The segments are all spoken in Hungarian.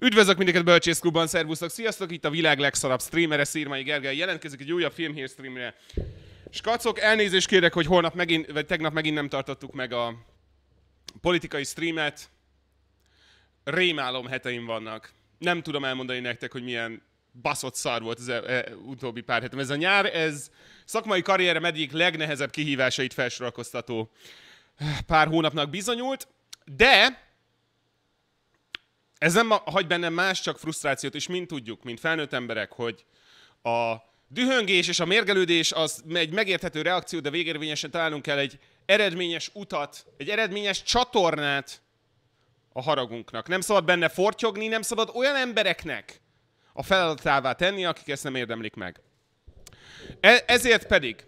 Üdvözlök mindenket Bölcsész Klubban, szervusztok, sziasztok! Itt a világ legszarabb streamere, Szirmai Gergely jelentkezik egy újabb filmhír streamre. Skacok, elnézést kérek, hogy holnap megint, vagy tegnap megint nem tartottuk meg a politikai streamet. Rémálom heteim vannak. Nem tudom elmondani nektek, hogy milyen baszott szar volt az utóbbi pár hetem. Ez a nyár, ez szakmai karrierem egyik legnehezebb kihívásait felsorakoztató pár hónapnak bizonyult, de ez nem hagy bennem más, csak frusztrációt, és mind tudjuk, mint felnőtt emberek, hogy a dühöngés és a mérgelődés az egy megérthető reakció, de végérvényesen találnunk kell egy eredményes utat, egy eredményes csatornát a haragunknak. Nem szabad benne fortyogni, nem szabad olyan embereknek a feladatává tenni, akik ezt nem érdemlik meg. Ezért pedig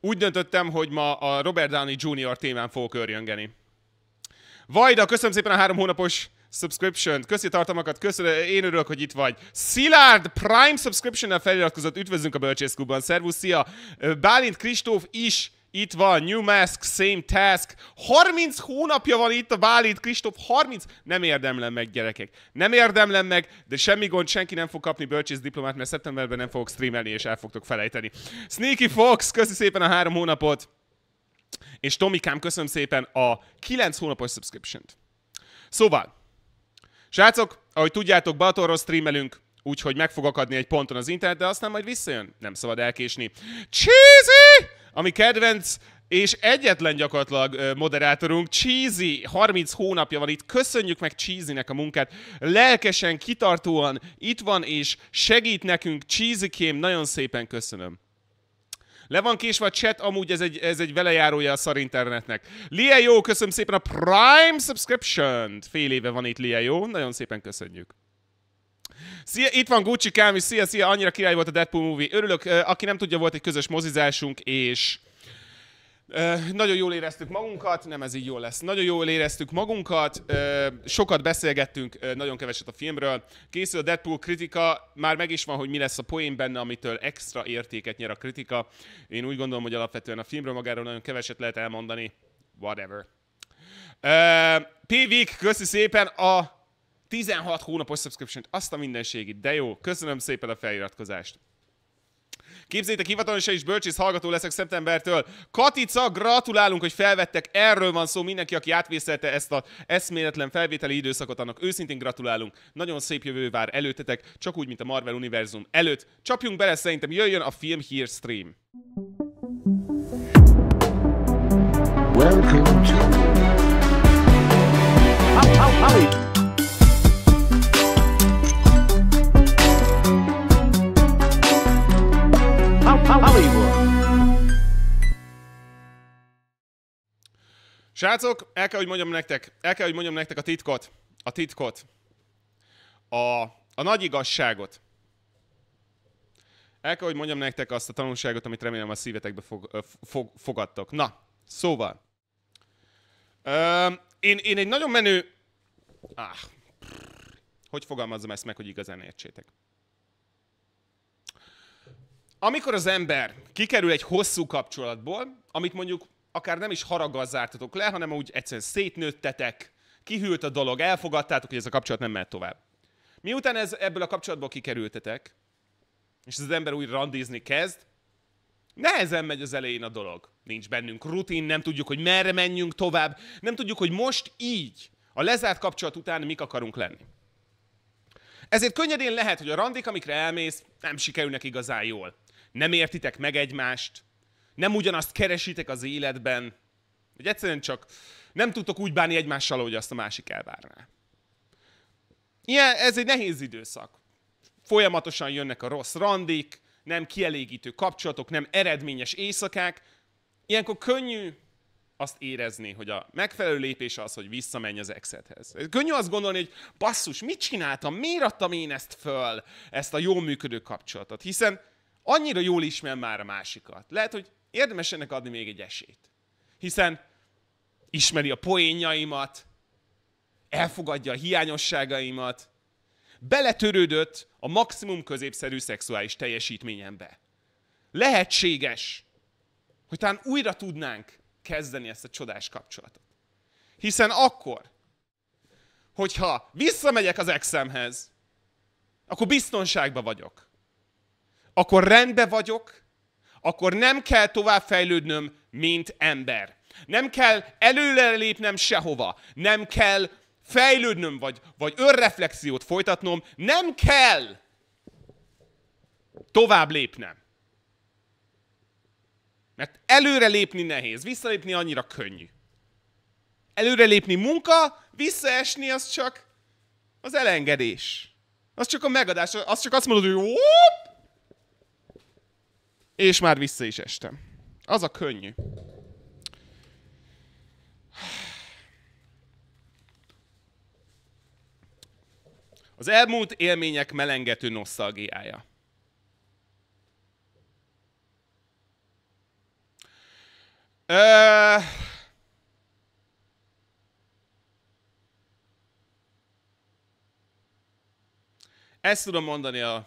úgy döntöttem, hogy ma a Robert Downey Jr. témán fogok örjöngeni. Vajda, köszönöm szépen a 3 hónapos subscription-t, köszi tartalmakat, köszönöm, én örülök, hogy itt vagy. Szilárd Prime subscription-nel feliratkozott, üdvözlünk a Bölcsész Klubban, szervusz, szia! Bálint Kristóf is itt van, New Mask, Same Task. 30 hónapja van itt a Bálint Kristóf, 30! Nem érdemlem meg, gyerekek. Nem érdemlem meg, de semmi gond, senki nem fog kapni bölcsész diplomát, mert szeptemberben nem fogok streamelni, és el fogtok felejteni. Sneaky Fox, köszi szépen a 3 hónapot. És Tomikám, köszönöm szépen a 9 hónapos subscription-t. Szóval, srácok, ahogy tudjátok, Balatonról streamelünk, úgyhogy meg fogok adni egy ponton az internet, de aztán majd visszajön. Nem szabad elkésni. Cheesy! Ami kedvenc és egyetlen gyakorlatilag moderátorunk, Cheesy, 30 hónapja van itt, köszönjük meg Cheesynek a munkát, lelkesen, kitartóan itt van és segít nekünk, Cheesykém, nagyon szépen köszönöm. Le van késve a chat, amúgy ez egy velejárója a szar internetnek. Liejó, köszönöm szépen a Prime subscription-t. Fél éve van itt Liejó, nagyon szépen köszönjük. Szia, itt van Gucci Kám is, szia, szia, annyira király volt a Deadpool movie. Örülök, aki nem tudja, volt egy közös mozizásunk, és nagyon jól éreztük magunkat, nem ez így jól lesz, nagyon jól éreztük magunkat, sokat beszélgettünk, nagyon keveset a filmről. Készül a Deadpool kritika, már meg is van, hogy mi lesz a poén benne, amitől extra értéket nyer a kritika. Én úgy gondolom, hogy alapvetően a filmről magáról nagyon keveset lehet elmondani. Whatever. PVK, köszi szépen a 16 hónapos subscription-t, azt a mindenségit, de jó, köszönöm szépen a feliratkozást. Képzeljétek, hivatalosan is bölcsész hallgató leszek szeptembertől. Katica, gratulálunk, hogy felvettek, erről van szó, mindenki, aki átvészelte ezt az eszméletlen felvételi időszakot, annak őszintén gratulálunk. Nagyon szép jövő vár előttetek, csak úgy, mint a Marvel univerzum előtt. Csapjunk bele, szerintem jöjjön a Film Here Stream. Welcome to... Srácok, el kell, hogy mondjam nektek a titkot, a nagy igazságot. El kell, hogy mondjam nektek azt a tanulságot, amit remélem a szívetekbe fogadtok. Na, szóval. Én egy nagyon menő... hogy fogalmazzam ezt meg, hogy igazán értsétek? Amikor az ember kikerül egy hosszú kapcsolatból, amit mondjuk akár nem is haraggal zártatok le, hanem úgy egyszerűen szétnőttetek, kihűlt a dolog, elfogadtátok, hogy ez a kapcsolat nem mehet tovább. Miután ebből a kapcsolatból kikerültetek, és az ember úgy randizni kezd, nehezen megy az elején a dolog. Nincs bennünk rutin, nem tudjuk, hogy merre menjünk tovább, nem tudjuk, hogy most így, a lezárt kapcsolat után mik akarunk lenni. Ezért könnyedén lehet, hogy a randik, amikre elmész, nem sikerülnek igazán jól. Nem értitek meg egymást, nem ugyanazt keresitek az életben, vagy egyszerűen csak nem tudtok úgy bánni egymással, hogy azt a másik elvárná. Ilyen, ez egy nehéz időszak. Folyamatosan jönnek a rossz randik, nem kielégítő kapcsolatok, nem eredményes éjszakák. Ilyenkor könnyű azt érezni, hogy a megfelelő lépés az, hogy visszamenj az exedhez. Könnyű azt gondolni, hogy basszus, mit csináltam, miért adtam én ezt föl, ezt a jól működő kapcsolatot, hiszen annyira jól ismer már a másikat. Lehet, hogy érdemes ennek adni még egy esélyt. Hiszen ismeri a poénjaimat, elfogadja a hiányosságaimat, beletörődött a maximum középszerű szexuális teljesítményembe. Lehetséges, hogy talán újra tudnánk kezdeni ezt a csodás kapcsolatot. Hiszen akkor, hogyha visszamegyek az exemhez, akkor biztonságban vagyok. Akkor rendben vagyok, akkor nem kell továbbfejlődnöm, mint ember. Nem kell előrelépnem sehova. Nem kell fejlődnöm, vagy önreflexiót folytatnom. Nem kell tovább lépnem. Mert előrelépni nehéz, visszalépni annyira könnyű. Előrelépni munka, visszaesni az csak az elengedés. Az csak a megadás, az csak azt mondod, hogy hopp! És már vissza is estem. Az a könnyű. Az elmúlt élmények melengető nosztalgiája. Ezt tudom mondani a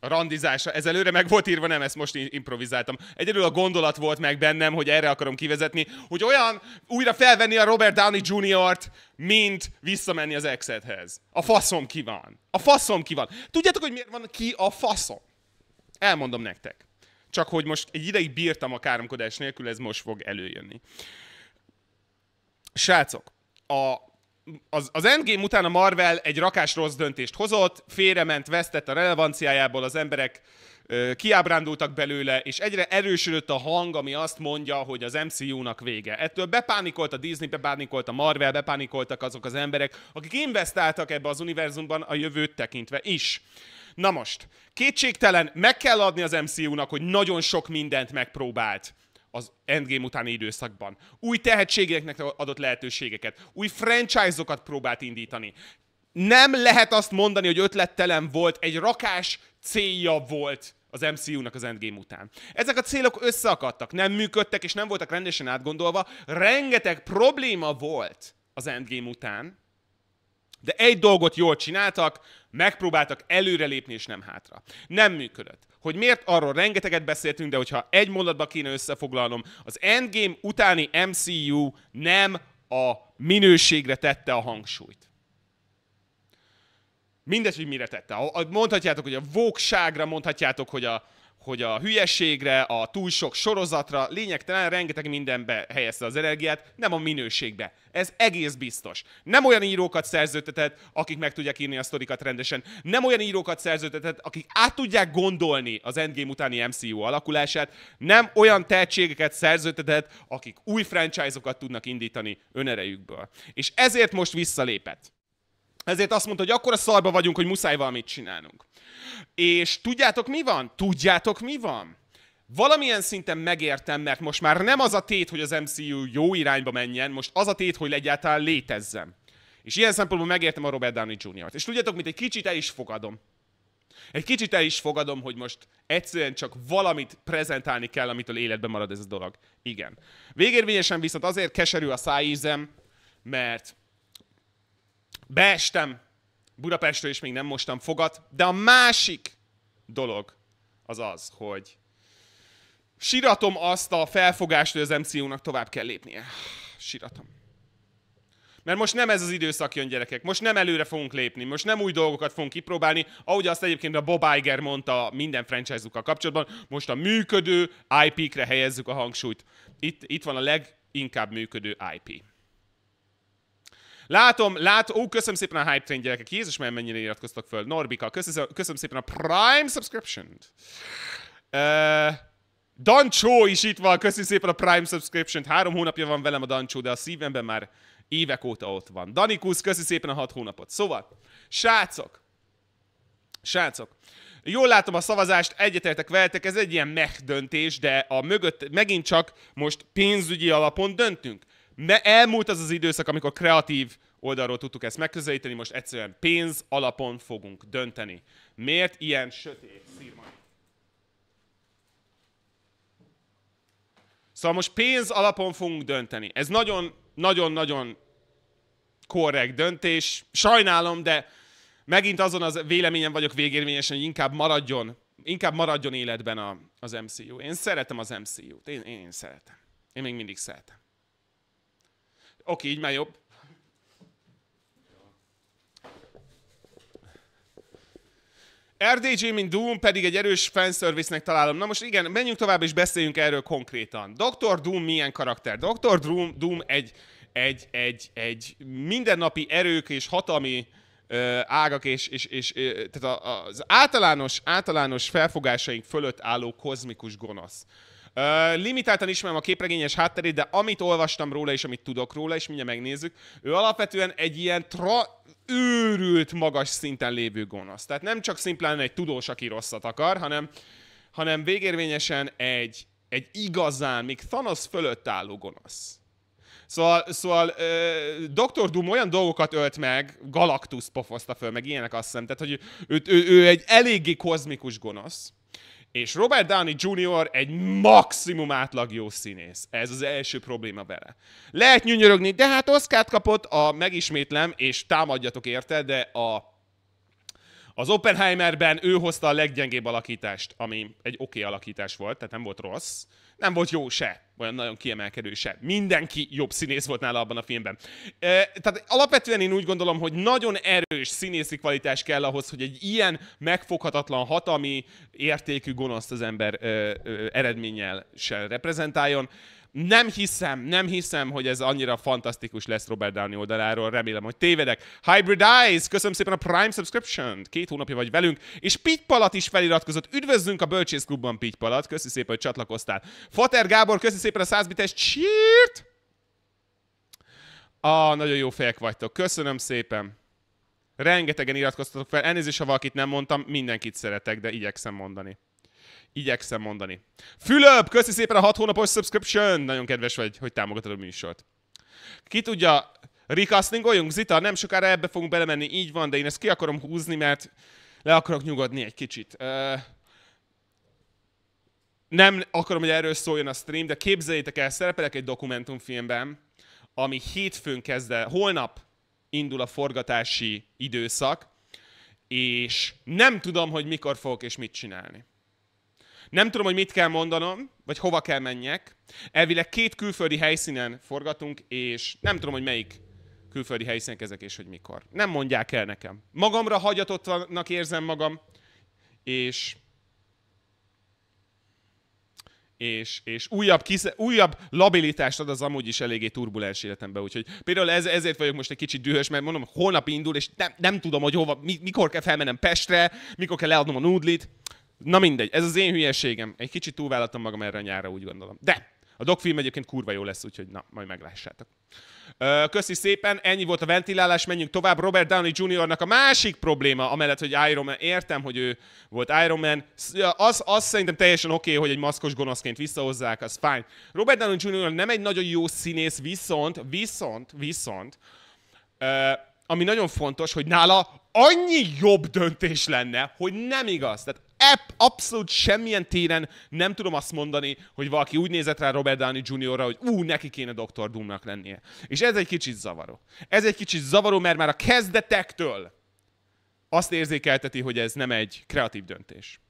randizásra. Ez előre meg volt írva, nem, ezt most improvizáltam. Egyedül a gondolat volt meg bennem, hogy erre akarom kivezetni, hogy olyan újra felvenni a Robert Downey Jr.-t, mint visszamenni az exedhez. A faszom ki van. A faszom ki van. Tudjátok, hogy miért van ki a faszom? Elmondom nektek. Csak hogy most egy ideig bírtam a káromkodás nélkül, ez most fog előjönni. Srácok, az Endgame után a Marvel egy rakás rossz döntést hozott, félrement, vesztett a relevanciájából, az emberek kiábrándultak belőle, és egyre erősödött a hang, ami azt mondja, hogy az MCU-nak vége. Ettől bepánikolt a Disney, bepánikolt a Marvel, bepánikoltak azok az emberek, akik investáltak ebbe az univerzumban a jövőt tekintve is. Na most, kétségtelen meg kell adni az MCU-nak, hogy nagyon sok mindent megpróbált az Endgame utáni időszakban. Új tehetségeknek adott lehetőségeket, új franchise-okat próbált indítani. Nem lehet azt mondani, hogy ötlettelen volt, egy rakás célja volt az MCU-nak az Endgame után. Ezek a célok összeakadtak, nem működtek, és nem voltak rendesen átgondolva. Rengeteg probléma volt az Endgame után, de egy dolgot jól csináltak, megpróbáltak előrelépni, és nem hátra. Nem működött. Hogy miért, arról rengeteget beszéltünk, de hogyha egy mondatba kéne összefoglalnom, az Endgame utáni MCU nem a minőségre tette a hangsúlyt. Mindegy, hogy mire tette. Mondhatjátok, hogy a vókságra, mondhatjátok, hogy a hülyeségre, a túl sok sorozatra, lényegtelen, rengeteg mindenbe helyezte az energiát, nem a minőségbe. Ez egész biztos. Nem olyan írókat szerződtetett, akik meg tudják írni a sztorikat rendesen. Nem olyan írókat szerződtetett, akik át tudják gondolni az Endgame utáni MCU alakulását. Nem olyan tehetségeket szerződtetett, akik új franchise-okat tudnak indítani önerejükből. És ezért most visszalépett. Ezért azt mondta, hogy akkora szarba vagyunk, hogy muszáj valamit csinálnunk. És tudjátok mi van? Tudjátok mi van? Valamilyen szinten megértem, mert most már nem az a tét, hogy az MCU jó irányba menjen, most az a tét, hogy egyáltalán létezzem. És ilyen szempontból megértem a Robert Downey Jr.-t. És tudjátok mit? Egy kicsit el is fogadom. Egy kicsit el is fogadom, hogy most egyszerűen csak valamit prezentálni kell, amitől életben marad ez a dolog. Igen. Végérvényesen viszont azért keserű a szájízem, mert beestem Budapestről, és még nem mostam fogat, de a másik dolog az az, hogy síratom azt a felfogást, hogy az MCU-nak tovább kell lépnie. Síratom. Mert most nem ez az időszak jön, gyerekek. Most nem előre fogunk lépni, most nem új dolgokat fogunk kipróbálni, ahogy azt egyébként a Bob Iger mondta minden franchise-ukkal kapcsolatban, most a működő IP-kre helyezzük a hangsúlyt. Itt van a leginkább működő IP. Ó, köszönöm szépen a Hype Train, gyerekek. Jézus, már mennyire iratkoztak föl. Norbika, köszönöm szépen a Prime Subscription-t. Dancsó is itt van, köszönöm szépen a Prime Subscription-t. 3 hónapja van velem a Dancsó, de a szívemben már évek óta ott van. Danikusz, köszönöm szépen a 6 hónapot. Szóval, srácok, jól látom a szavazást, egyetértek veletek, ez egy ilyen megdöntés, de a mögött megint csak most pénzügyi alapon döntünk. Elmúlt az az időszak, amikor kreatív oldalról tudtuk ezt megközelíteni, most egyszerűen pénz alapon fogunk dönteni. Miért ilyen sötét szírma? Szóval most pénz alapon fogunk dönteni. Ez nagyon-nagyon-nagyon korrekt döntés. Sajnálom, de megint azon az véleményen vagyok végérvényesen, hogy inkább maradjon életben az MCU. Én szeretem az MCU-t. Én szeretem. Én még mindig szeretem. Oké, így már jobb. RDJ, mint Doom, pedig egy erős fanservice-nek találom. Na most igen, menjünk tovább és beszéljünk erről konkrétan. Doctor Doom milyen karakter? Doctor Doom egy mindennapi erők és hatalmi ágak tehát az általános felfogásaink fölött álló kozmikus gonosz. Limitáltan ismerem a képregényes hátterét, de amit olvastam róla és amit tudok róla, és mindjárt megnézzük, ő alapvetően egy ilyen őrült magas szinten lévő gonosz. Tehát nem csak szimplán egy tudós, aki rosszat akar, hanem végérvényesen egy igazán, még Thanos fölött álló gonosz. Szóval Dr. Doom olyan dolgokat ölt meg, Galactus pofozta föl, meg ilyenek azt hiszem, tehát hogy ő egy eléggé kozmikus gonosz, és Robert Downey Jr. egy maximum átlag jó színész. Ez az első probléma vele. Lehet nyűnyörögni, de hát Oscart kapott, megismétlem, és támadjatok érte, de az Oppenheimerben ő hozta a leggyengébb alakítást, ami egy oké alakítás volt, tehát nem volt rossz. Nem volt jó se, olyan nagyon kiemelkedő se. Mindenki jobb színész volt nála abban a filmben. Tehát alapvetően én úgy gondolom, hogy nagyon erős színészi kvalitás kell ahhoz, hogy egy ilyen megfoghatatlan hatalmi értékű gonoszt az ember eredménnyel se reprezentáljon. Nem hiszem, hogy ez annyira fantasztikus lesz Robert Downey oldaláról, remélem, hogy tévedek. Hybrid Eyes, köszönöm szépen a Prime Subscription-t, 2 hónapja vagy velünk, és Pitty Palat is feliratkozott, üdvözzünk a Bölcsész Klubban, Pitty Palat, köszi szépen, hogy csatlakoztál. Fater Gábor, köszi szépen a 100 bites, csírt! Nagyon jó fejek vagytok, köszönöm szépen. Rengetegen iratkoztatok fel, elnézést, ha valakit nem mondtam, mindenkit szeretek, de igyekszem mondani. Fülöp, köszi szépen a 6 hónapos subscription! Nagyon kedves vagy, hogy támogatod a műsort. Ki tudja, recastingoljunk? Zita, nem sokára ebbe fogunk belemenni, így van, de én ezt ki akarom húzni, mert le akarok nyugodni egy kicsit. Nem akarom, hogy erről szóljon a stream, de képzeljétek el, szerepelek egy dokumentumfilmben, ami hétfőn kezd el, holnap indul a forgatási időszak, és nem tudom, hogy mikor fogok és mit csinálni. Nem tudom, hogy mit kell mondanom, vagy hova kell menjek. Elvileg 2 külföldi helyszínen forgatunk, és nem tudom, hogy melyik külföldi helyszínek ezek, és hogy mikor. Nem mondják el nekem. Magamra hagyatottnak érzem magam, és újabb labilitást ad az amúgy is eléggé turbulens életembe. Úgyhogy például ezért vagyok most egy kicsit dühös, mert mondom, holnap indul, és nem tudom, hogy hova, mikor kell felmennem Pestre, mikor kell leadnom a nudlit. Na mindegy, ez az én hülyeségem. Egy kicsit túlvállaltam magam erre a nyárra, úgy gondolom. De a dokfilm egyébként kurva jó lesz, úgyhogy na, majd meglássátok. Köszi szépen, ennyi volt a ventilálás, menjünk tovább. Robert Downey Jr.-nak a másik probléma, amellett, hogy Iron Man, értem, hogy ő volt Iron Man, az szerintem teljesen oké, hogy egy maszkos gonoszként visszahozzák, az fine. Robert Downey Jr. nem egy nagyon jó színész, viszont, ami nagyon fontos, hogy nála annyi jobb döntés lenne, hogy nem igaz. Tehát abszolút semmilyen téren nem tudom azt mondani, hogy valaki úgy nézett rá Robert Downey Jr.-ra, hogy neki kéne Dr. Doomnak lennie. És ez egy kicsit zavaró. Mert már a kezdetektől azt érzékelteti, hogy ez nem egy kreatív döntés.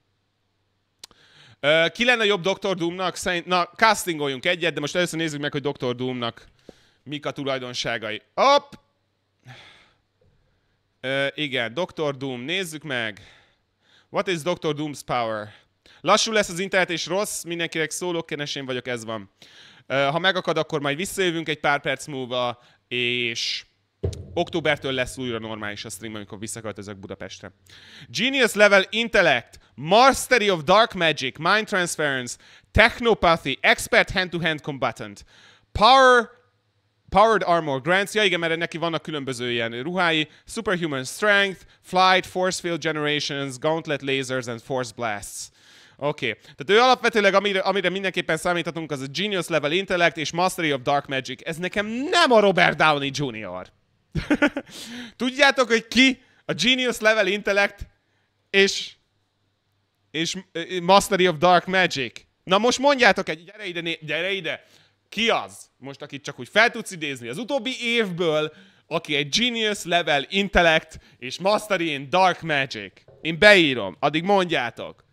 Ki lenne jobb Dr. Doomnak? Na, castingoljunk egyet, de most először nézzük meg, hogy Dr. Doomnak mik a tulajdonságai. Hopp! Igen, Dr. Doom, nézzük meg. What is Dr. Doom's power? Lassú lesz az internet és rossz, mindenkinek szólok, keresén vagyok, ez van. Ha megakad, akkor majd visszajövünk egy pár perc múlva, és októbertől lesz újra normális a stream, amikor visszaköltözök Budapestre. Genius level intellect, mastery of dark magic, mind transference, technopathy, expert hand-to-hand combatant, Powered Armor Grants, ja igen, mert neki vannak különböző ilyen ruhái, Superhuman Strength, Flight, Force Field Generations, Gauntlet Lasers and Force Blasts. Oké, tehát ő alapvetőleg, amire mindenképpen számíthatunk, az a Genius Level Intellect és Mastery of Dark Magic. Ez nekem nem a Robert Downey Jr. Tudjátok, hogy ki a Genius Level Intellect és Mastery of Dark Magic? Na most mondjátok egy, gyere ide! Ki az? Most, akit csak úgy fel tudsz idézni az utóbbi évből, aki egy Genius Level Intellect és Mastery in Dark Magic. Én beírom, addig mondjátok.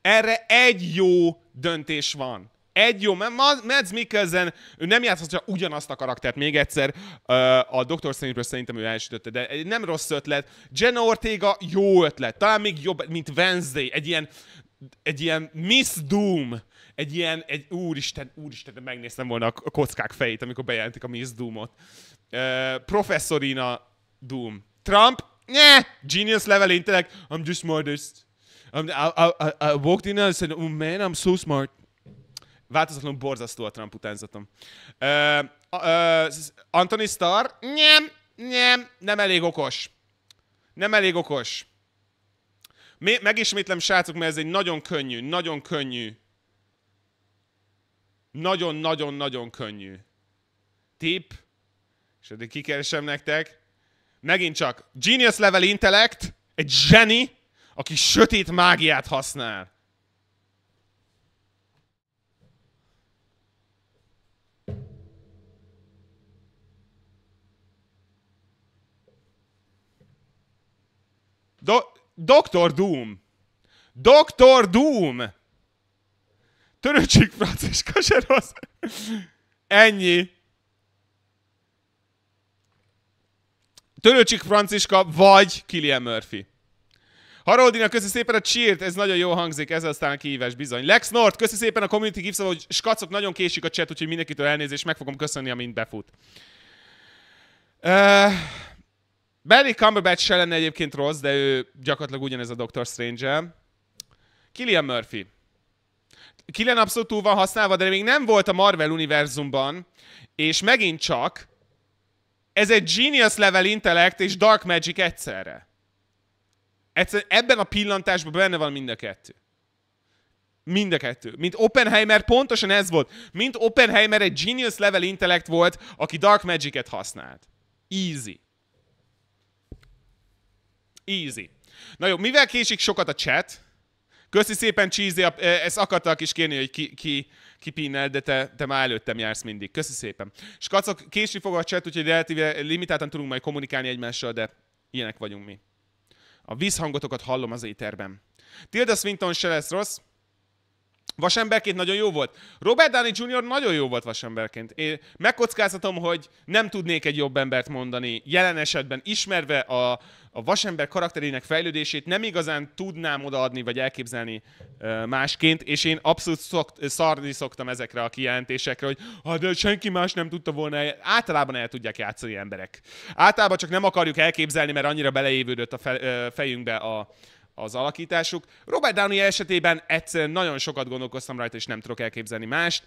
Erre egy jó döntés van. Egy jó, Mads Mikkelsen, ő nem játszhatja ugyanazt a karaktert még egyszer. A Doctor Strange-ből szerintem ő elsütötte, de nem rossz ötlet. Jenna Ortega jó ötlet, talán még jobb, mint Wednesday, egy ilyen Miss Doom, egy úristen, de megnéztem volna a kockák fejét, amikor bejelentik a Miss Doomot. Professorina Doom. Trump? Ne! Genius level intellect, I'm just modest. I walked in and said, oh man, I'm so smart. Változatlanul borzasztó a Trump utánzatom. Anthony Starr? Nem elég okos. Nem elég okos. Megismétlem, srácok, mert ez egy nagyon könnyű. Nagyon könnyű tip. És eddig kikeresem nektek. Megint csak Genius Level Intellect, egy zseni, aki sötét mágiát használ. Doctor Doom. Doctor Doom. Törőcsik Franciska se rossz. Ennyi. Törőcsik Franciska vagy Cillian Murphy. Haroldina, köszi szépen a cheert, ez nagyon jól hangzik, ez aztán a kihívás bizony. Lex Nord, köszi szépen a community gifts, hogy skacok, nagyon késik a chat, úgyhogy mindenkitől elnézést, meg fogom köszönni, amint befut. Benedict Cumberbatch se lenne egyébként rossz, de ő gyakorlatilag ugyanez a Doctor Strange-el. Cillian Murphy. Cillian abszolút túl van használva, de még nem volt a Marvel univerzumban, és megint csak ez egy Genius Level Intellect és Dark Magic egyszerre. Ebben a pillantásban benne van mind a kettő. Mind a kettő. Mint Oppenheimer, pontosan ez volt. Mint Oppenheimer egy Genius Level Intellect volt, aki Dark Magic-et használt. Easy. Easy. Na jó, mivel késik sokat a chat, köszi szépen Cheesy, ezt akartak is kérni, hogy ki pinnel, de te már előttem jársz mindig. Köszi szépen. És kacok, késni fog a chat, úgyhogy relatíve limitáltan tudunk majd kommunikálni egymással, de ilyenek vagyunk mi. A vízhangotokat hallom az éterben. Tilda Swinton se lesz rossz. Vasemberként nagyon jó volt. Robert Downey Jr. nagyon jó volt vasemberként. Én megkockáztatom, hogy nem tudnék egy jobb embert mondani. Jelen esetben ismerve a vasember karakterének fejlődését nem igazán tudnám odaadni, vagy elképzelni másként, és én abszolút szarni szoktam ezekre a kijelentésekre, hogy de senki más nem tudta volna. Általában el tudják játszani emberek. Általában csak nem akarjuk elképzelni, mert annyira beleévődött a fejünkbe az alakításuk. Robert Downey esetében egyszerűen nagyon sokat gondolkoztam rajta, és nem tudok elképzelni mást.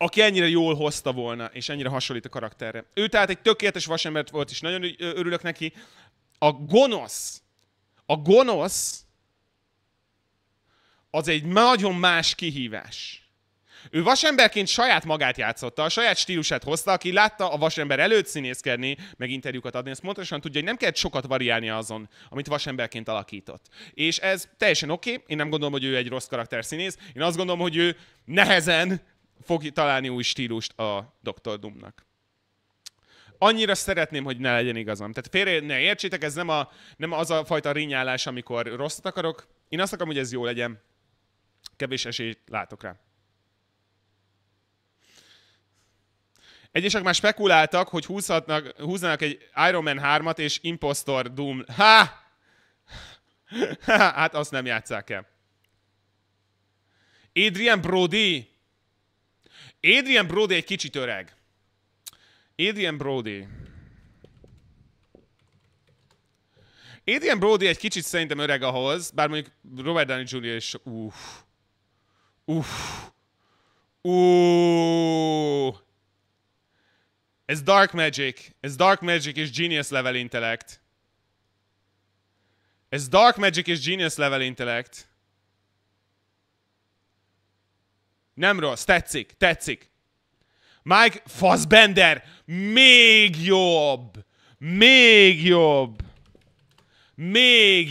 Aki ennyire jól hozta volna, és ennyire hasonlít a karakterre. Ő tehát egy tökéletes vasember volt, és nagyon örülök neki. A gonosz az egy nagyon más kihívás. Ő vasemberként saját magát játszotta, a saját stílusát hozta, aki látta a vasember előtt színészkedni, meg interjúkat adni, ezt pontosan tudja, hogy nem kellett sokat variálni azon, amit vasemberként alakított. És ez teljesen oké. Én nem gondolom, hogy ő egy rossz karakter színész, én azt gondolom, hogy ő nehezen fog találni új stílust a Dr. Doomnak. Annyira szeretném, hogy ne legyen igazam. Tehát félre ne értsétek, ez nem az a fajta rinyálás, amikor rosszat akarok. Én azt akarom, hogy ez jó legyen. Kevés esélyt látok rá. Egyesek már spekuláltak, hogy húznának egy Iron Man 3-at és Impostor Doom. Hát azt nem játsszák el. Adrian Brody egy kicsit öreg. Adrian Brody egy kicsit szerintem öreg ahhoz, bár mondjuk Robert Downey Jr. és Ez Dark Magic. Ez Dark Magic és Genius Level Intellect. Nem rossz. Tetszik. Mike Fassbender. Még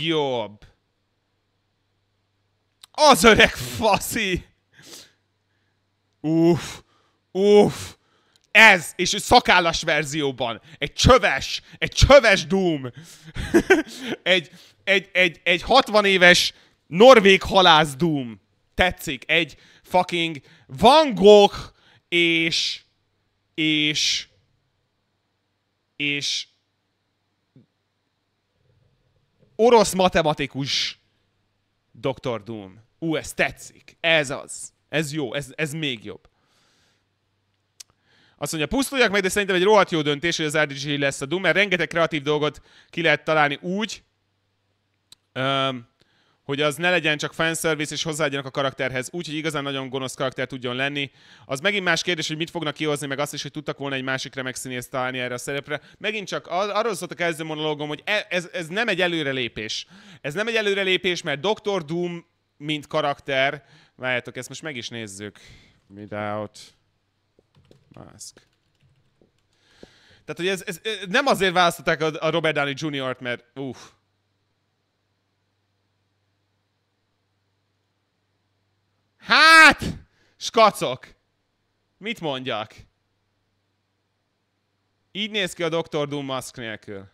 jobb. Az öreg faszi. Ez, és ő szakállas verzióban. Egy csöves Doom. egy 60 éves norvég halász Doom. tetszik. Egy fucking Van Gogh és orosz matematikus Dr. Doom. Ez tetszik. Ez az. Ez jó. Ez még jobb. Azt mondja, pusztuljak meg, de szerintem egy rohadt jó döntés, hogy az RDG lesz a Doom, mert rengeteg kreatív dolgot ki lehet találni úgy, hogy az ne legyen csak fanservice, és hozzáadjanak a karakterhez. Úgy, hogy igazán nagyon gonosz karakter tudjon lenni. Az megint más kérdés, hogy mit fognak kihozni, meg azt is, hogy tudtak volna egy másik remek színészt találni erre a szerepre. Megint csak arról szólt a kezdő monológom, hogy ez nem egy előrelépés. Ez nem egy előrelépés, mert Dr. Doom, mint karakter... Várjátok, ezt most meg is nézzük. Without mask. Tehát, hogy ez nem azért választották a Robert Downey Jr.-t, mert... Hát! Skacok! Mit mondjak? Így néz ki a Dr. Doom maszk nélkül.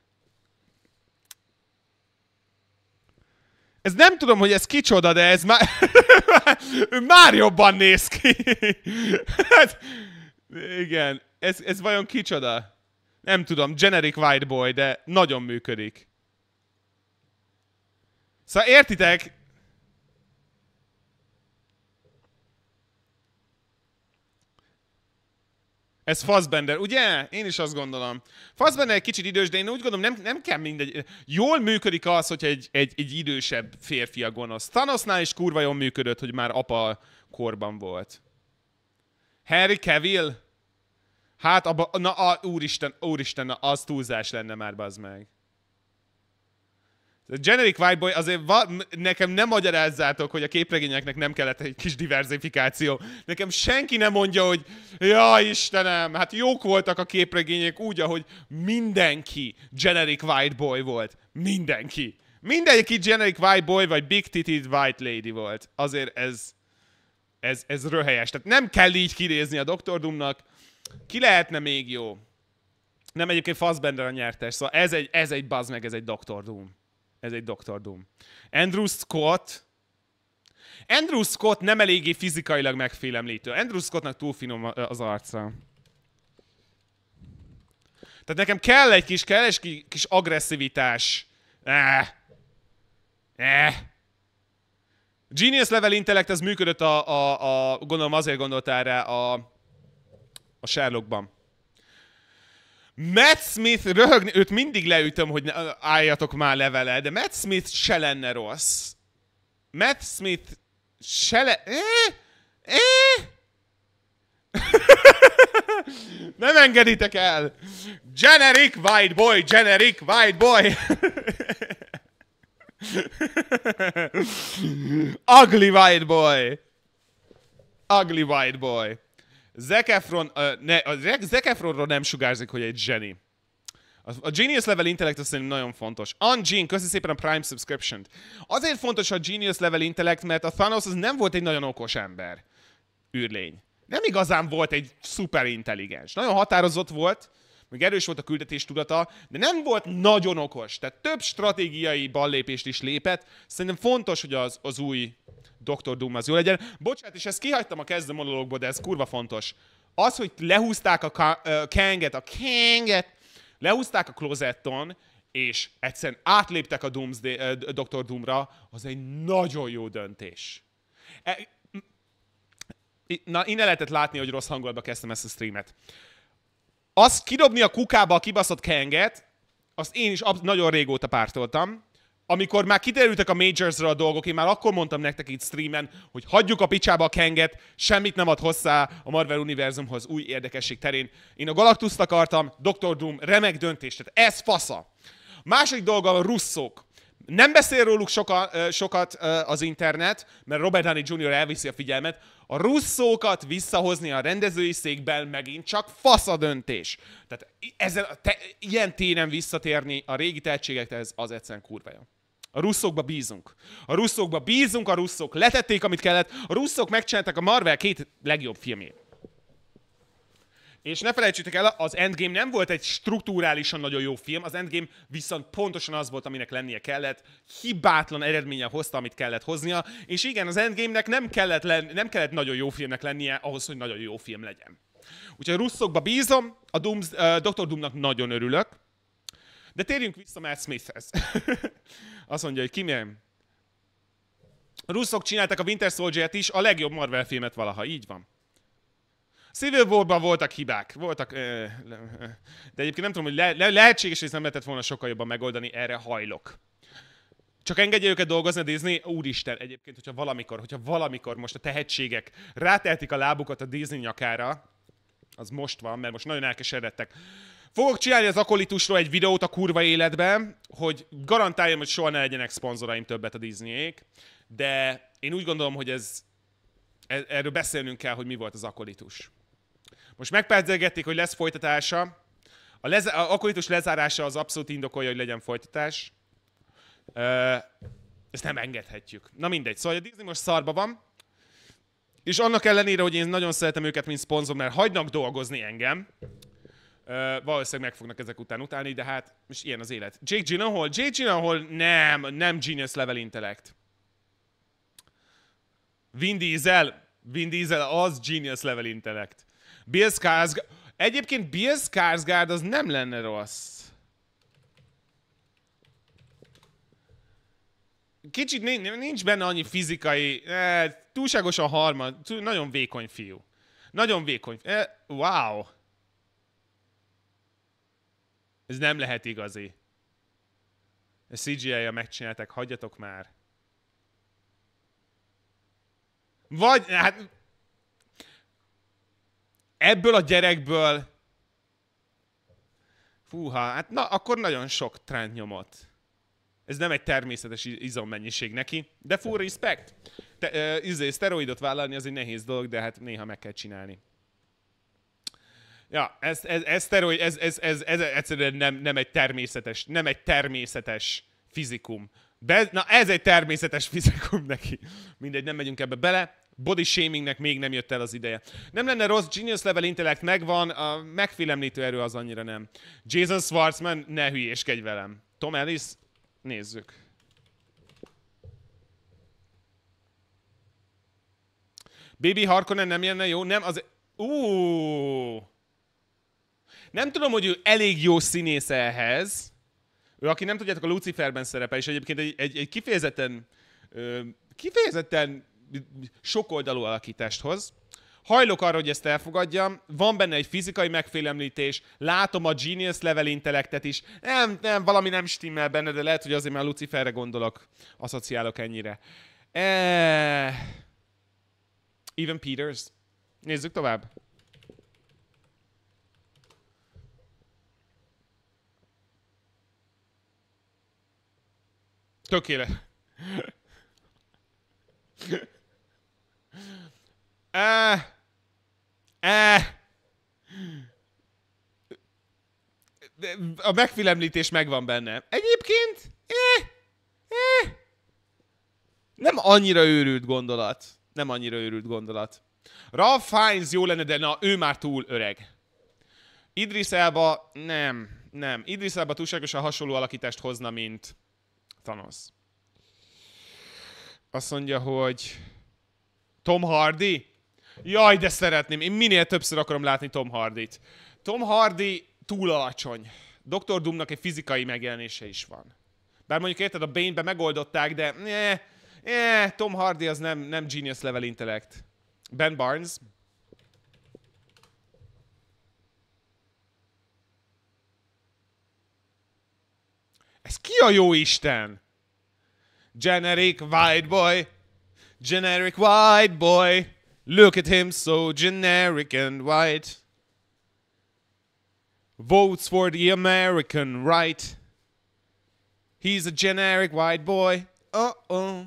Ez nem tudom, hogy ez kicsoda, de ez már... már jobban néz ki. Hát, igen. Ez vajon kicsoda? Nem tudom, generic white boy, de nagyon működik. Szóval értitek? Ez Fassbender, ugye? Én is azt gondolom. Fassbender egy kicsit idős, de én úgy gondolom, nem kell mindegy. Jól működik az, hogy egy idősebb férfi a gonosz. Thanosnál is kurva jól működött, hogy már apa korban volt. Henry Cavill? Hát, úristen, az túlzás lenne már, bazd meg. A generic white boy, azért nekem nem magyarázzátok, hogy a képregényeknek nem kellett egy kis diverzifikáció. Nekem senki nem mondja, hogy jaj Istenem, hát jók voltak a képregények úgy, ahogy mindenki generic white boy volt. Mindenki. Mindenki generic white boy, vagy big titted white lady volt. Azért ez röhelyes. Tehát nem kell így kinézni a Dr. Doomnak. Ki lehetne még jó? Nem, egyébként Fassbender a nyertes. Szóval ez egy buzz meg, ez egy Dr. Doom. Ez egy Dr. Doom. Andrew Scott nem eléggé fizikailag megfélemlítő. Andrew Scottnak túl finom az arca. Tehát nekem kell egy kis agresszivitás. Genius level intellect, ez működött gondolom azért gondoltál rá a Sherlockban. Matt Smith röhögni, őt mindig leütöm, hogy álljatok már le vele, de Matt Smith se lenne rossz. Matt Smith se le... Nem engeditek el! Generic white boy, generic white boy! Ugly white boy! Ugly white boy! Zac Efronról nem sugárzik, hogy egy zseni. A Genius Level Intellect az szerintem nagyon fontos. Angene, köszi szépen a Prime Subscription-t. Azért fontos a Genius Level Intellect, mert a Thanos az nem volt egy nagyon okos ember. Űrlény. Nem igazán volt egy szuper intelligens. Nagyon határozott volt, meg erős volt a küldetés tudata, de nem volt nagyon okos. Tehát több stratégiai ballépést is lépett. Szerintem fontos, hogy az új Dr. Doom az jó legyen. Bocsánat, és ezt kihagytam a kezdő monológból, de ez kurva fontos. Az, hogy lehúzták a Kanget, lehúzták a klozetton, és egyszerűen átléptek a Dr. Doomra, az egy nagyon jó döntés. Na, innen lehetett látni, hogy rossz hangulatba kezdtem ezt a streamet. Azt kidobni a kukába a kibaszott Kanget, azt én is nagyon régóta pártoltam. Amikor már kiderültek a Majorsra a dolgok, én már akkor mondtam nektek itt streamen, hogy hagyjuk a picsába a Kanget, semmit nem ad hozzá a Marvel univerzumhoz új érdekesség terén. Én a Galactust akartam, Dr. Doom remek döntés, tehát ez fasza. Másik dolga a russzok. Nem beszél róluk sokat az internet, mert Robert Downey Jr. elviszi a figyelmet. A russzókat visszahozni a rendezői székben megint csak fasz a döntés. Tehát ilyen téren visszatérni a régi tehetségekhez az egyszerűen kurva jó. A russzokba bízunk. A russzokba bízunk, a russzok letették, amit kellett. A russzok megcsinálták a Marvel 2 legjobb filmjét. És ne felejtsétek el, az Endgame nem volt egy strukturálisan nagyon jó film, az Endgame viszont pontosan az volt, aminek lennie kellett, hibátlan eredménye hozta, amit kellett hoznia, és igen, az Endgame-nek nem kellett nagyon jó filmnek lennie ahhoz, hogy nagyon jó film legyen. Úgyhogy a russzokba bízom, a Dr. Doomnak nagyon örülök, de térjünk vissza Matt Smithhez. Azt mondja, hogy kimérem. A russzok csináltak a Winter Soldier-t is, a legjobb Marvel filmet valaha, így van. Civil War-ban voltak hibák, voltak, de egyébként nem tudom, hogy lehetséges, hogy nem lehetett volna sokkal jobban megoldani, erre hajlok. Csak engedje őket dolgozni a Disney, úristen, egyébként, hogyha valamikor most a tehetségek rátehetik a lábukat a Disney nyakára, az most van, mert most nagyon elkeseredtek. Fogok csinálni az Akolitusról egy videót a kurva életben, hogy garantáljam, hogy soha ne legyenek szponzoraim többet a Disneyék, de én úgy gondolom, hogy erről beszélnünk kell, hogy mi volt az Akolitus. Most megpedzelgették, hogy lesz folytatása. A Akolitus lezárása az abszolút indokolja, hogy legyen folytatás. Ezt nem engedhetjük. Na mindegy. Szóval a Disney most szarba van. És annak ellenére, hogy én nagyon szeretem őket, mint szponzor, mert hagynak dolgozni engem. Valószínűleg meg fognak ezek után utálni, de hát most ilyen az élet. Jake Gyllenhaal nem genius level intellect. Vin Diesel az genius level intellect. Bill Skarsgård, egyébként Bill Skarsgård az nem lenne rossz. Kicsit nincs benne annyi fizikai, túlságosan nagyon vékony fiú. Nagyon vékony. Wow. Ez nem lehet igazi. A CGI-ja megcsinálták, hagyjatok már. Vagy, hát... Ebből a gyerekből... Fúha, hát na, akkor nagyon sok trend nyomott. Ez nem egy természetes izommennyiség neki, de full respect. Szteroidot vállalni az egy nehéz dolog, de hát néha meg kell csinálni. Ja, ez egyszerűen nem egy természetes fizikum. Na ez egy természetes fizikum neki. Mindegy, nem megyünk ebbe bele. Body shamingnek még nem jött el az ideje. Nem lenne rossz, genius level intellect megvan, a megfélemlítő erő az annyira nem. Jason Schwartzman, ne hülyéskedj velem. Tom Ellis, nézzük. Baby Harkonnen nem jönne jó? Nem, az... Nem tudom, hogy ő elég jó színész ehhez. Ő, aki nem tudjátok, a Luciferben szerepel, és egyébként egy kifejezetten sokoldalú alakítást hoz. Hajlok arra, hogy ezt elfogadjam. Van benne egy fizikai megfélemlítés, látom a genius level intellektet is. Nem, valami nem stimmel benne, de lehet, hogy azért már Luciferre gondolok, asszociálok ennyire. Even Peters. Nézzük tovább. Tökéletes. A megfélemlítés megvan benne. Egyébként nem annyira őrült gondolat. Ralph Fiennes jó lenne, de na, ő már túl öreg. Idris Elba nem. Idris Elba túlságosan hasonló alakítást hozna, mint Thanos. Azt mondja, hogy Tom Hardy? Jaj, de szeretném. Én minél többször akarom látni Tom Hardyt. Tom Hardy túl alacsony. Dr. Doomnak egy fizikai megjelenése is van. Bár mondjuk érted, a Bane-be megoldották, de Tom Hardy az nem genius level intellect. Ben Barnes. Ez ki a jó Isten? Generic white boy. Look at him, so generic and white. Votes for the American right. He's a generic white boy. Uh-oh.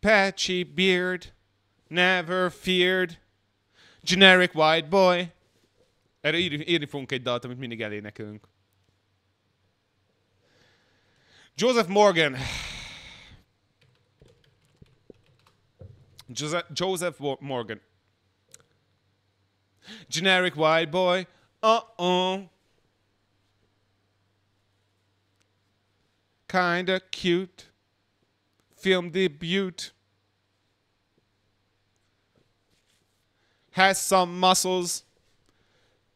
Patchy beard, never feared, generic white boy. Erre írni fogunk egy dalt, amit mindig elénekelünk. Joseph Morgan. Joseph Morgan. Generic white boy. Uh-oh. Kinda cute. Film debut. Has some muscles.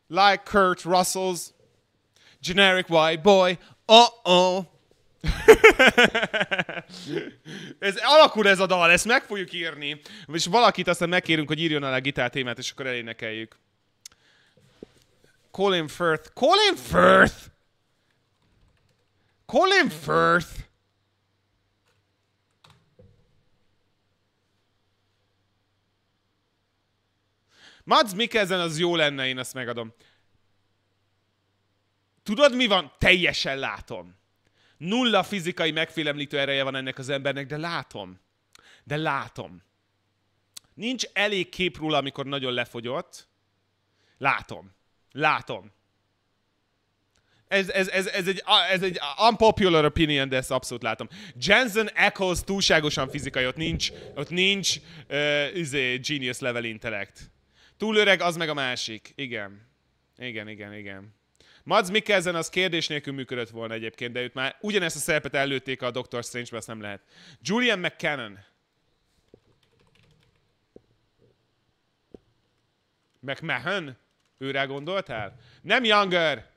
Like Kurt Russell's. Generic white boy. Uh-oh. Ez alakul ez a dal, ezt meg fogjuk írni. És valakit aztán megkérünk, hogy írjon alá a gitártémát, és akkor elénekeljük. Colin Firth. Colin Firth! Colin Firth! Mads Mikkelsen az jó lenne, én ezt megadom. Tudod mi van? Teljesen látom. Nulla fizikai megfélemlítő ereje van ennek az embernek, de látom. De látom. Nincs elég kép róla, amikor nagyon lefogyott. Látom. Látom. Ez egy unpopular opinion, de ezt abszolút látom. Jensen Ackles túlságosan fizikai, ott nincs genius level intellect. Túl öreg, az meg a másik. Igen. Igen. Mads Mikkelsen az kérdés nélkül működött volna egyébként, de őt már ugyanezt a szerepet előtték a Doctor Strange-be, azt nem lehet. Julian McCannon. McMahon? Őre gondoltál? Nem Younger!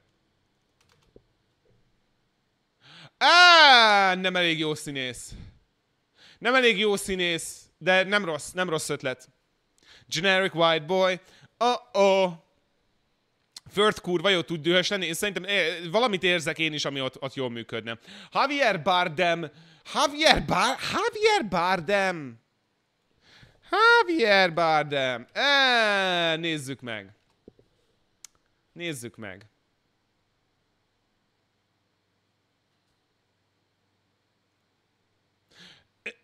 Ááááá! Nem elég jó színész. Nem elég jó színész, de nem rossz ötlet. Generic white boy. Oh-oh! Firth kurva jó tud dühös lenni, és szerintem valamit érzek én is, ami ott jól működne. Javier Bardem! Nézzük meg.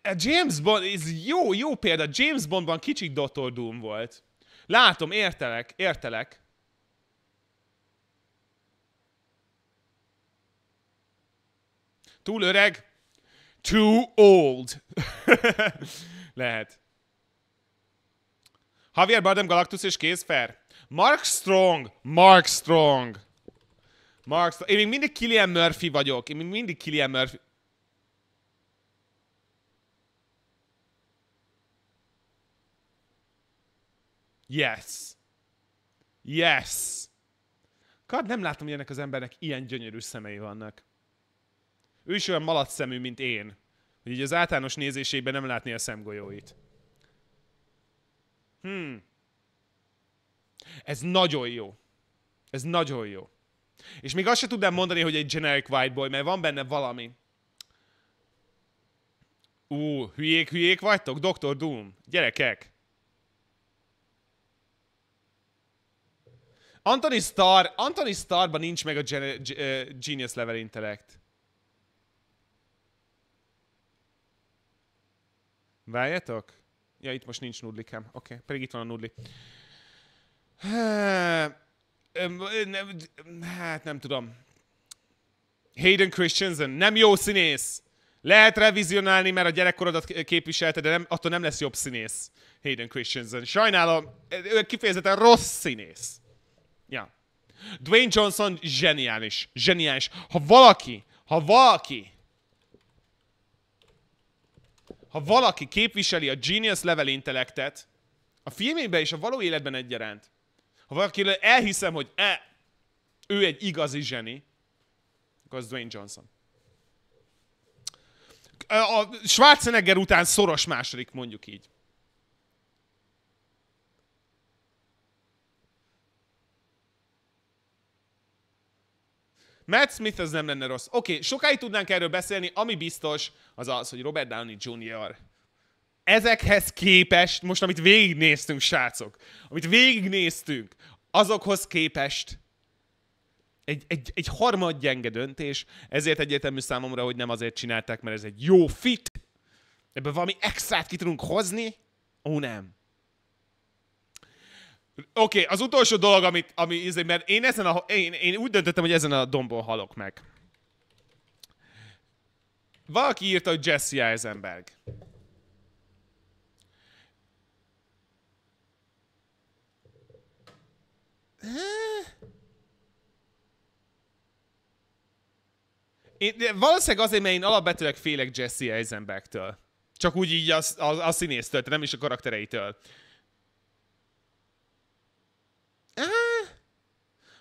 A James Bond, ez jó példa, James Bondban kicsik Doctor Doom volt. Látom, értelek. Túl öreg? Too old. Lehet. Javier Bardem, Galactus és kész, fair. Mark Strong. Én még mindig Cillian Murphy vagyok. Yes. God, nem látom, hogy ennek az embernek ilyen gyönyörű szemei vannak. Ő is olyan malacszemű, mint én. Hogy így az általános nézésében nem látni a szemgolyóit. Ez nagyon jó. És még azt se tudnám mondani, hogy egy generic white boy, mert van benne valami. Hülyék vagytok? Dr. Doom. Gyerekek. Anthony Starrban nincs meg a genius level intellect. Várjátok? Ja, itt most nincs nudlikám. Oké, pedig itt van a nudli. Hát nem tudom. Hayden Christensen, nem jó színész. Lehet revizionálni, mert a gyerekkorodat képviselte, de attól nem lesz jobb színész. Hayden Christensen. Sajnálom, ő kifejezetten rossz színész. Ja. Dwayne Johnson zseniális. Zseniális. Ha valaki képviseli a genius level intellektet, a filmében és a való életben egyaránt, ha valaki elhiszem, hogy ő egy igazi zseni, akkor az Dwayne Johnson. A Schwarzenegger után szoros második, mondjuk így. Matt Smith az nem lenne rossz. Oké, sokáig tudnánk erről beszélni, ami biztos az az, hogy Robert Downey Jr. Ezekhez képest, most amit végignéztünk, srácok, azokhoz képest egy harmad gyenge döntés, ezért egyértelmű számomra, hogy nem azért csinálták, mert ez egy jó fit, ebben valami extrát ki tudunk hozni, ó nem. Oké, az utolsó dolog, amit mert én ezen a... Én úgy döntöttem, hogy ezen a dombon halok meg. Valaki írta, hogy Jesse Eisenberg. Valószínűleg azért, mert én alapvetőleg félek Jesse Eisenbergtől. Csak úgy így a színésztől, nem is a karaktereitől.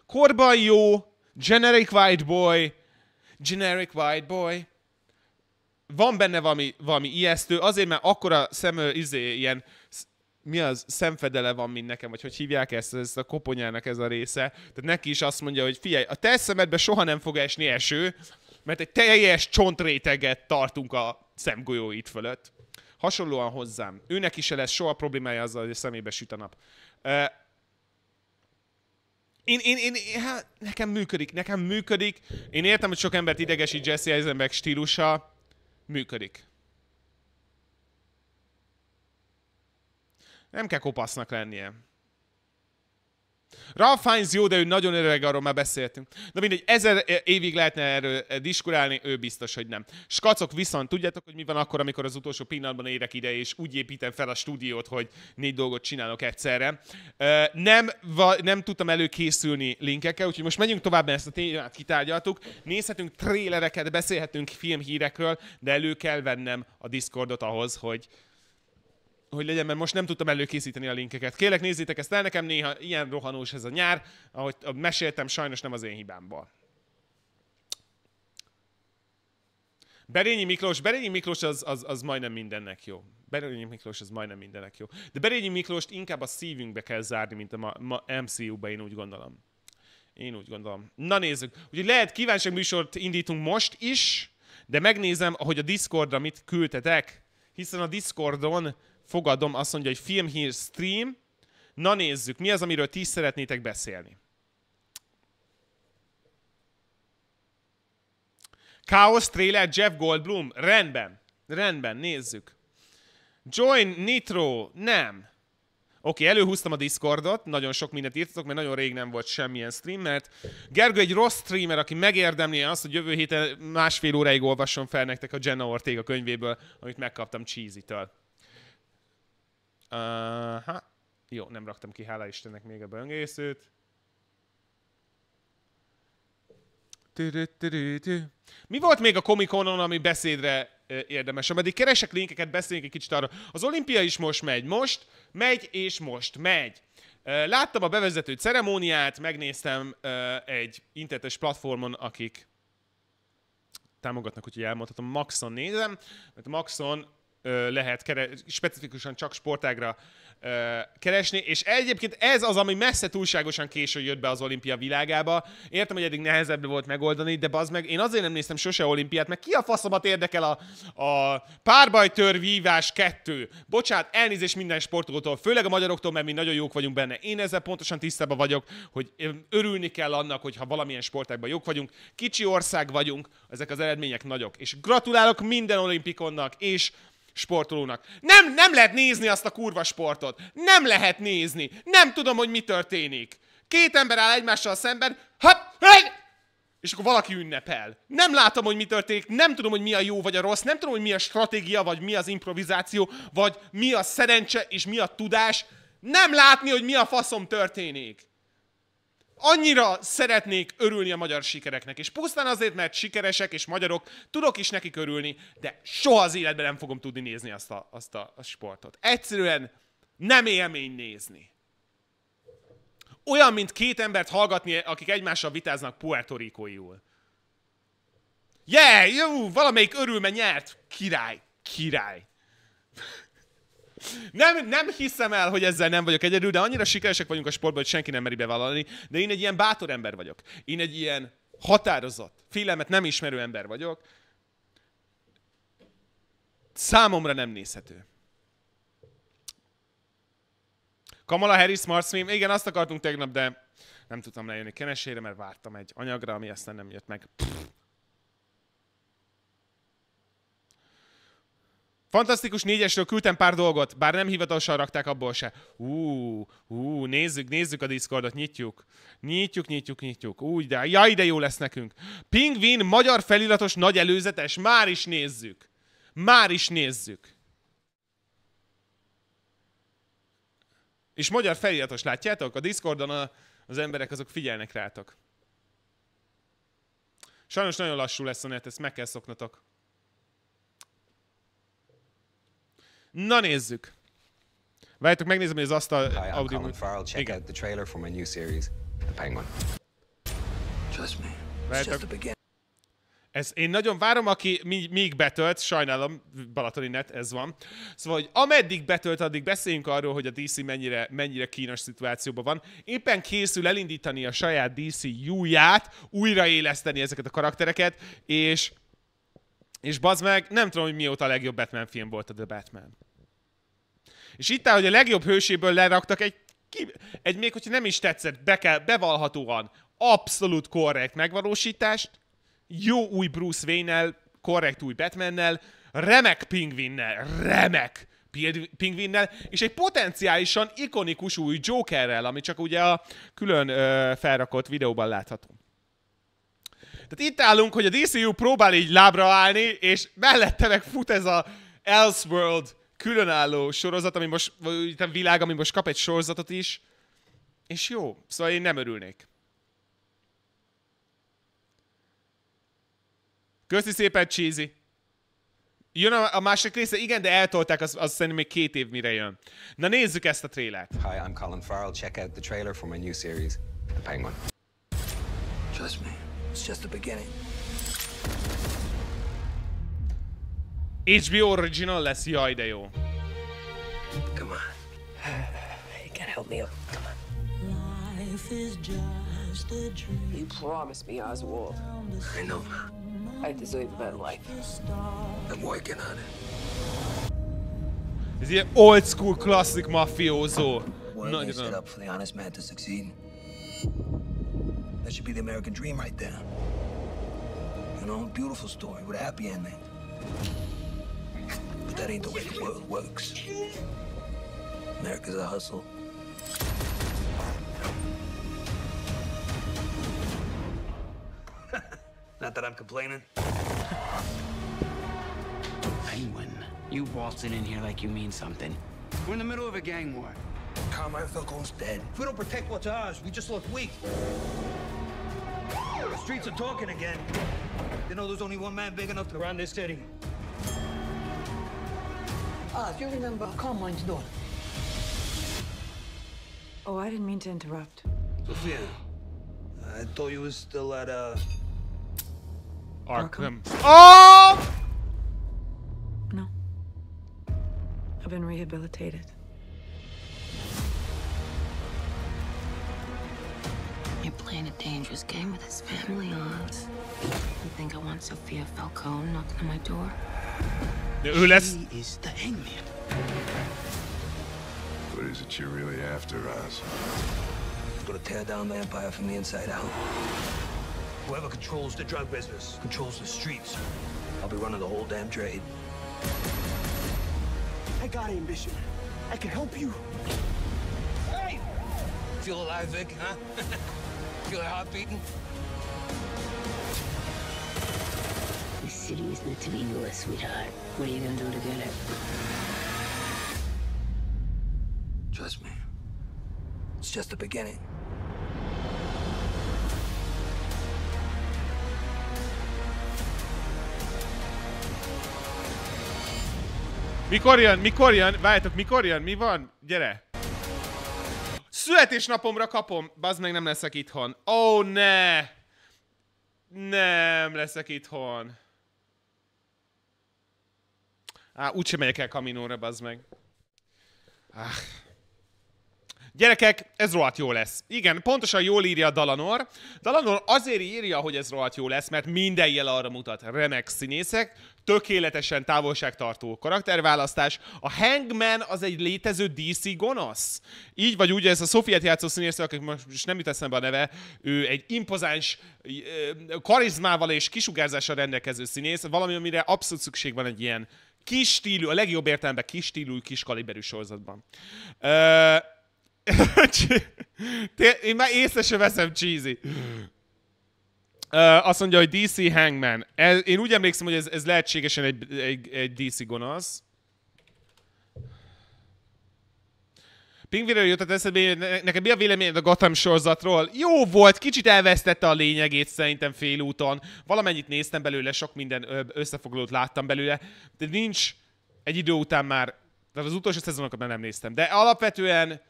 Korban jó, generic white boy. Van benne valami ijesztő, azért mert akkora szemöl, ilyen, mi az, szemfedele van, mint nekem, vagy hogy hívják ezt a koponyának ez a része. Tehát neki is azt mondja, hogy figyelj, a te szemedbe soha nem fog esni eső, mert egy teljes csontréteget tartunk a szemgolyó itt fölött. Hasonlóan hozzám. Őnek is se lesz soha problémája azzal, hogy a szemébe süt a nap. Hát, nekem működik. Én értem, hogy sok embert idegesít Jesse Eisenberg stílusa. Működik. Nem kell kopasznak lennie. Ralph Fiennes jó, de ő nagyon öreg, arról már beszéltünk. De mindegy, 1000 évig lehetne erről diskurálni, ő biztos, hogy nem. Skacok, viszont tudjátok, hogy mi van akkor, amikor az utolsó pillanatban érek ide, és úgy építem fel a stúdiót, hogy 4 dolgot csinálok egyszerre. Nem tudtam előkészülni linkekkel, úgyhogy most megyünk tovább, mert ezt a témát kitárgyaltuk. Nézhetünk trélereket, beszélhetünk filmhírekről, de elő kell vennem a Discordot ahhoz, hogy legyen, mert most nem tudtam előkészíteni a linkeket. Kérlek, nézzétek ezt el, nekem néha ilyen rohanós ez a nyár, ahogy meséltem, sajnos nem az én hibámból. Berényi Miklós az majdnem mindennek jó. Berényi Miklós az majdnem mindennek jó. De Berényi Miklóst inkább a szívünkbe kell zárni, mint a MCU-ba, én úgy gondolom. Na nézzük. Úgyhogy lehet kívánságműsort indítunk most is, de megnézem, hogy a Discordra mit küldtetek, hiszen a Discordon fogadom, azt mondja, hogy filmhír stream. Na nézzük, mi az, amiről ti szeretnétek beszélni? Chaos trailer, Jeff Goldblum. Rendben, nézzük. Join Nitro, nem. Oké, előhúztam a Discordot, nagyon sok mindent írtatok, mert nagyon rég nem volt semmilyen stream, mert Gergő egy rossz streamer, aki megérdemli azt, hogy jövő héten másfél óráig olvasson fel nektek a Jenna Ortega könyvéből, amit megkaptam Cheesy-től. Jó, nem raktam ki, hála Istennek, még a böngészőt. Mi volt még a Comic-Conon, ami beszédre érdemes? Ameddig keresek linkeket, beszéljünk egy kicsit arra. Az olimpia is most megy. Láttam a bevezető ceremóniát, megnéztem egy internetes platformon, akik támogatnak, úgyhogy elmondhatom, Maxon nézem, mert Maxon lehet specifikusan csak sportágra keresni, és egyébként ez az, ami messze túlságosan későn jött be az olimpia világába. Értem, hogy eddig nehezebb volt megoldani, de bazd meg, én azért nem néztem sose olimpiát, mert ki a faszomat érdekel a párbajtörvívás 2. Bocsánat, elnézést minden sportolótól, főleg a magyaroktól, mert mi nagyon jók vagyunk benne. Én ezzel pontosan tisztában vagyok, hogy örülni kell annak, hogyha valamilyen sportágban jók vagyunk. Kicsi ország vagyunk, ezek az eredmények nagyok. És gratulálok minden olimpikonnak és sportolónak. Nem lehet nézni azt a kurva sportot. Nem lehet nézni. Nem tudom, hogy mi történik. 2 ember áll egymással szemben, és akkor valaki ünnepel. Nem látom, hogy mi történik, nem tudom, hogy mi a jó vagy a rossz, nem tudom, hogy mi a stratégia, vagy mi az improvizáció, vagy mi a szerencse, és mi a tudás. Nem látni, hogy mi a faszom történik. Annyira szeretnék örülni a magyar sikereknek, és pusztán azért, mert sikeresek és magyarok, tudok is nekik örülni, de soha az életben nem fogom tudni nézni azt a sportot. Egyszerűen nem élmény nézni. Olyan, mint 2 embert hallgatni, akik egymással vitáznak puertorikóiul. Yeah, jó, valamelyik örül, mert nyert. Király. Nem hiszem el, hogy ezzel nem vagyok egyedül, de annyira sikeresek vagyunk a sportban, hogy senki nem meri bevállalni, de én egy ilyen bátor ember vagyok. Én egy ilyen határozott, félelmet nem ismerő ember vagyok. Számomra nem nézhető. Kamala Harris, Smart Meme. Igen, azt akartunk tegnap, de nem tudtam lejönni kenesére, mert vártam egy anyagra, ami aztán nem jött meg. Fantasztikus négyesről küldtem pár dolgot, bár nem hivatalosan rakták abból se. Nézzük a Discordot, nyitjuk. Úgy, de jaj, de jó lesz nekünk. Penguin, magyar feliratos nagy előzetes, már is nézzük. És magyar feliratos, látjátok? A Discordon az emberek azok figyelnek rátok. Sajnos nagyon lassú lesz a net, ezt meg kell szoknatok. Na nézzük. Várjátok, megnézem, hogy az asztal audiót. Igen. Várjátok. Ez én nagyon várom, aki még betölt, sajnálom, balatoni net, ez van. Szóval, hogy ameddig betölt, addig beszéljünk arról, hogy a DC mennyire kínos szituációban van. Éppen készül elindítani a saját DCU-ját, újraéleszteni ezeket a karaktereket, és bazd meg, nem tudom, hogy mióta a legjobb Batman film volt a The Batman. És itt áll, hogy a legjobb hőséből leraktak egy még hogyha nem is tetszett, bevallhatóan abszolút korrekt megvalósítást, jó új Bruce Wayne-nel, korrekt új Batman-nel, remek Penguin-nel, és egy potenciálisan ikonikus új Jokerrel, ami csak ugye a külön felrakott videóban látható. Tehát itt állunk, hogy a DCU próbál így lábra állni, és mellette meg fut ez a Elseworld különálló sorozat, ami most, vagy a világ, ami most kap egy sorozatot is, és jó, szóval én nem örülnék. Köszi szépen, Cheesy. Jön a másik része, igen, de eltolták, az szerintem még 2 év mire jön. Na nézzük ezt a trailert. Hi, I'm Colin Farrell. Check out the trailer for my new series, The Penguin. Trust me. It's just the beginning. HBO original lesz, jaj, de jó. Come on. You gotta help me up. Come on. Life is just a dream. You promised me, Oswald. I know. I deserve a better life. I'm working on it. Ez ilyen old school klasszik mafiózó. Nagyon set up for the honest man to succeed. That should be the American dream right there. You know, beautiful story with a happy ending. But that ain't the way the world works. America's a hustle. Not that I'm complaining. Penguin, you waltzing in here like you mean something. We're in the middle of a gang war. Carmine Falcone's dead. If we don't protect what's ours, we just look weak. The streets are talking again. You know there's only one man big enough to run this city. Do you remember Carmine's daughter? Oh, I didn't mean to interrupt. Sophia, I thought you were still at Arkham. Oh! No. I've been rehabilitated. You're playing a dangerous game with his family odds. You think I want Sophia Falcone knocking on my door? She is the hangman. What is it you're really after, Oz? It's gonna tear down the empire from the inside out. Whoever controls the drug business controls the streets. I'll be running the whole damn trade. I got ambition. I can help you. Hey! Feel alive, Vic, huh? Feel your heart beating? This city is meant to be yours, sweetheart. What are you gonna do to get it? Trust me. It's just the beginning. Mikor jön? Várjátok, mikor jön? Mi van? Gyere! Születésnapomra kapom! Bazd meg, nem leszek itthon. Oh, ne! Nem leszek itthon. Úgysem megyek el kaminóra, bazd meg. Gyerekek, ez rohadt jó lesz. Igen, pontosan jól írja a Dalanor. Dalanor azért írja, hogy ez rohadt jó lesz, mert minden jel arra mutat. Remek színészek, tökéletesen távolságtartó karakterválasztás. A Hangman az egy létező DC gonosz. Így vagy úgy, ez a Sophia-t játszó színészre, akik most nem jut eszembe a neve, ő egy impozáns, karizmával és kisugárzással rendelkező színész, valami, amire abszolút szükség van egy ilyen Kis stílű, a legjobb értelemben kis stílű, kis kaliberű sorozatban. Én már észre sem veszem, Cheesy. Azt mondja, hogy DC Hangman. Én úgy emlékszem, hogy ez lehetségesen egy DC gonosz. Pingvéről jutott eszedbe, nekem mi a véleményed a Gotham sorozatról? Jó volt, kicsit elvesztette a lényegét szerintem félúton. Valamennyit néztem belőle, sok minden összefoglalót láttam belőle, de nincs egy idő után már, tehát az utolsó szezonokat már nem néztem. De alapvetően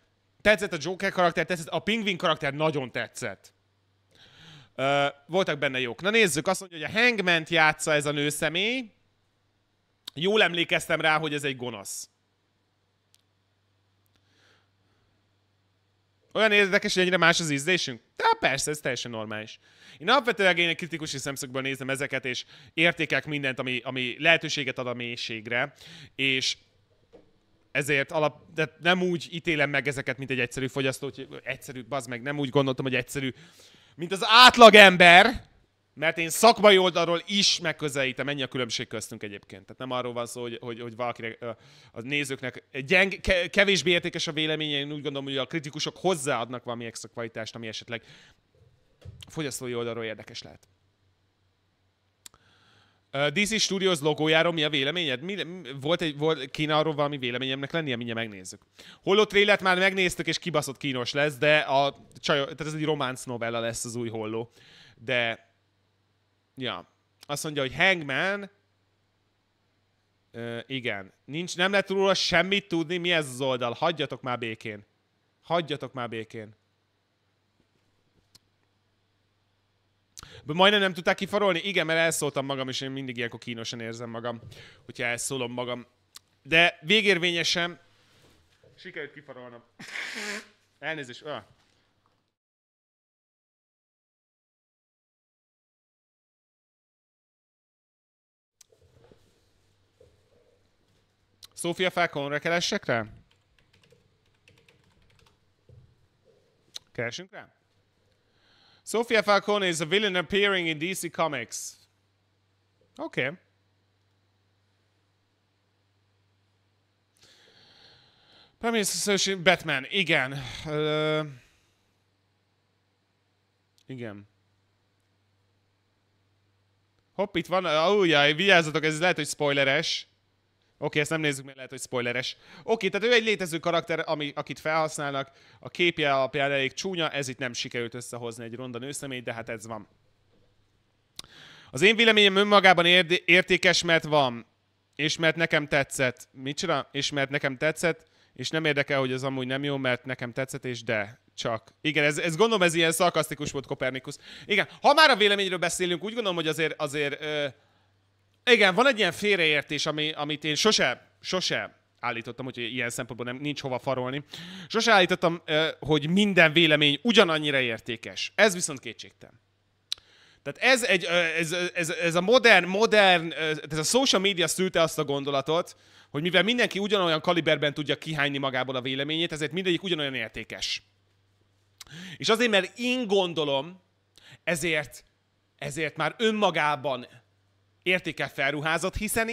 tetszett a Joker karakter, tetszett, a Penguin karakter nagyon tetszett. Voltak benne jók. Na nézzük, azt mondja, hogy a Hangman-t játsza ez a nőszemély. Jól emlékeztem rá, hogy ez egy gonosz. Olyan érdekes, hogy egyre más az ízlésünk? De persze, ez teljesen normális. Én alapvetően én egy kritikus szemszögből nézem ezeket, és értékelek mindent, ami lehetőséget ad a mélységre, és ezért de nem úgy ítélem meg ezeket, mint egy egyszerű fogyasztó, hogy egyszerű, bazd meg, nem úgy gondoltam, hogy egyszerű, mint az átlagember, mert én szakmai oldalról is megközelítem, ennyi a különbség köztünk egyébként. Tehát nem arról van szó, hogy valakinek, a nézőknek kevésbé értékes a véleménye, én úgy gondolom, hogy a kritikusok hozzáadnak valami extra kvalitást, ami esetleg a fogyasztói oldalról érdekes lehet. DC Studios logójáról mi a véleményed? Kéne arról valami véleményemnek lennie? Mindjárt megnézzük. Hollow trailert már megnéztük, és kibaszott kínos lesz, de tehát ez egy románc novella lesz az új Hollow. De... Ja. Azt mondja, hogy Hangman... igen. Nem lehet róla semmit tudni, mi ez az oldal. Hagyjatok már békén. Hagyjatok már békén. De majdnem nem tudták kifarolni? Igen, mert elszóltam magam, és én mindig ilyenkor kínosan érzem magam, hogyha elszólom magam. De végérvényesen... Sikerült kifarolnom. Elnézést. Sophia Falcone-ra keressek rá? Keresünk rá? Sophia Falcone is a villain appearing in DC Comics. Okay. Prime Minister Batman. Igen. Igen. Hopp, itt van. Jaj, vigyázzatok, ez lehet, hogy spoileres. Oké, ezt nem nézzük, mert lehet, hogy spoileres. Oké, tehát ő egy létező karakter, akit felhasználnak. A képje alapján elég csúnya, ez itt nem sikerült összehozni egy ronda nőszemélyt, de hát ez van. Az én véleményem önmagában értékes, mert van. És mert nekem tetszett. Mit csinál? És mert nekem tetszett, és nem érdekel, hogy az amúgy nem jó, mert nekem tetszett, és de csak. Igen, ez gondolom, ez ilyen szarkasztikus volt, Kopernikus. Igen, ha már a véleményről beszélünk, úgy gondolom, hogy azért igen, van egy ilyen félreértés, amit én sose állítottam, hogy ilyen szempontból nincs hova farolni. Sose állítottam, hogy minden vélemény ugyanannyira értékes. Ez viszont kétségtelen. Tehát ez a modern, ez a social media szülte azt a gondolatot, hogy mivel mindenki ugyanolyan kaliberben tudja kihányni magából a véleményét, ezért mindegyik ugyanolyan értékes. És azért, mert én gondolom, ezért már önmagában értékel felruházat, hiszen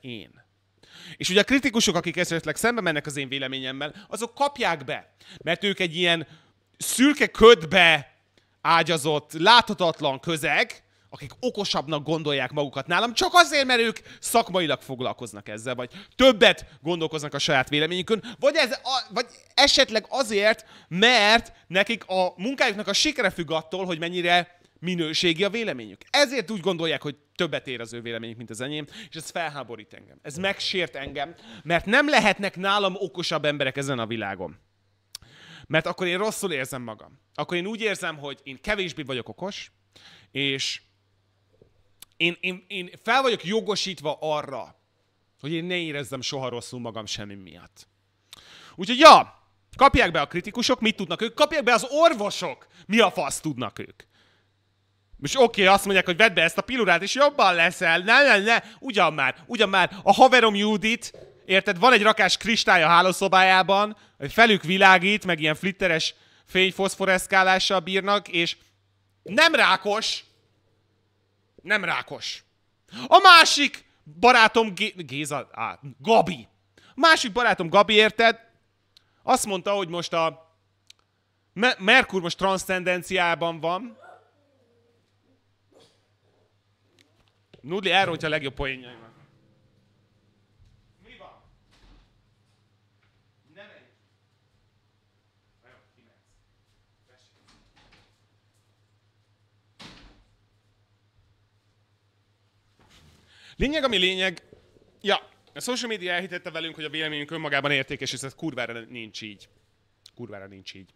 én. És ugye a kritikusok, akik esetleg szembe mennek az én véleményemmel, azok kapják be, mert ők egy ilyen szürke ködbe ágyazott, láthatatlan közeg, akik okosabbnak gondolják magukat nálam, csak azért, mert ők szakmailag foglalkoznak ezzel, vagy többet gondolkoznak a saját véleményükön, vagy esetleg azért, mert nekik a munkájuknak a sikere függ attól, hogy mennyire minőségi a véleményük. Ezért úgy gondolják, hogy többet ér az ő véleményük, mint az enyém, és ez felháborít engem. Ez megsért engem, mert nem lehetnek nálam okosabb emberek ezen a világon. Mert akkor én rosszul érzem magam. Akkor én úgy érzem, hogy én kevésbé vagyok okos, és én fel vagyok jogosítva arra, hogy én ne érezzem soha rosszul magam semmi miatt. Úgyhogy ja, kapják be a kritikusok, mit tudnak ők, kapják be az orvosok, mi a fasz tudnak ők. Most oké, azt mondják, hogy vedd be ezt a pilulát, és jobban leszel. Ne, ugyan már. A haverom Judit, érted, van egy rakás kristály a hálószobájában, felük világít, meg ilyen flitteres fényfoszforeszkálással bírnak, és nem rákos. A másik barátom Géza, Gabi. Másik barátom Gabi, érted? Azt mondta, hogy most a Merkur most transzcendenciában van. Nudli elrontja a legjobb poénjaimat. Mi van? Nem egy. Na jó, kimensz. Tessék. Lényeg, ami lényeg. Ja, a social media elhitette velünk, hogy a véleményünk önmagában értékes, és ez kurvára nincs így. Kurvára nincs így.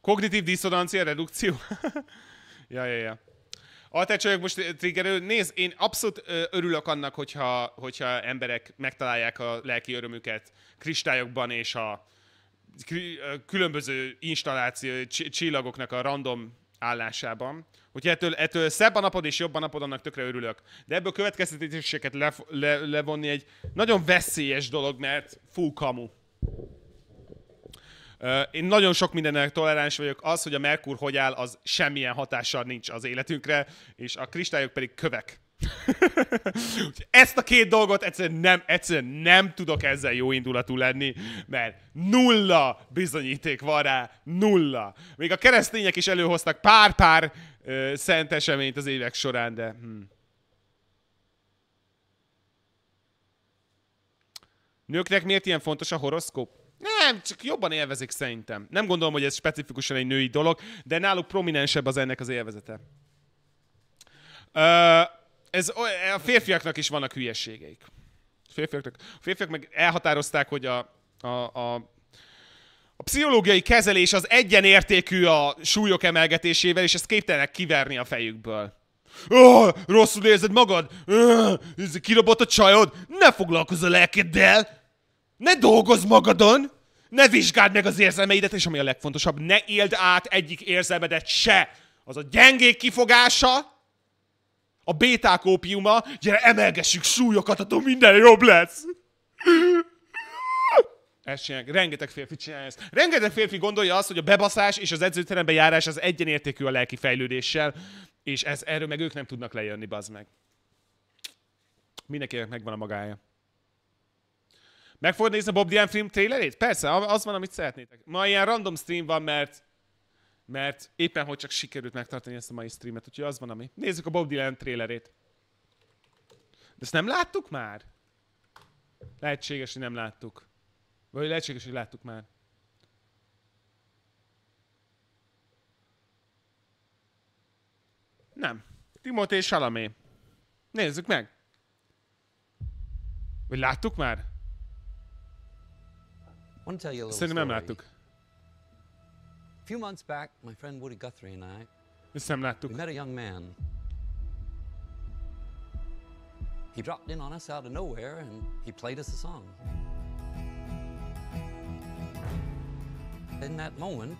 Kognitív diszonancia, redukció. Ja. Altácsajok most triggerő. Nézd, én abszolút örülök annak, hogyha emberek megtalálják a lelki örömüket kristályokban és a különböző installáció csillagoknak a random állásában. Hogyha ettől szebb a napod és jobb a napod, annak tökre örülök. De ebből következtetéseket levonni egy nagyon veszélyes dolog, mert full kamu. Én nagyon sok mindennek toleráns vagyok, az, hogy a Merkur hogy áll, az semmilyen hatással nincs az életünkre, és a kristályok pedig kövek. Ezt a két dolgot egyszerűen nem tudok ezzel jó indulatú lenni, mert nulla bizonyíték van rá, nulla. Még a keresztények is előhoztak pár-pár szent eseményt az évek során, de... Nőknek miért ilyen fontos a horoszkóp? Nem, csak jobban élvezik szerintem. Nem gondolom, hogy ez specifikusan egy női dolog, de náluk prominensebb az ennek az élvezete. A férfiaknak is vannak hülyeségeik. A férfiak meg elhatározták, hogy a pszichológiai kezelés az egyenértékű a súlyok emelgetésével, és ezt képtelenek kiverni a fejükből. Rosszul érzed magad? Kirobott a csajod? Ne foglalkozz a lelkeddel! Ne dolgozz magadon, ne vizsgáld meg az érzelmeidet, és ami a legfontosabb, ne éld át egyik érzelmedet se. Az a gyengék kifogása, a béták ópiuma, gyere emelgessük súlyokat, attól minden jobb lesz. Ezt csinálják, rengeteg férfi csinálja ezt. Rengeteg férfi gondolja azt, hogy a bebaszás és az edzőterembe járás az egyenértékű a lelki fejlődéssel, és erről meg ők nem tudnak lejönni, bazd meg. Mindenkinek megvan a magája. Meg fogod nézni a Bob Dylan film trailerét? Persze, az van, amit szeretnétek. Ma ilyen random stream van, mert éppen hogy csak sikerült megtartani ezt a mai streamet, úgyhogy az van, ami. Nézzük a Bob Dylan trailerét. De ezt nem láttuk már? Lehetséges, hogy nem láttuk. Vagy lehetséges, hogy láttuk már. Nem. Timothée Chalamet. Nézzük meg. Vagy láttuk már? I want to tell you a little story. A few months back, my friend Woody Guthrie and I met a young man. He dropped in on us out of nowhere and he played us a song. In that moment,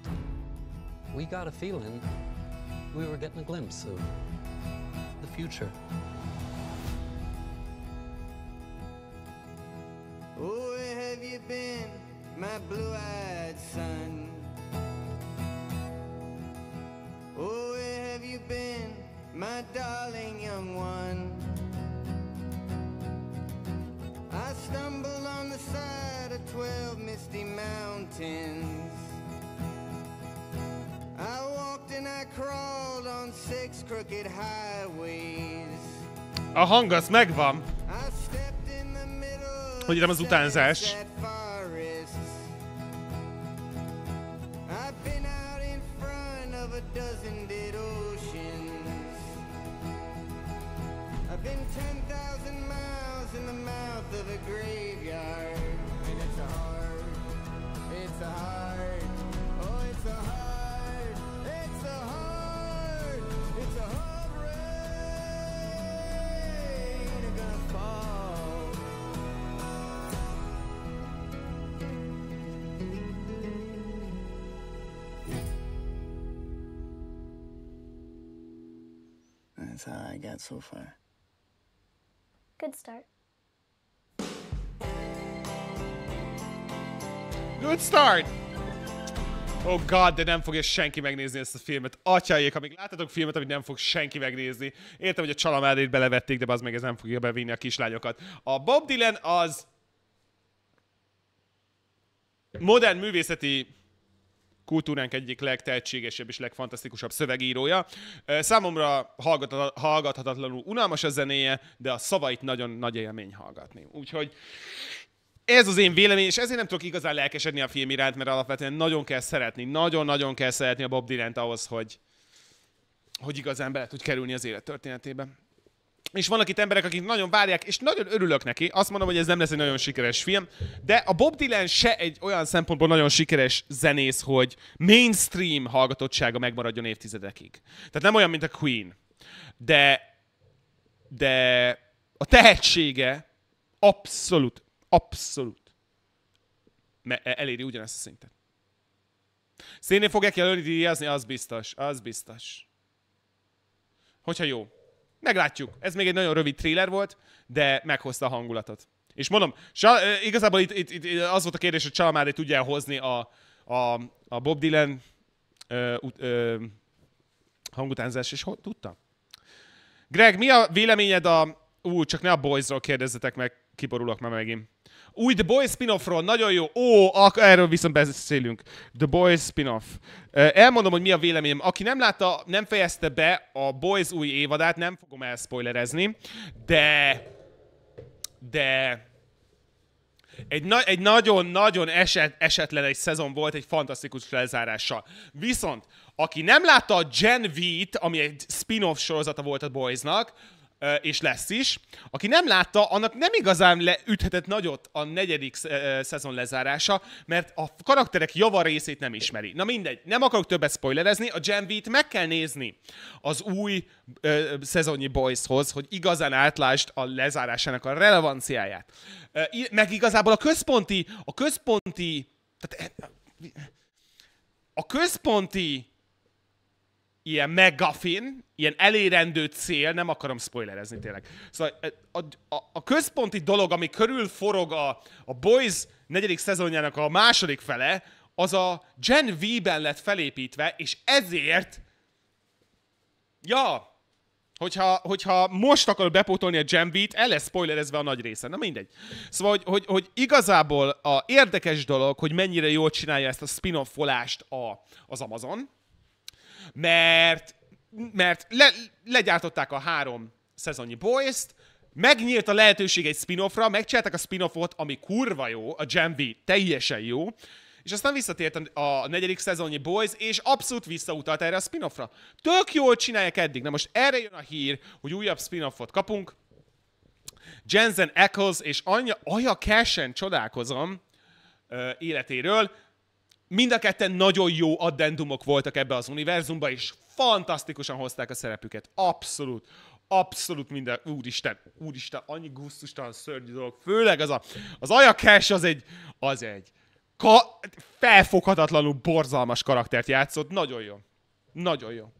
we got a feeling we were getting a glimpse of the future. Oh, where have you been? My blue-eyed son, oh, where have you been, my darling young one? I stumbled on the side of 12 misty mountains. I walked and I crawled on 6 crooked highways. A hang az megvan. Hogy nem az utánzás. That's how I got so far. Good start. Good start. Oh god, de nem fogja senki megnézni ezt a filmet. Atyájék, amíg láttatok filmet, amit nem fog senki megnézni. Értem, hogy a csalamádét belevették, de az meg ez nem fogja bevinni a kislányokat. A Bob Dylan az... modern művészeti kultúránk egyik legtehetségesebb és legfantasztikusabb szövegírója. Számomra hallgathatatlanul unalmas a zenéje, de a szavait nagyon nagy élmény hallgatni. Úgyhogy... ez az én vélemény, és ezért nem tudok igazán lelkesedni a film iránt, mert alapvetően nagyon kell szeretni, nagyon-nagyon kell szeretni a Bob Dylant ahhoz, hogy igazán bele tud kerülni az élet történetébe. És vannak itt emberek, akik nagyon várják, és nagyon örülök neki. Azt mondom, hogy ez nem lesz egy nagyon sikeres film, de a Bob Dylan se egy olyan szempontból nagyon sikeres zenész, hogy mainstream hallgatottsága megmaradjon évtizedekig. Tehát nem olyan, mint a Queen. De a tehetsége abszolút eléri ugyanezt a szintet. Szénén fogják jelölni díjazni, az biztos. Hogyha jó. Meglátjuk. Ez még egy nagyon rövid trailer volt, de meghozta a hangulatot. És mondom, igazából itt az volt a kérdés, hogy Csalamádét tudja hozni a Bob Dylan hangutánzás, és tudta. Greg, mi a véleményed a... csak ne a Boysról kérdezzetek meg, kiborulok már megint. Új The Boys spin-offról, nagyon jó. Ó, erről viszont beszélünk. The Boys spin-off. Elmondom, hogy mi a véleményem. Aki nem látta, nem fejezte be a Boys új évadát, nem fogom elspoilerezni, de egy nagyon-nagyon esetlen egy szezon volt egy fantasztikus lezárással. Viszont, aki nem látta a Gen V-t, ami egy spin-off sorozata volt a Boysnak, és lesz is. Aki nem látta, annak nem igazán üthetett nagyot a negyedik szezon lezárása, mert a karakterek java részét nem ismeri. Na mindegy, nem akarok többet spoilerezni, a Gen V-t meg kell nézni az új szezonnyi Boyshoz, hogy igazán átlásd a lezárásának a relevanciáját. Meg igazából a központi ilyen megafin, ilyen elérendő cél, nem akarom spoilerezni tényleg. Szóval a központi dolog, ami körül forog a Boys negyedik szezonjának a második fele, az a Gen V-ben lett felépítve, és ezért, ja, hogyha most akarod bepótolni a Gen V-t, el lesz spoilerezve a nagy része. Na mindegy. Szóval, hogy igazából a érdekes dolog, hogy mennyire jól csinálja ezt a spin-offolást az Amazon, mert legyártották a 3 szezonnyi Boys-t, megnyílt a lehetőség egy spin-offra, megcsinálták a spin-offot, ami kurva jó, a Gen V teljesen jó, és aztán visszatért a 4. szezonnyi Boys, és abszolút visszautalt erre a spin-offra. Tök jól csinálják eddig. Na most erre jön a hír, hogy újabb spin-offot kapunk. Jensen Ackles és Anya Cashen csodálkozom életéről. Mind a ketten nagyon jó addendumok voltak ebbe az univerzumba, és fantasztikusan hozták a szerepüket. Abszolút minden. Úristen, annyi gusztustalan szörnyű dolog. Főleg az Anya Cash az egy felfoghatatlanul borzalmas karaktert játszott. Nagyon jó.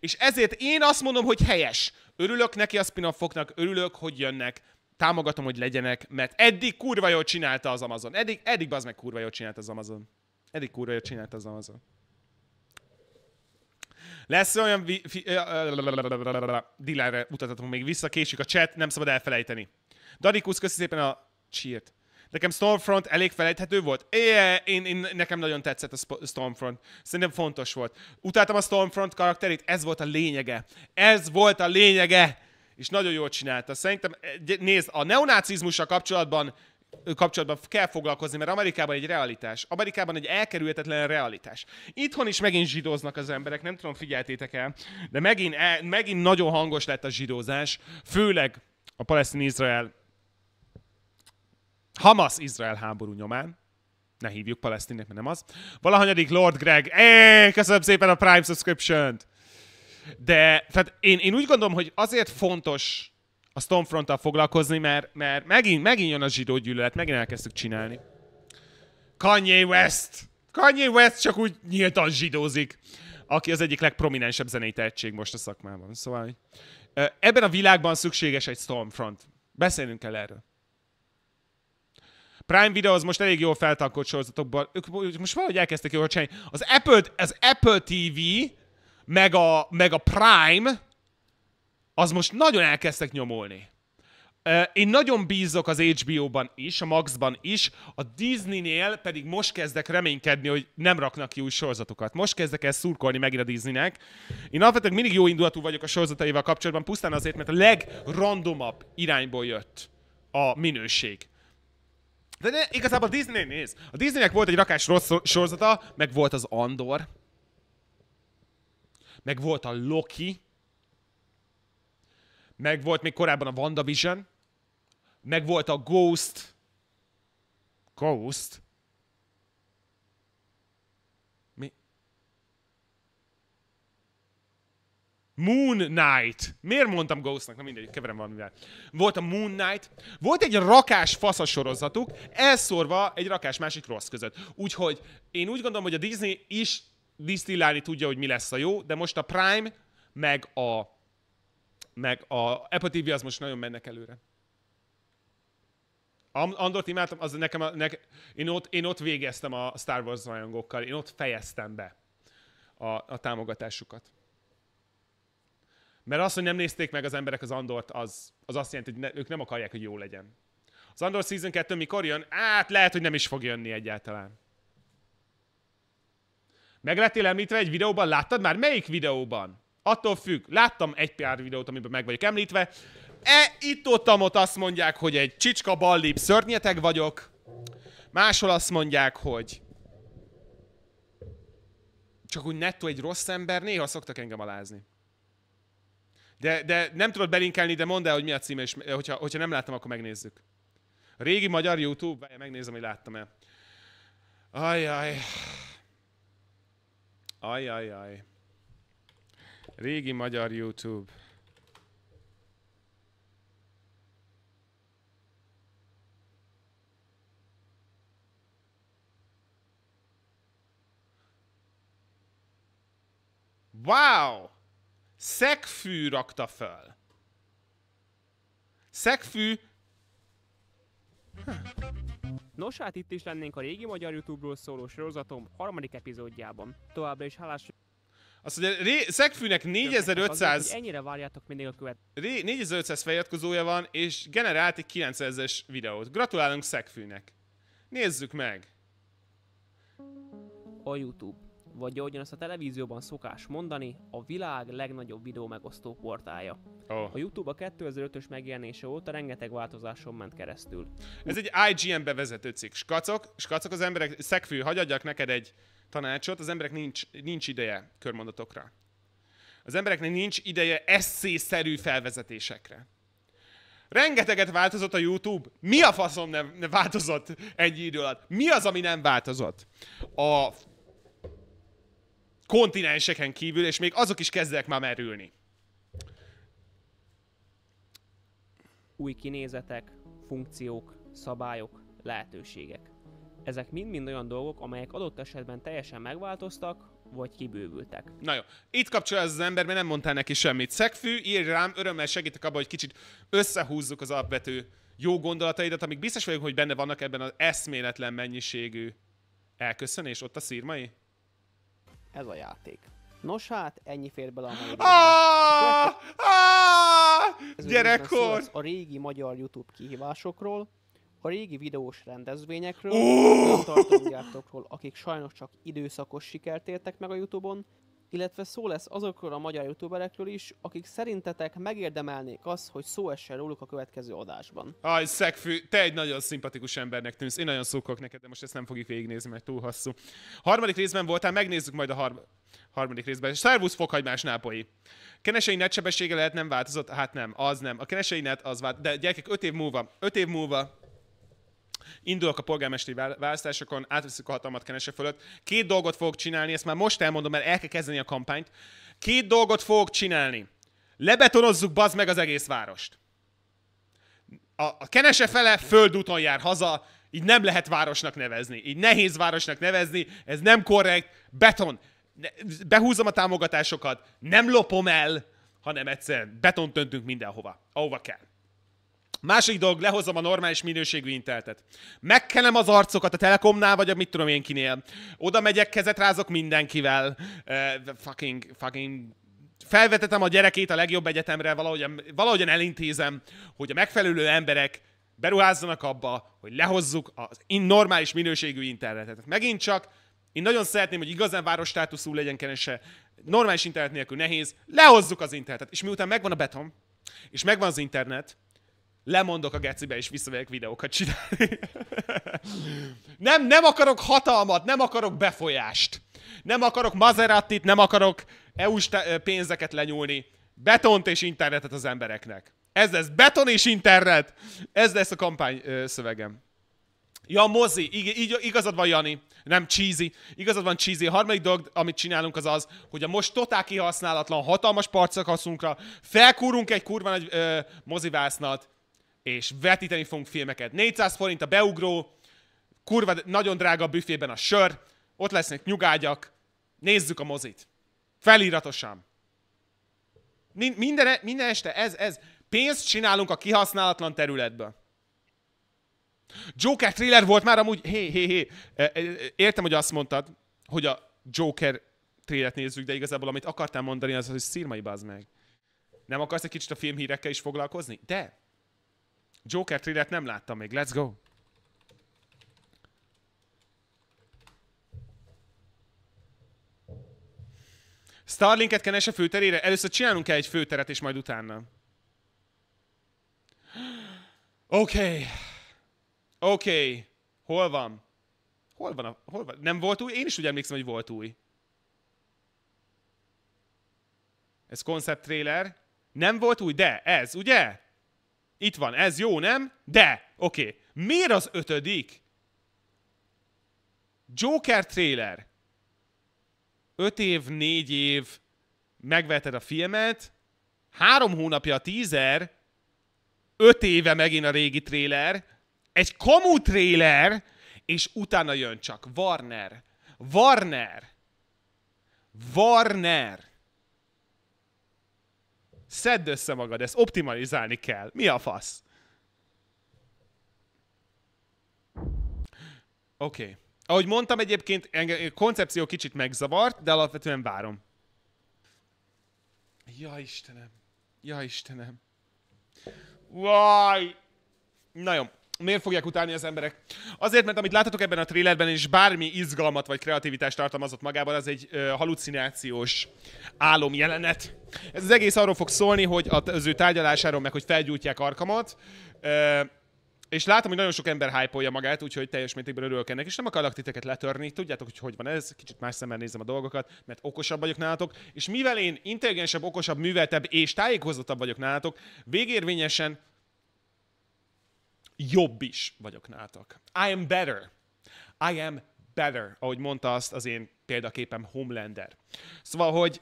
És ezért én azt mondom, hogy helyes. Örülök neki a spin-offoknak, örülök, hogy jönnek. Támogatom, hogy legyenek, mert eddig kurva jól csinálta az Amazon. Eddig bazd meg kurva jól csinálta az Amazon. Eddig kurva csinált az Amazon. Lesz olyan... Dylanre mutathatunk még vissza, késik a chat, nem szabad elfelejteni. Darikusz, köszi szépen a cheert. Nekem Stormfront elég felejthető volt? Nekem nagyon tetszett a Stormfront. Szerintem fontos volt. Utáltam a Stormfront karakterét, ez volt a lényege. És nagyon jól csinálta. Szerintem, nézd, a neonácizmussal kapcsolatban kell foglalkozni, mert Amerikában egy realitás. Amerikában egy elkerülhetetlen realitás. Itthon is megint zsidóznak az emberek, nem tudom, figyeltétek el, de megint nagyon hangos lett a zsidózás, főleg a palesztin-izrael Hamas-Izrael háború nyomán. Ne hívjuk palesztinnek, mert nem az. Valahanyadik Lord Greg. Köszönöm szépen a Prime subscription-t! De tehát én úgy gondolom, hogy azért fontos a Stormfronttal foglalkozni, mert megint jön a zsidó gyűlölet, megint elkezdtük csinálni. Kanye West csak úgy nyíltan zsidózik, aki az egyik legprominensebb zenei tehetség most a szakmában. Szóval ebben a világban szükséges egy Stormfront. Beszélnünk kell erről. Prime Video az most elég jól feltankolt sorozatokban. Ők most valahogy elkezdtek jól csinálni. Az Apple TV, meg a Prime, az most nagyon elkezdtek nyomolni. Én nagyon bízok az HBO-ban is, a Max-ban is, a Disney-nél pedig most kezdek reménykedni, hogy nem raknak ki új sorozatokat. Most kezdek el szurkolni megint a Disney-nek. Én alapvetően mindig jó indulatú vagyok a sorozataival kapcsolatban, pusztán azért, mert a legrandomabb irányból jött a minőség. De ne, igazából a Disney néz. A Disneynek volt egy rakás rossz sorozata, meg volt az Andor, meg volt a Loki, meg volt még korábban a WandaVision, meg volt a Ghost? Mi? Moon Knight. Miért mondtam Ghostnak? Na mindegy, keverem valamivel. Volt a Moon Knight. Volt egy rakás faszas sorozatuk, elszórva egy rakás másik rossz között. Úgyhogy én úgy gondolom, hogy a Disney is disztillálni tudja, hogy mi lesz a jó, de most a Prime, meg a Apple TV az most nagyon mennek előre. Andort imádtam, az nekem én ott végeztem a Star Wars rajongókkal, én ott fejeztem be a támogatásukat. Mert azt, hogy nem nézték meg az emberek az Andort, az azt jelenti, hogy ők nem akarják, hogy jó legyen. Az Andor Season 2 mikor jön? Hát lehet, hogy nem is fog jönni egyáltalán. Meg lettél említve egy videóban? Láttad már? Melyik videóban? Attól függ. Láttam egy pár videót, amiben meg vagyok említve. Itt-ott azt mondják, hogy egy csicska ballib szörnyeteg vagyok. Máshol azt mondják, hogy csak úgy nettó egy rossz ember. Néha szoktak engem alázni. De nem tudod belinkelni, de mondd el, hogy mi a címe, és hogyha nem láttam, akkor megnézzük. A régi magyar YouTube, megnézem, hogy láttam-e. Ajjaj. Ajjajjaj. Régi magyar YouTube. Wow! Szegfű rakta föl. Szegfű. Nos, hát itt is lennénk a régi magyar YouTube-ról szóló sorozatom harmadik epizódjában. Továbbra is hálás... Azt mondja, Szegfűnek 4500... Ennyire várjátok mindig a követ. 4500 feliratkozója van, és generált egy 9000-es videót. Gratulálunk Szegfűnek. Nézzük meg. A YouTube, vagy ahogyan azt a televízióban szokás mondani, a világ legnagyobb videó megosztó portálja. Oh. A YouTube a 2005-ös megjelenése óta rengeteg változáson ment keresztül. Ez egy IGN bevezető cikk. Skacok az emberek, Szegfű, hadd adjak neked egy tanácsot, az emberek nincs ideje körmondatokra. Az embereknek nincs ideje esszészerű felvezetésekre. Rengeteget változott a YouTube. Mi a faszom nem változott ennyi idő alatt? Mi az, ami nem változott? A kontinenseken kívül, és még azok is kezdenek már merülni. Új kinézetek, funkciók, szabályok, lehetőségek. Ezek mind-mind olyan dolgok, amelyek adott esetben teljesen megváltoztak, vagy kibővültek. Na jó, itt kapcsol az ember, mert nem mondtál neki semmit. Szegfű, írj rám, örömmel segítek abban, hogy kicsit összehúzzuk az alapvető jó gondolataidat, amik biztos vagyok, hogy benne vannak ebben az eszméletlen mennyiségű elköszönés, ott a szírmai? Ez a játék. Nos hát, ennyi fér bele a mai gyerekkor! A régi magyar YouTube kihívásokról, a régi videós rendezvényekről, olyan tartalomgyártókról, akik sajnos csak időszakos sikert értek meg a YouTube-on, illetve szó lesz azokról a magyar youtuberekről is, akik szerintetek megérdemelnék azt, hogy szó essen róluk a következő adásban. Aj, Szegfű, te egy nagyon szimpatikus embernek tűnsz. Én nagyon szurkolok neked, de most ezt nem fogjuk végignézni, mert túl hosszú. Harmadik részben voltál, megnézzük majd a harmadik részben. Szervusz, fokhagymás nápolyi. Kenesei net sebessége lehet nem változott? Hát nem, az nem. A kenesei net az vált, de gyerekek, 5 év múlva indulok a polgármesteri választásokon, átveszük a hatalmat Kenese fölött. Két dolgot fogok csinálni, ezt már most elmondom, mert el kell kezdeni a kampányt. Két dolgot fogok csinálni. Lebetonozzuk, bazd meg, az egész várost. A Kenese fele földúton jár haza, így nem lehet városnak nevezni. Így nehéz városnak nevezni, ez nem korrekt. Beton. Behúzom a támogatásokat, nem lopom el, hanem egyszerűen betont öntünk mindenhova, ahova kell. Másik dolog, lehozom a normális minőségű Inteltet. Megkenem az arcokat a Telekomnál, vagy a mit tudom én kinél. Oda megyek, kezet rázok mindenkivel. Felvetetem a gyerekét a legjobb egyetemre, valahogyan elintézem, hogy a megfelelő emberek beruházzanak abba, hogy lehozzuk az normális minőségű internetet. Megint csak, én nagyon szeretném, hogy igazán város státuszú legyen Kenese. Normális internet nélkül nehéz. Lehozzuk az internetet. És miután megvan a beton, és megvan az internet, lemondok a gecibe, és visszamegyek videókat csinálni. Nem akarok hatalmat, nem akarok befolyást. Nem akarok Maseratit, nem akarok EU-s pénzeket lenyúlni. Betont és internetet az embereknek. Ez lesz beton és internet. Ez lesz a kampány szövegem. Ja, mozi. Igazad van, Jani. Nem, cheesy. Igazad van, cheesy. A harmadik dolog, amit csinálunk, az az, hogy a most totál kihasználatlan hatalmas parcakaszunkra felkúrunk egy kurva nagy mozivásznat, és vetíteni fogunk filmeket. 400 forint a beugró, kurva nagyon drága a büfében a sör, ott lesznek nyugágyak, nézzük a mozit. Feliratosan. Minden este ez. Pénzt csinálunk a kihasználatlan területből. Joker thriller volt már amúgy, értem, hogy azt mondtad, hogy a Joker thrillert nézzük, de igazából amit akartál mondani, az, hogy szírmai bazd meg. Nem akarsz egy kicsit a filmhírekkel is foglalkozni? De! Joker thrillert nem láttam még, let's go! Starlinket kenes a főterére? Először csinálunk egy főteret, és majd utána. Oké. Hol van? Hol van? Nem volt új? Én is úgy emlékszem, hogy volt új. Ez koncept trailer. Nem volt új, de ez, ugye? Itt van, ez jó, nem? De, oké. Miért az ötödik? Joker trailer. 5 év, 4 év, megvetted a filmet, 3 hónapja a teaser, 5 éve megint a régi trailer, egy kamu trailer, és utána jön csak Warner. Szedd össze magad, ezt optimalizálni kell. Mi a fasz? Oké. Ahogy mondtam, egyébként a koncepció kicsit megzavart, de alapvetően várom. Ja Istenem. Vaj! Na jó, miért fogják utálni az emberek? Azért, mert amit láthatok ebben a trailerben, és bármi izgalmat vagy kreativitást tartalmazott magában, az egy halucinációs álomjelenet. Ez az egész arról fog szólni, hogy az ő tárgyalásáról, meg hogy felgyújtják Arkhamot. És látom, hogy nagyon sok ember hype-olja magát, úgyhogy teljes mértékben örülök ennek, és nem akarlak titeket letörni. Tudjátok, hogy hogy van ez, kicsit más szemmel nézem a dolgokat, mert okosabb vagyok nálatok, és mivel én intelligensebb, okosabb, műveltebb és tájékozottabb vagyok nálatok, végérvényesen jobb is vagyok nálatok. I am better, ahogy mondta azt az én példaképem Homelander. Szóval, hogy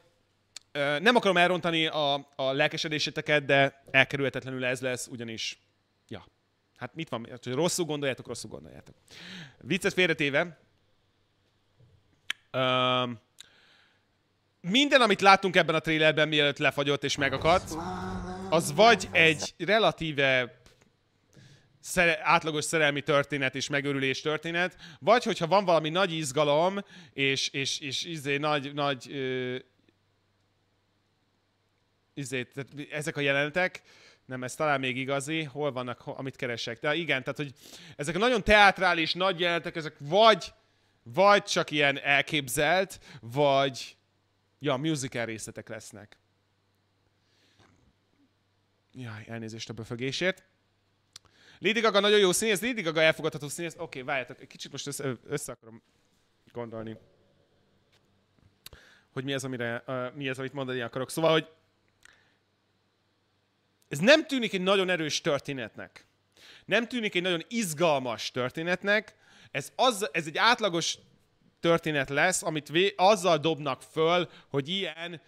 nem akarom elrontani a lelkesedéseteket, de elkerülhetetlenül ez lesz, ugyanis, ja. Hát mit van? Rosszul gondoljátok. Viccet félretéve. Minden, amit láttunk ebben a trailerben, mielőtt lefagyott és megakadt, az vagy egy relatíve átlagos szerelmi történet és megörülés történet, vagy hogyha van valami nagy izgalom, ezek a jelenetek. Nem, ez talán még igazi. Hol vannak, amit keresek? De igen, tehát, hogy ezek a nagyon teátrális nagy jelentek, ezek vagy csak ilyen elképzelt, vagy ja, musical részletek lesznek. Jaj, elnézést a böfögésért. Lady Gaga nagyon jó színész, Lady Gaga elfogadható színész. Oké, várjátok, egy kicsit most össze akarom gondolni, hogy mi ez, amit mondani akarok. Szóval, hogy ez nem tűnik egy nagyon erős történetnek. Nem tűnik egy nagyon izgalmas történetnek. Ez egy átlagos történet lesz, amit azzal dobnak föl, hogy ilyen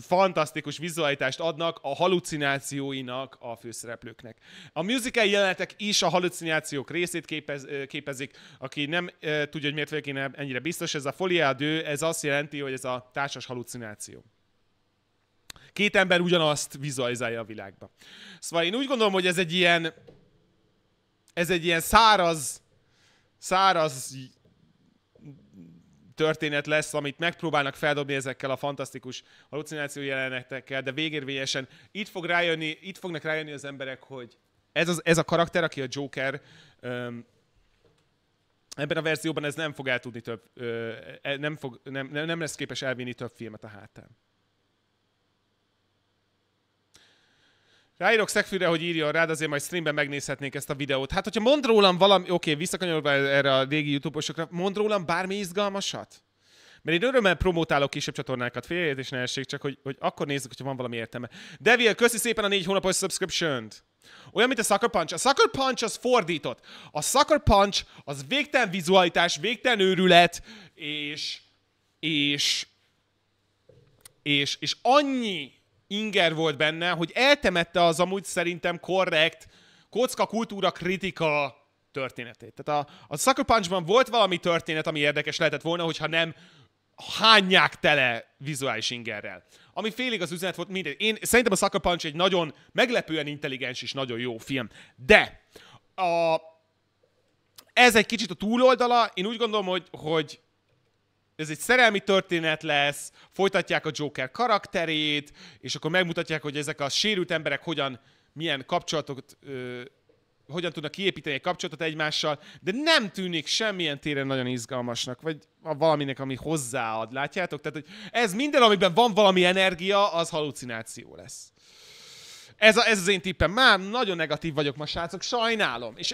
fantasztikus vizualitást adnak a halucinációinak a főszereplőknek. A musical jelenetek is a halucinációk részét képezik. Aki nem tudja, hogy miért vagyok én ennyire biztos, ez a folie à deux, ez azt jelenti, hogy ez a társas halucináció. Két ember ugyanazt vizualizálja a világba. Szóval én úgy gondolom, hogy ez egy ilyen száraz történet lesz, amit megpróbálnak feldobni ezekkel a fantasztikus hallucináció jelenetekkel, de végérvényesen itt fognak rájönni az emberek, hogy ez a karakter, aki a Joker, ebben a verzióban ez nem fog el tudni több, nem lesz képes elvinni több filmet a hátán. Ráírok Szegfűre, hogy írjon rád, azért majd streamben megnézhetnénk ezt a videót. Hát, hogyha mond rólam valami, oké, visszakanyarodva erre a régi YouTube-osokra, mond rólam bármi izgalmasat? Mert én örömmel promotálok kisebb csatornákat, félreértés ne essék, csak hogy akkor nézzük, hogyha van valami értelme. Devil, köszi szépen a 4 hónapos subscription-t. Olyan, mint a Sucker Punch. A Sucker Punch az fordított. A Sucker Punch az végtelen vizualitás, végtelen őrület, és annyi inger volt benne, hogy eltemette az amúgy szerintem korrekt kocka kultúra kritika történetét. Tehát a Sucker Punch-ban volt valami történet, ami érdekes lehetett volna, hogyha nem hányják tele vizuális ingerrel. Ami félig az üzenet volt, mindegy. Én szerintem a Sucker Punch egy nagyon meglepően intelligens és nagyon jó film. De ez egy kicsit a túloldala. Én úgy gondolom, hogy ez egy szerelmi történet lesz, folytatják a Joker karakterét, és akkor megmutatják, hogy ezek a sérült emberek milyen kapcsolatot, hogyan tudnak kiépíteni egy kapcsolatot egymással, de nem tűnik semmilyen téren nagyon izgalmasnak, vagy valaminek, ami hozzáad, látjátok? Tehát, hogy ez minden, amiben van valami energia, az hallucináció lesz. Ez az én tippem. Már nagyon negatív vagyok ma, srácok, sajnálom, és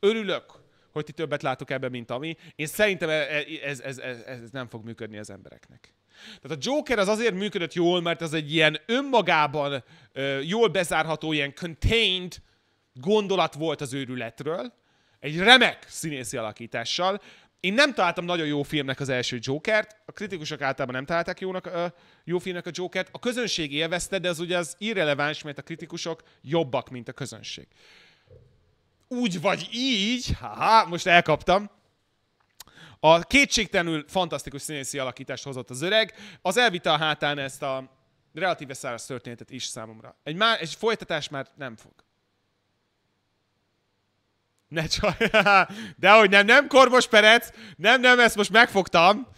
örülök, hogy ti többet látok ebben, mint ami. Én szerintem ez nem fog működni az embereknek. Tehát a Joker az azért működött jól, mert az egy ilyen önmagában jól bezárható, ilyen contained gondolat volt az őrületről, egy remek színészi alakítással. Én nem találtam nagyon jó filmnek az első Jokert, a kritikusok általában nem találták jó filmnek a Jokert, a közönség élvezte, de az ugye az irreleváns, mert a kritikusok jobbak, mint a közönség. Úgy vagy így, most elkaptam. A kétségtelenül fantasztikus színészi alakítást hozott az öreg, az elvitte a hátán ezt a relatíve száraz történetet is számomra. Egy folytatás már nem fog. Ne csaj, dehogy nem Kormos Perec, nem, ezt most megfogtam.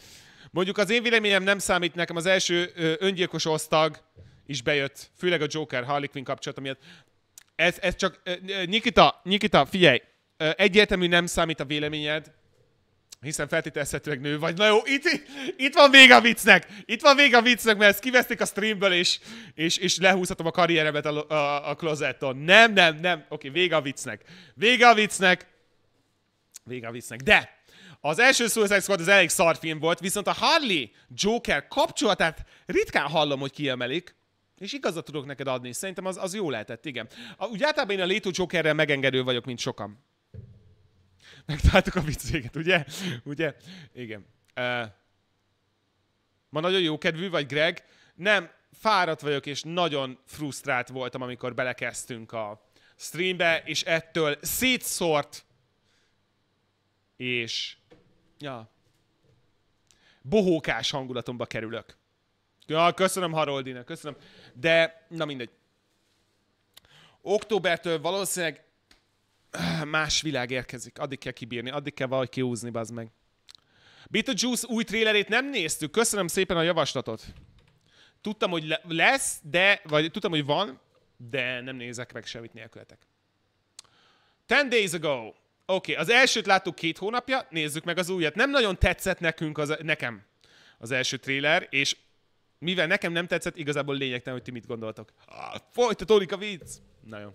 Mondjuk az én véleményem nem számít, nekem az első öngyilkos osztag is bejött, főleg a Joker-Harley Quinn kapcsolata miatt. Ez csak, Nikita, figyelj, egyértelmű nem számít a véleményed, hiszen feltételezhetőleg nő vagy. Na jó, itt van vége a viccnek! Itt van vége a viccnek, mert ezt kivesztik a streamből, és lehúzhatom a karrieremet a klozetton. Nem, oké, vége a viccnek. De az első Suicide Squad az elég szar film volt, viszont a Harley-Joker kapcsolatát ritkán hallom, hogy kiemelik. És igazat tudok neked adni, szerintem az jó lehetett, igen. Úgy általában én a Leto Jokerrel megengedő vagyok, mint sokan. Megtaláltuk a viccéget, ugye? Igen. Ma nagyon jó kedvű vagy, Greg? Nem, fáradt vagyok, és nagyon frusztrált voltam, amikor belekezdtünk a streambe, és ettől szétszórt, és bohókás hangulatomba kerülök. Ja, köszönöm Haroldinak, köszönöm. De, na mindegy. Októbertől valószínűleg más világ érkezik. Addig kell kibírni, addig kell valahogy kiúzni, bazd meg. Beetlejuice új trélerét nem néztük. Köszönöm szépen a javaslatot. Tudtam, hogy lesz, vagy tudtam, hogy van, de nem nézek meg semmit nélkületek. 10 days ago. Oké, az elsőt láttuk 2 hónapja, nézzük meg az újat. Nem nagyon tetszett nekem az első tréler, és mivel nekem nem tetszett, igazából lényegtelen, hogy ti mit gondoltok. Folytatódik a vicc! Na jó.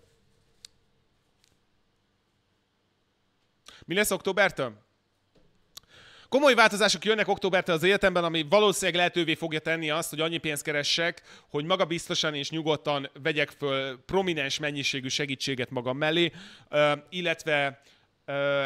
Mi lesz októbertől? Komoly változások jönnek októbertől az életemben, ami valószínűleg lehetővé fogja tenni azt, hogy annyi pénzt keressek, hogy magabiztosan és nyugodtan vegyek föl prominens mennyiségű segítséget magam mellé, illetve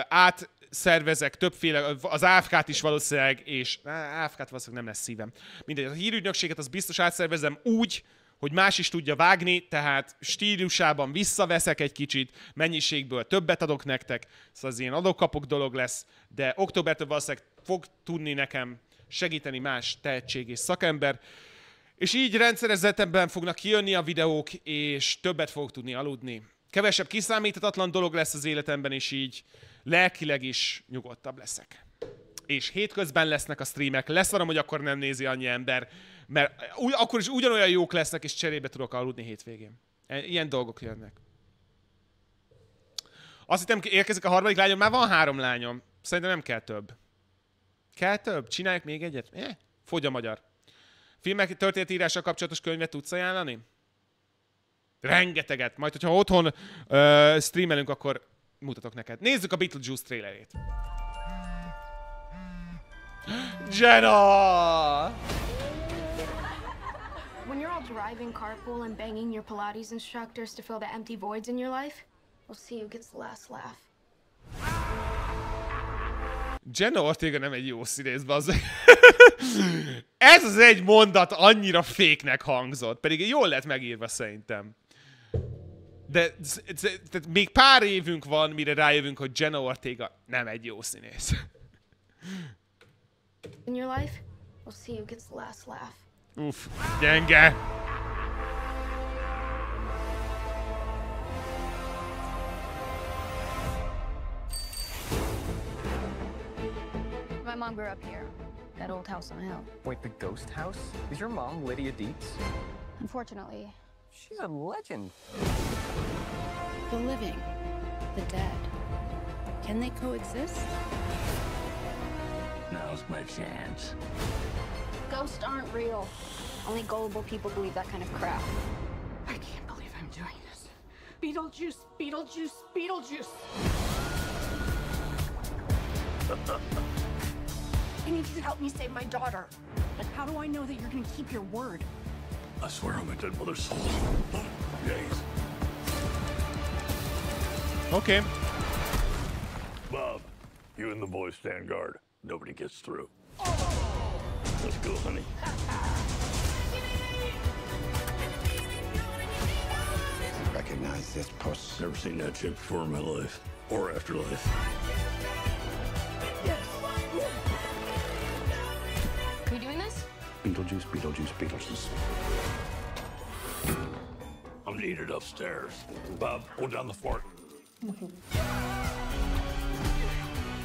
átszervezek többféle, az AFK-t is valószínűleg, és AFK-t valószínűleg nem lesz szívem. Mindegy, a hírügynökséget az biztos átszervezem úgy, hogy más is tudja vágni, tehát stílusában visszaveszek egy kicsit, mennyiségből többet adok nektek, szóval az ilyen adok-kapok dolog lesz, de októbertől valószínűleg fog tudni nekem segíteni más tehetség és szakember, És így rendszerezetebben fognak kijönni a videók, és többet fogok tudni aludni. Kevesebb kiszámíthatatlan dolog lesz az életemben, és így lelkileg is nyugodtabb leszek. És hétközben lesznek a streamek, leszarom, hogy akkor nem nézi annyi ember, mert akkor is ugyanolyan jók lesznek, és cserébe tudok aludni hétvégén. Ilyen dolgok jönnek. Azt hittem, érkezik a harmadik lányom, már van 3 lányom. Szerintem nem kell több. Kell több? Csinálják még egyet? Fogy a magyar. Filmek történetírással kapcsolatos könyvet tudsz ajánlani? Rengeteget. Majd, hogyha otthon streamelünk, akkor mutatok neked. Nézzük a Beetlejuice trailerét. Jenna! When you're all driving carpool and banging your Pilates instructors to fill the empty voids in your life, we'll see who gets the last laugh. Jenna Ortega nem egy jó színész, bazd. Ez az egy mondat annyira féknek hangzott, pedig jól lett megírva szerintem. De még pár évünk van, mire rájövünk, hogy Jenna Ortega nem egy jó színész. In your life, we'll see who gets the last laugh. Uff, gyenge. My mom grew up here. That old house on the hill. Wait, the ghost house? Is your mom Lydia Dietz? Unfortunately, she's a legend. The living, the dead. Can they coexist? Now's my chance. Ghosts aren't real. Only gullible people believe that kind of crap. I can't believe I'm doing this. Beetlejuice, Beetlejuice, Beetlejuice. I need you to help me save my daughter. But how do I know that you're going to keep your word? I swear on my dead mother's soul. Okay. Bob, you and the boys stand guard. Nobody gets through. Oh. Let's go, honey. Recognize this puss. Never seen that chick before in my life. Or afterlife. Yes. Are you doing this? Beetlejuice, Beetlejuice, Beetlejuice. I'm needed upstairs. Bob, go down the fort.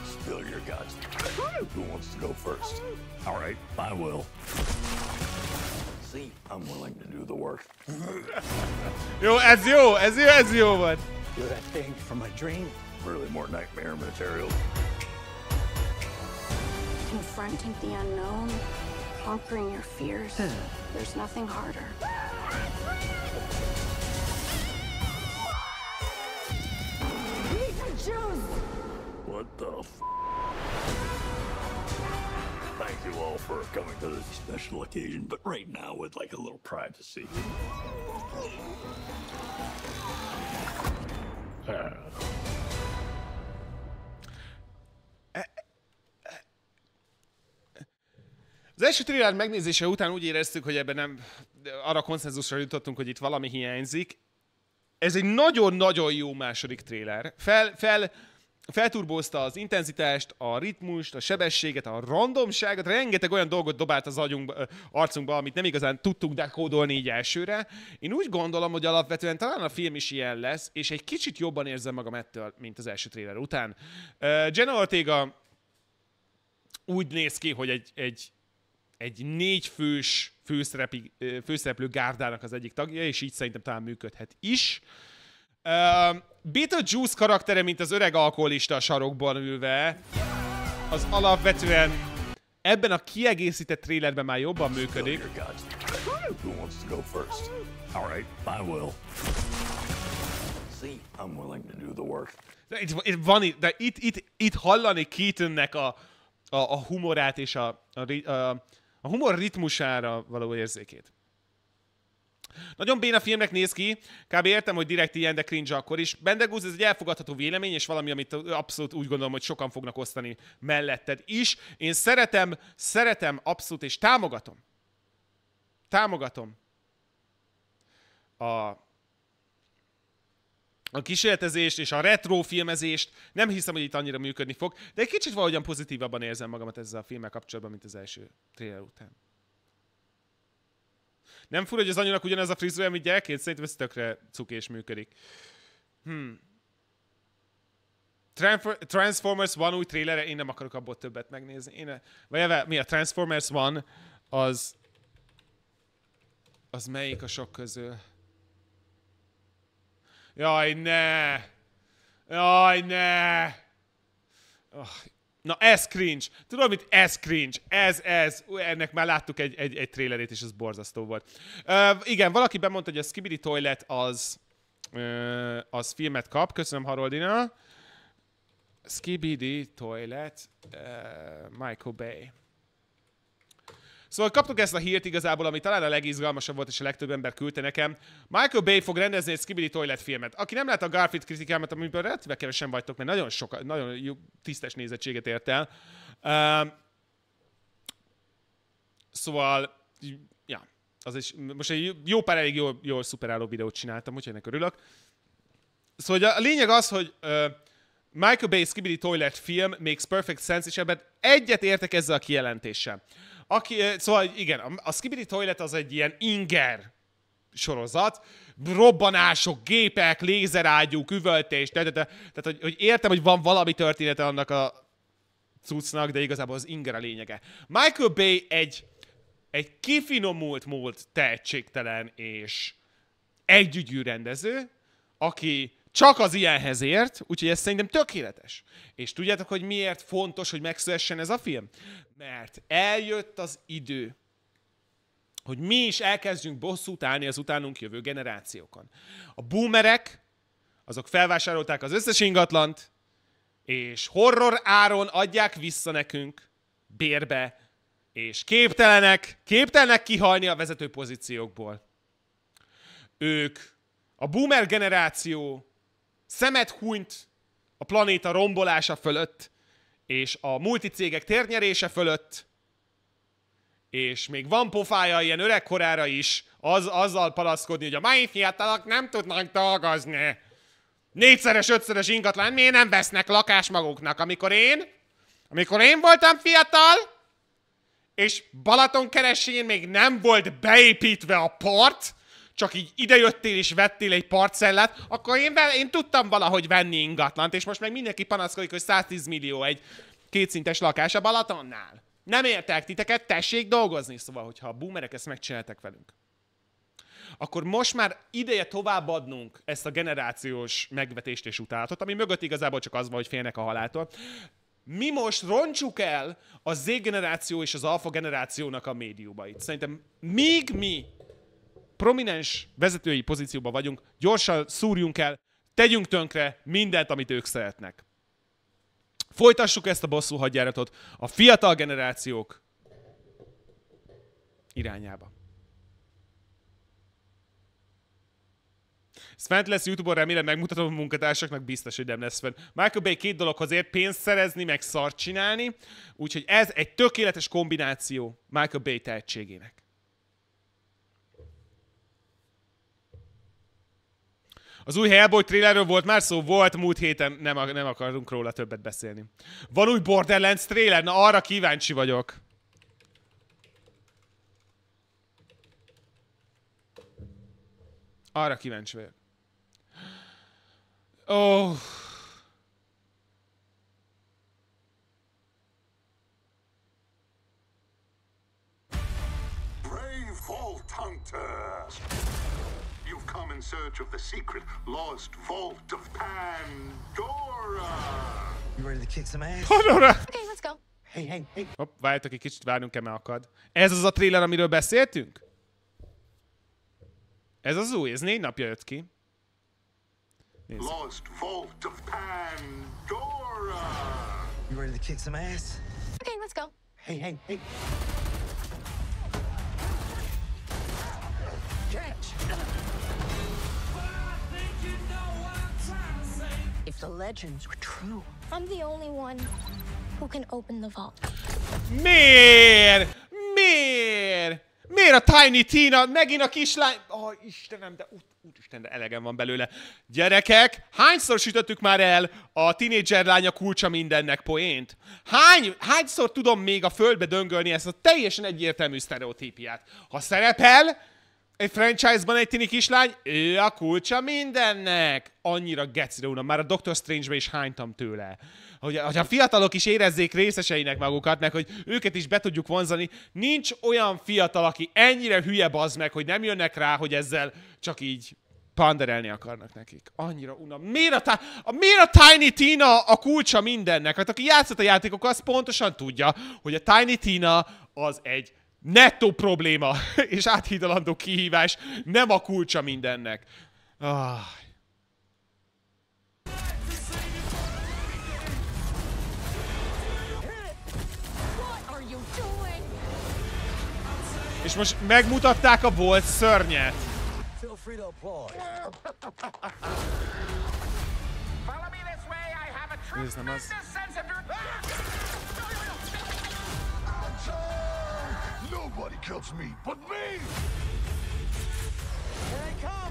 Spill your guts. Who wants to go first? All right, I will. See, I'm willing to do the work. Yo, as you, but you're that thing from my dream. Really, more nightmare material. Confronting the unknown, conquering your fears. There's nothing harder. Eat the juice. What the f***? Thank you all for coming to this special occasion, but right now we'd like a little privacy. Az első trailer megnézése után úgy éreztük, hogy ebben nem arra konszenzusra jutottunk, hogy itt valami hiányzik. Ez egy nagyon-nagyon jó második trailer. Felturbózta az intenzitást, a ritmust, a sebességet, a randomságot, rengeteg olyan dolgot dobált az arcunkba, amit nem igazán tudtunk dekódolni így elsőre. Én úgy gondolom, hogy alapvetően talán a film is ilyen lesz, és egy kicsit jobban érzem magam ettől, mint az első trailer után. Jenna Ortega úgy néz ki, hogy egy 4 fős főszereplő gárdának az egyik tagja, és így szerintem talán működhet is. Beetlejuice karaktere, mint az öreg alkoholista a sarokban ülve, az alapvetően ebben a kiegészített trailerben már jobban működik. Itt hallani Keatonnek a humorát és a humor ritmusára való érzékét. Nagyon béna filmnek néz ki, kb. Értem, hogy direkt ilyen, de cringe akkor is. Bendegúz, ez egy elfogadható vélemény, és valami, amit abszolút úgy gondolom, hogy sokan fognak osztani melletted is. Én szeretem abszolút, és támogatom a kísérletezést és a retro filmezést. Nem hiszem, hogy itt annyira működni fog, de egy kicsit valahogyan pozitívabban érzem magamat ezzel a filmmel kapcsolatban, mint az első trailer után. Nem fura, hogy az anyunak ugyanaz a frizura, amit gyerekként, szerintem ez tökre cukés működik. Transformers 1 új trélere, én nem akarok abból többet megnézni. Mi a Transformers 1, az melyik a sok közül? Jaj, ne! Jaj, ne! Oh. Na ez cringe. Tudod mit? Ez cringe. Ez. Ennek már láttuk egy trélerét, és ez borzasztó volt. Igen, valaki bemondta, hogy a Skibidi Toilet az filmet kap. Köszönöm, Haroldina. Skibidi Toilet, Michael Bay. Szóval kaptuk ezt a hírt igazából, ami talán a legizgalmasabb volt, és a legtöbb ember küldte nekem. Michael Bay fog rendezni egy Skibidi Toilet filmet. Aki nem lát a Garfield kritikámat, amiből relatíve kevesen vagytok, mert nagyon tisztes nézettséget ért el. Szóval, ja, az is, most egy jó pár elég jól szuperáló videót csináltam, úgyhogy ennek örülök. Szóval a lényeg az, hogy Michael Bay Skibidi Toilet film makes perfect sense, és ebben egyet értek ezzel a kijelentéssel. Szóval igen, a Skibidi Toilet az egy ilyen inger sorozat, robbanások, gépek, lézerágyúk, üvöltés, tehát hogy értem, hogy van valami története annak a cuccnak, de igazából az inger a lényege. Michael Bay egy kifinomult múlt tehetségtelen és együgyű rendező, aki csak az ilyenhez ért, úgyhogy ez szerintem tökéletes. És tudjátok, hogy miért fontos, hogy megszülessen ez a film? Mert eljött az idő, hogy mi is elkezdjünk bosszút állni az utánunk jövő generációkon. A boomerek, azok felvásárolták az összes ingatlant, és horror áron adják vissza nekünk bérbe, és képtelenek kihalni a vezető pozíciókból. Ők, a boomer generáció, szemet hunyt a planéta rombolása fölött, és a multicégek térnyerése fölött, és még van pofája ilyen öregkorára is azzal panaszkodni, hogy a mai fiatalok nem tudnak dolgozni. 4-szeres, 5-szeres ingatlan, miért nem vesznek lakást maguknak? Amikor én voltam fiatal, és Balaton keresén még nem volt beépítve a part, csak így idejöttél és vettél egy parcellát, akkor én tudtam valahogy venni ingatlant, és most meg mindenki panaszkodik, hogy 110 millió egy kétszintes lakás a Balatonnál. Nem értek titeket, tessék dolgozni. Szóval, hogyha a boomerek ezt megcsináltak velünk, akkor most már ideje továbbadnunk ezt a generációs megvetést és utálatot, ami mögött igazából csak az van, hogy félnek a haláltól. Mi most roncsuk el a Z-generáció és az alfa generációnak a médiumait. Szerintem még mi prominens vezetői pozícióban vagyunk, gyorsan szúrjunk el, tegyünk tönkre mindent, amit ők szeretnek. Folytassuk ezt a bosszú hadjáratot a fiatal generációk irányába. Ez fent lesz YouTube-on, remélem megmutatom a munkatársaknak, biztos, hogy nem lesz fent. Michael Bay két dologhoz ért, pénzt szerezni, meg szart csinálni, úgyhogy ez egy tökéletes kombináció Michael Bay tehetségének. Az új Hellboy trailerről volt már szó? Volt, múlt héten nem akarunk róla többet beszélni. Van új Borderlands trailer? Na arra kíváncsi vagyok. Arra kíváncsi vagyok. Oh. Brave Vault Hunter! You've come in search of the secret lost vault of Pandora. You ready to kick some ass? Pandora. Okay, let's go. Hey. Hopp, várjátok egy kicsit, várjunk, mert akad. Ez az a trailer, amiről beszéltünk? Ez az új, ez 4 napja jött ki. Nézzük. Lost vault of Pandora. You ready to kick some ass? Okay, let's go. Hey. If the legends were true, I'm the only one who can open the vault. Miért a Tiny Tina? Megint a kislány... Oh, Istenem, de úristen, de elegem van belőle. Gyerekek, hányszor sütöttük már el a tínédzser lánya kulcsa mindennek poént? Hányszor tudom még a földbe döngölni ezt a teljesen egyértelmű sztereotípiát? Ha szerepel, Egy franchise-ban egy tini kislány, ő a kulcsa mindennek. Annyira gecire unom, már a Doctor Strange-be is hánytam tőle. Hogy a fiatalok is érezzék részeseinek magukat, meg hogy őket is be tudjuk vonzani. Nincs olyan fiatal, aki ennyire hülye bazd meg, hogy nem jönnek rá, hogy ezzel csak így panderelni akarnak nekik. Annyira unom. Miért a Tiny Tina a kulcsa mindennek? Hát aki játszott a játékokkal, az pontosan tudja, hogy a Tiny Tina az egy nettó probléma és áthidalandó kihívás, nem a kulcsa mindennek. Ah. És most megmutatták a volt szörnyet. Ez nem az. Nobody kills me, but me! Here they come!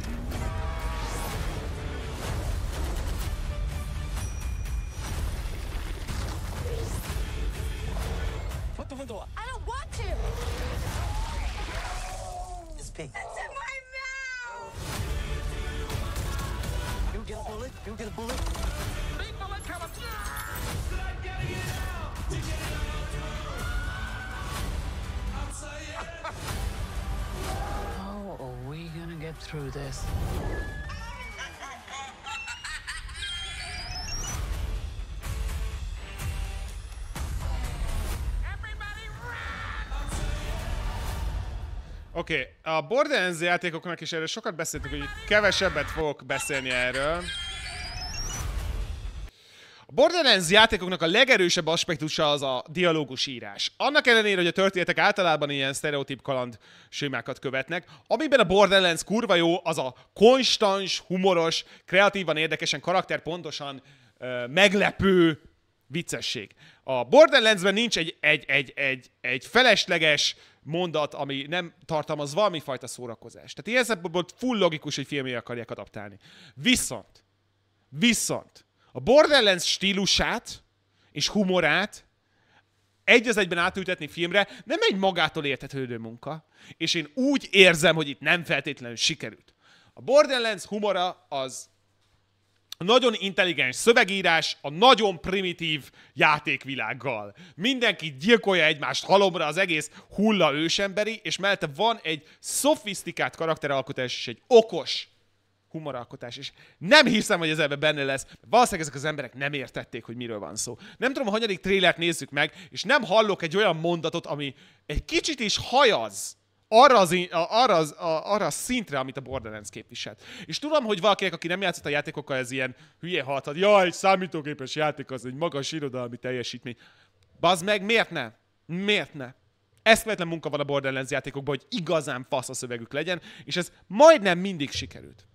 Put the window up. I don't want to! It's pink. It's in my mouth! You get a bullet, you get a bullet. Big bullet coming! I'm getting it out! You get it out! How are we gonna get through this? Oké, a Borderlands játékoknak is erről sokat beszéltük, hogy kevesebbet fogok beszélni erről. Borderlands játékoknak a legerősebb aspektusa az a dialógus írás. Annak ellenére, hogy a történetek általában ilyen sztereotíp kaland sémákat követnek, amiben a Borderlands kurva jó, az a konstans, humoros, kreatívan érdekesen, karakterpontosan meglepő viccesség. A Borderlandsben nincs egy felesleges mondat, ami nem tartalmaz valamifajta szórakozást. Tehát ilyen szempontból full logikus, hogy filmé akarják adaptálni. Viszont a Borderlands stílusát és humorát egy az egyben átültetni filmre nem egy magától értetődő munka, és én úgy érzem, hogy itt nem feltétlenül sikerült. A Borderlands humora az a nagyon intelligens szövegírás a nagyon primitív játékvilággal. Mindenki gyilkolja egymást halomra, az egész hulla ősemberi, és mellette van egy szofisztikált karakteralkotás és egy okos humoralkotás, és nem hiszem, hogy ez ebben benne lesz. Valószínűleg ezek az emberek nem értették, hogy miről van szó. Nem tudom, a hanyadik trélert nézzük meg, és nem hallok egy olyan mondatot, ami egy kicsit is hajaz arra a szintre, amit a Borderlands képviselt. És tudom, hogy valakinek, aki nem játszott a játékokkal, ez ilyen hülye haltad, jaj, számítógépes játék az egy magas irodalmi teljesítmény. Bazd meg, miért ne? Miért ne? Eszméletlen munka van a Borderlands játékokban, hogy igazán fasz a szövegük legyen, és ez majdnem mindig sikerült.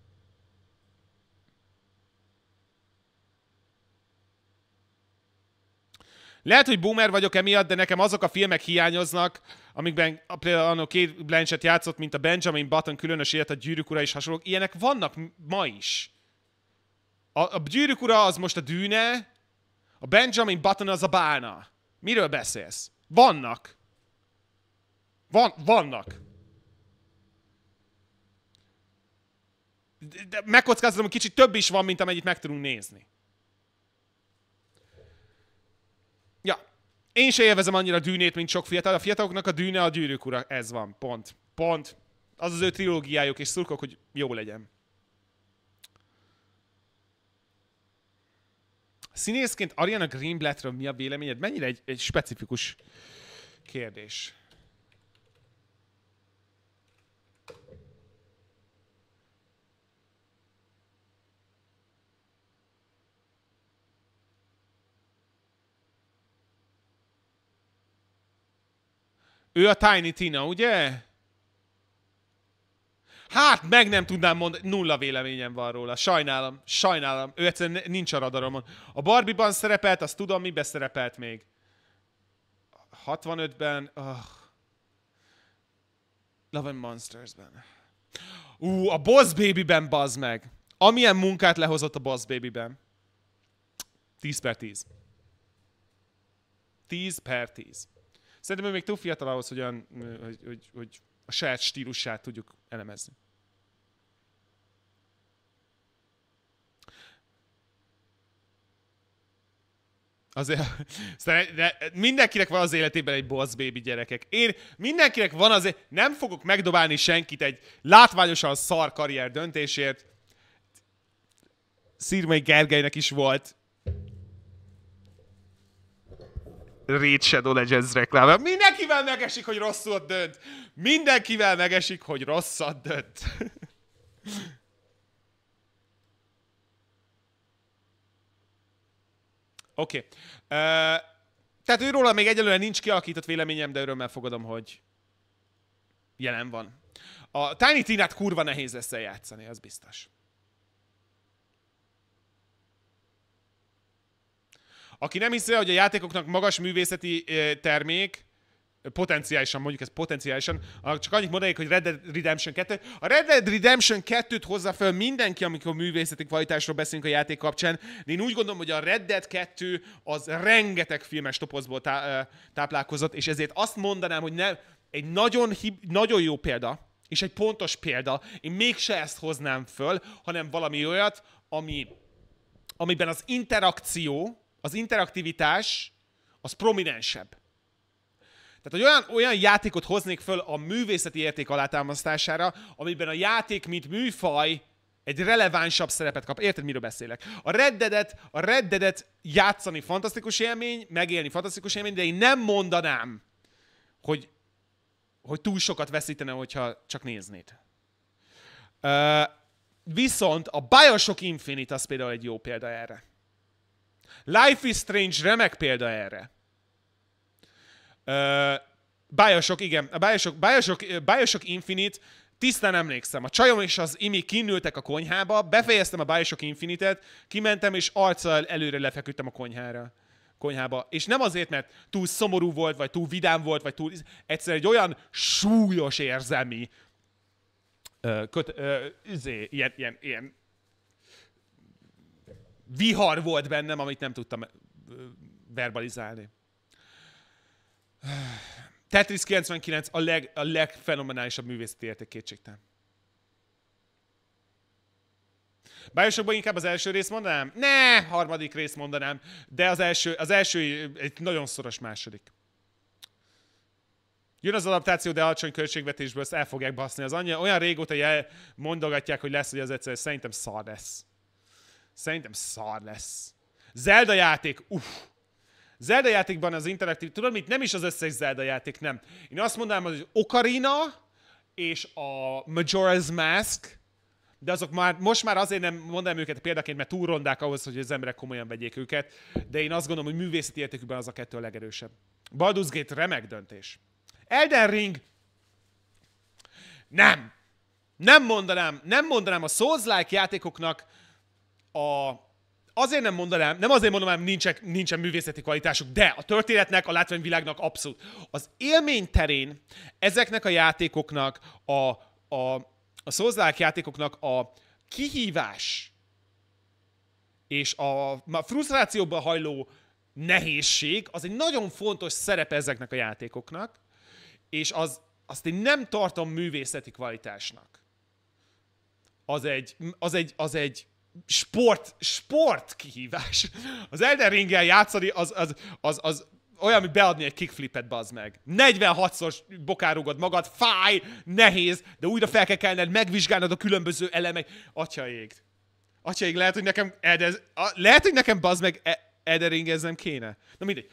Lehet, hogy boomer vagyok emiatt, de nekem azok a filmek hiányoznak, amikben például anno Cate Blanchett játszott, mint a Benjamin Button különös élet, a Gyűrűk Ura is hasonlók. Ilyenek vannak ma is. A Gyűrűk Ura az most a Dűne, a Benjamin Button az a Bálna. Miről beszélsz? Vannak. Vannak. De megkockázom, hogy kicsit több is van, mint amennyit meg tudunk nézni. Én se élvezem annyira a Dűnét, mint sok fiatal. A fiataloknak a Dűne a Gyűrűk Ura. Ez van. Pont. Pont. Az az ő trilógiájuk, és szurkok, hogy jó legyen. Színészként Ariana Greenblattről mi a véleményed? Mennyire egy specifikus kérdés. Ő a Tiny Tina, ugye? Hát, meg nem tudnám mondani, nulla véleményem van róla. Sajnálom, sajnálom. Ő egyszerűen nincs a radaromon. A Barbie-ban szerepelt, azt tudom, miben szerepelt még. 65-ben... Oh. Love and Monsters-ben. A Boss Baby-ben bazd meg. Amilyen munkát lehozott a Boss Baby-ben. 10 per 10. 10 per 10. Szerintem ő még túl fiatal ahhoz, hogy a saját stílusát tudjuk elemezni. Azért, mindenkinek van az életében egy boss baby, gyerekek. Én mindenkinek van azért, nem fogok megdobálni senkit egy látványosan szar karrier döntésért. Szirmai Gergelynek is volt Raid Shadow Legends reklám. Mindenkivel megesik, hogy rosszat dönt. Mindenkivel megesik, hogy rosszat dönt. Oké. Tehát őróla még egyelőre nincs kialakított véleményem, de örömmel fogadom, hogy jelen van. A Tiny Teen-át kurva nehéz lesz eljátszani, az biztos. Aki nem hiszi, hogy a játékoknak magas művészeti termék, potenciálisan, mondjuk ez potenciálisan, csak annyit mondanék, hogy Red Dead Redemption 2. A Red Dead Redemption 2-t hozza fel mindenki, amikor művészeti kvalitásról beszélünk a játék kapcsán. De én úgy gondolom, hogy a Red Dead 2 az rengeteg filmes topozból táplálkozott, és ezért azt mondanám, hogy nem, egy nagyon jó példa, és egy pontos példa, én mégse ezt hoznám föl, hanem valami olyat, amiben az interakció, az interaktivitás az prominensebb. Tehát, hogy olyan játékot hoznék föl a művészeti érték alátámasztására, amiben a játék, mint műfaj, egy relevánsabb szerepet kap. Érted, miről beszélek? A Red Dead-et játszani fantasztikus élmény, megélni fantasztikus élmény, de én nem mondanám, hogy túl sokat veszítene, hogyha csak néznéd. Viszont a Bioshock Infinite az például egy jó példa erre. Life is Strange remek példa erre. Bioshock, igen. A Bioshock Infinite, tisztán emlékszem. A csajom és az Imi kinültek a konyhába, befejeztem a Bioshock Infinite-et, kimentem és arccal előre lefeküdtem a konyhába. És nem azért, mert túl szomorú volt, vagy túl vidám volt, vagy túl... Egyszerűen egy olyan súlyos érzelmi... ilyen vihar volt bennem, amit nem tudtam verbalizálni. Tetris 99 a legfenomenálisabb művészeti érték, kétségtelen. Bioshockban inkább az első részt mondanám? Ne, harmadik részt mondanám, de az első egy nagyon szoros második. Jön az adaptáció, de alacsony költségvetésből ezt el fogják baszni. Az anyja, olyan régóta mondogatják, hogy lesz, hogy az egyszer, szerintem szar lesz. Zelda játék, Zelda játékban az interaktív, tudod mit? Nem is az összes Zelda játék, nem. Én azt mondanám, hogy Ocarina és a Majora's Mask, de azok már, most már azért nem mondanám őket példaként, mert túl rondák ahhoz, hogy az emberek komolyan vegyék őket, de én azt gondolom, hogy művészeti értékükben az a kettő a legerősebb. Baldur's Gate remek döntés. Elden Ring? Nem. Nem mondanám a Souls-like játékoknak azért nem mondanám, nem azért mondanám, nincsen művészeti kvalitásuk, de a történetnek, a látványvilágnak abszolút. Az élmény terén ezeknek a játékoknak, a Souls-like játékoknak a kihívás és a frusztrációba hajló nehézség, az egy nagyon fontos szerepe ezeknek a játékoknak, és azt én nem tartom művészeti kvalitásnak. Az egy sport kihívás. Az Elden Ringgel játszani az olyan, mint beadni egy kickflipet, bazd meg. 46-szor bokárugod magad, fáj, nehéz, de újra fel kell kelned, megvizsgálnod a különböző elemek. Atyaég, lehet, hogy nekem bazd meg Elden Ringeznem kéne. Na mindegy.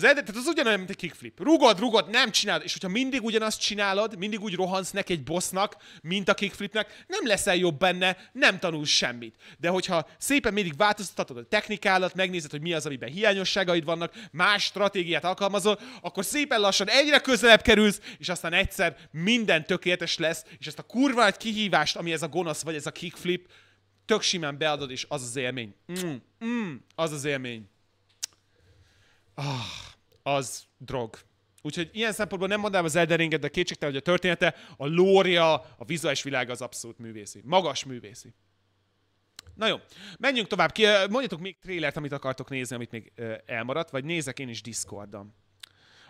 Tehát az ugyanolyan, mint egy kickflip. Rugod, nem csinálod, és hogyha mindig ugyanazt csinálod, mindig úgy rohansz neki egy bossnak, mint a kickflipnek, nem leszel jobb benne, nem tanulsz semmit. De hogyha szépen mindig változtatod a technikálat, megnézed, hogy mi az, amiben hiányosságaid vannak, más stratégiát alkalmazol, akkor szépen lassan egyre közelebb kerülsz, és aztán egyszer minden tökéletes lesz, és ezt a kurva nagy kihívást, ami ez a gonosz, vagy ez a kickflip, tök simán beadod, és az az élmény. Az az élmény. Az drog. Úgyhogy ilyen szempontból nem mondanám az Elden Ringet, de kétségtelen, hogy a története, a lória, a vizuális világ az abszolút művészi. Magas művészi. Na jó, menjünk tovább. Mondjatok még trélert, amit akartok nézni, amit még elmaradt, vagy nézek én is Discordon.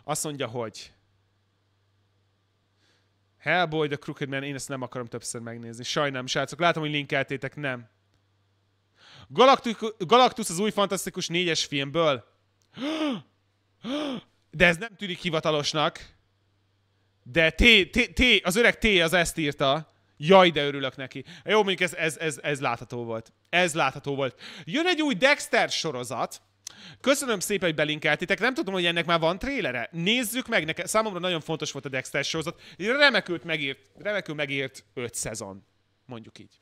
Azt mondja, hogy... Hellboy, The Crooked Man, én ezt nem akarom többször megnézni. Sajnálom, srácok, látom, hogy linkeltétek, nem. Galactus az új fantasztikus 4-es filmből. De ez nem tűnik hivatalosnak. De az öreg T az ezt írta. Jaj, de örülök neki. Jó, mondjuk ez látható volt. Ez látható volt. Jön egy új Dexter sorozat. Köszönöm szépen, hogy belinkeltétek. Nem tudom, hogy ennek már van trélere. Nézzük meg, nekem számomra nagyon fontos volt a Dexter sorozat. Remekül megírt 5 szezon. Mondjuk így.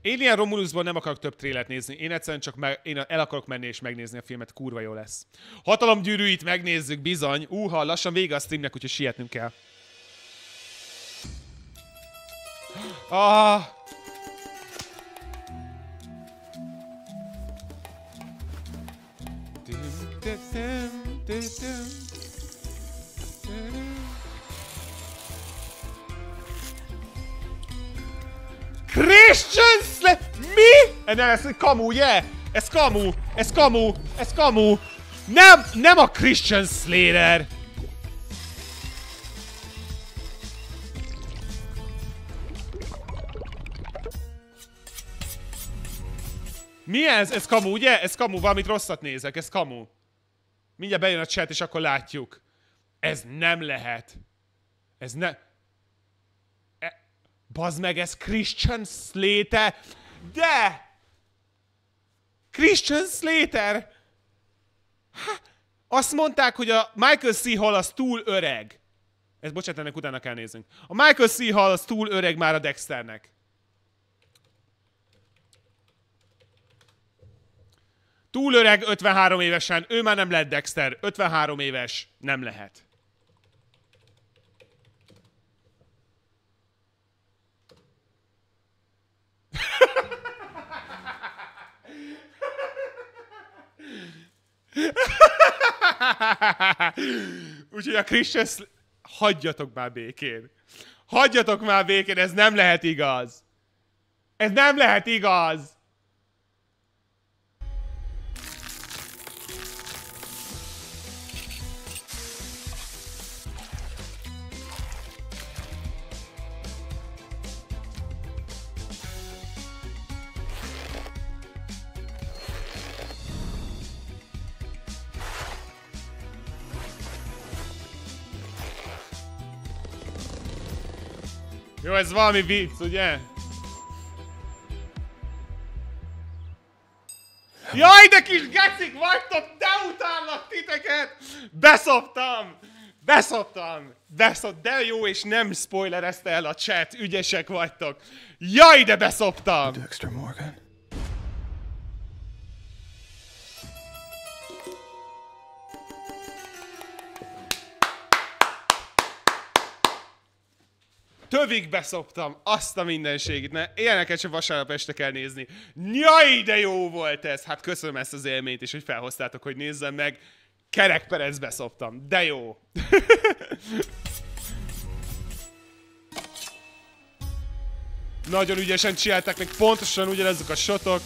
Én ilyen Romulusból nem akarok több trélet nézni. Én egyszerűen csak én el akarok menni és megnézni a filmet. Kurva jó lesz. Hatalomgyűrűit megnézzük, bizony. Úha, lassan vége a streamnek, úgyhogy sietnünk kell. Ah! Christian Slayer! Mi? Nem, ez kamu, yeah! Ez kamu! Ez kamu! Ez kamu! Nem! Nem a Christian Slayer! Mi ez? Ez kamu, ugye? Ez kamu, valamit rosszat nézek, ez kamu. Mindjárt bejön a chat, és akkor látjuk. Ez nem lehet. Ez nem... Bazd meg, ez Christian Slater! De! Christian Slater! Ha, azt mondták, hogy a Michael C. Hall az túl öreg. Ez bocsánat, ennek utána kell néznünk. A Michael C. Hall az túl öreg már a Dexternek. Túl öreg 53 évesen, ő már nem lett Dexter. 53 éves, nem lehet. Úgyhogy a Christian Slater... Hagyjatok már békén. Hagyjatok már békén, ez nem lehet igaz. Ez nem lehet igaz. Jó, ez valami vicc, ugye? Jaj, de kis gecik vagytok, de utánlak titeket! Beszoptam! De jó, és nem spoilerezte el a chat, ügyesek vagytok. Jaj, de beszoptam! Dexter Morgan. Tövig beszoptam, azt a mindenségét, ne ilyeneket sem vasárnap este kell nézni. Jaj, de jó volt ez! Hát köszönöm ezt az élményt is, hogy felhoztátok, hogy nézzem meg. Kerekperec beszoptam, de jó! Nagyon ügyesen csinálták meg, pontosan ugyanezek a shotok.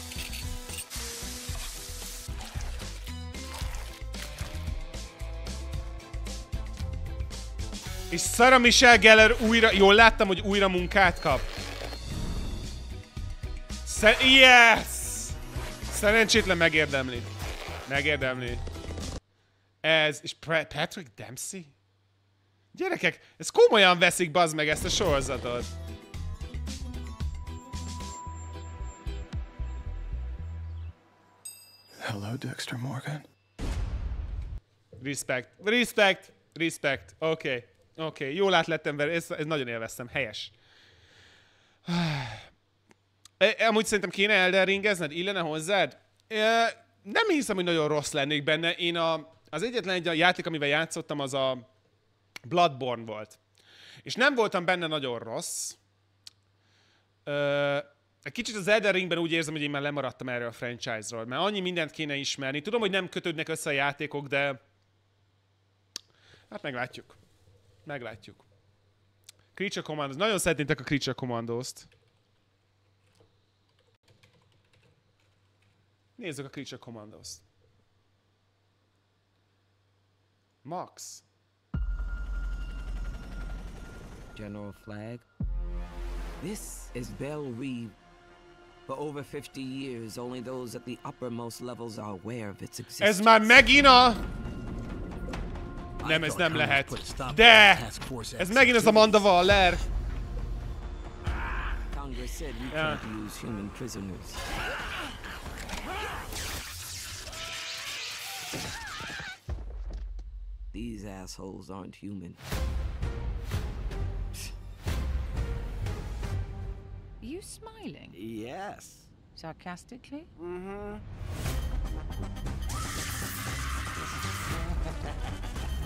És Sarah Michelle Gellar újra... Jól láttam, hogy újra munkát kap. Yes! Szerencsétlen megérdemli. Megérdemli. Ez... És Patrick Dempsey? Gyerekek, ez komolyan veszik, bazd meg, ezt a sorozatot. Hello, Dexter Morgan. Respect. Respect. Respect. Oké. Okay. Oké, okay, jól átlettem vele, ez nagyon élveztem, helyes. Amúgy szerintem kéne Elden Ringezned, illene hozzád? Nem hiszem, hogy nagyon rossz lennék benne. Én az egyetlen egy játék, amivel játszottam, az a Bloodborne volt. És nem voltam benne nagyon rossz. Kicsit az Elden Ringben úgy érzem, hogy én már lemaradtam erről a franchise-ról, mert annyi mindent kéne ismerni. Tudom, hogy nem kötődnek össze a játékok, de... Hát meglátjuk. Meglátjuk. Creature Commandos. Nagyon szeretnétek a Creature Commandost. Nézzük a Creature Commandost. Max. General Flagg. This is Belle Reeve. For over 50 years, only those at the uppermost levels are aware of its existence. Ez már megint a... Nem, ez nem lehet. De! Ez megint ez a Amanda Waller. Congress said you can't use human prisoners. These assholes aren't human. Are you smiling? Yes. Sarcastically? Mm-hmm.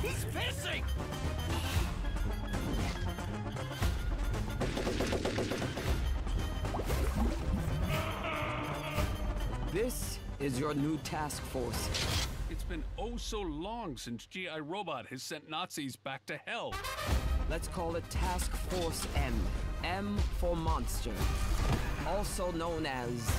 He's missing! This is your new task force. It's been oh so long since G.I. Robot has sent Nazis back to hell. Let's call it Task Force M. M for monster. Also known as...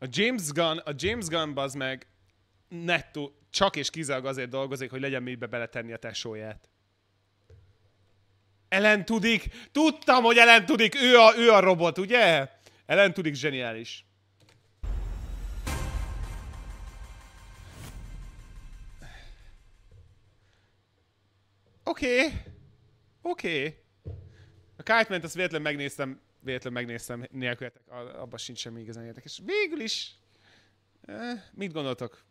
A James Gunn bazd meg nettó csak és kizárólag azért dolgozik, hogy legyen mibe beletenni a tesóját. Ellen Tudyk! Tudtam, hogy Ellen Tudyk! Ő a robot, ugye? Ellen Tudyk zseniális. Oké. Oké. A Kite-ment, azt véletlenül megnéztem nélkületek. Abban sincs semmi igazán érdekes. Végül is... mit gondoltok?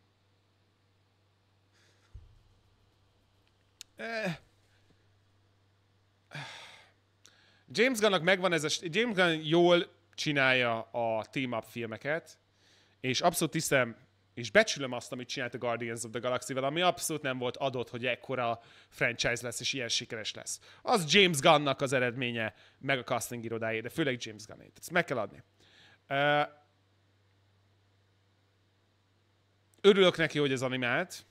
James Gunnnak megvan ez a... James Gunn jól csinálja a team-up filmeket, és abszolút hiszem, és becsülöm azt, amit csinált a Guardians of the Galaxy-vel, ami abszolút nem volt adott, hogy ekkora franchise lesz, és ilyen sikeres lesz. Az James Gunnnak az eredménye, meg a casting irodájé, de főleg James Gunnét. Ezt meg kell adni. Örülök neki, hogy ez animált.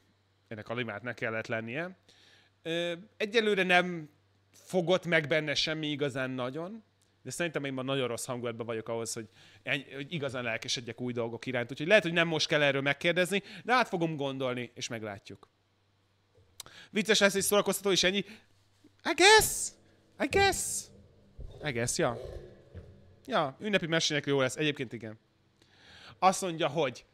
Ennek animáltnak kellett lennie. Egyelőre nem fogott meg benne semmi igazán nagyon, de szerintem én ma nagyon rossz hangulatban vagyok ahhoz, hogy igazán lelkesedjek új dolgok iránt. Úgyhogy lehet, hogy nem most kell erről megkérdezni, de át fogom gondolni, és meglátjuk. Vicces lesz, és szórakoztató, és ennyi. I guess, ja. Ja, ünnepi mesének jó lesz. Egyébként igen. Azt mondja, hogy...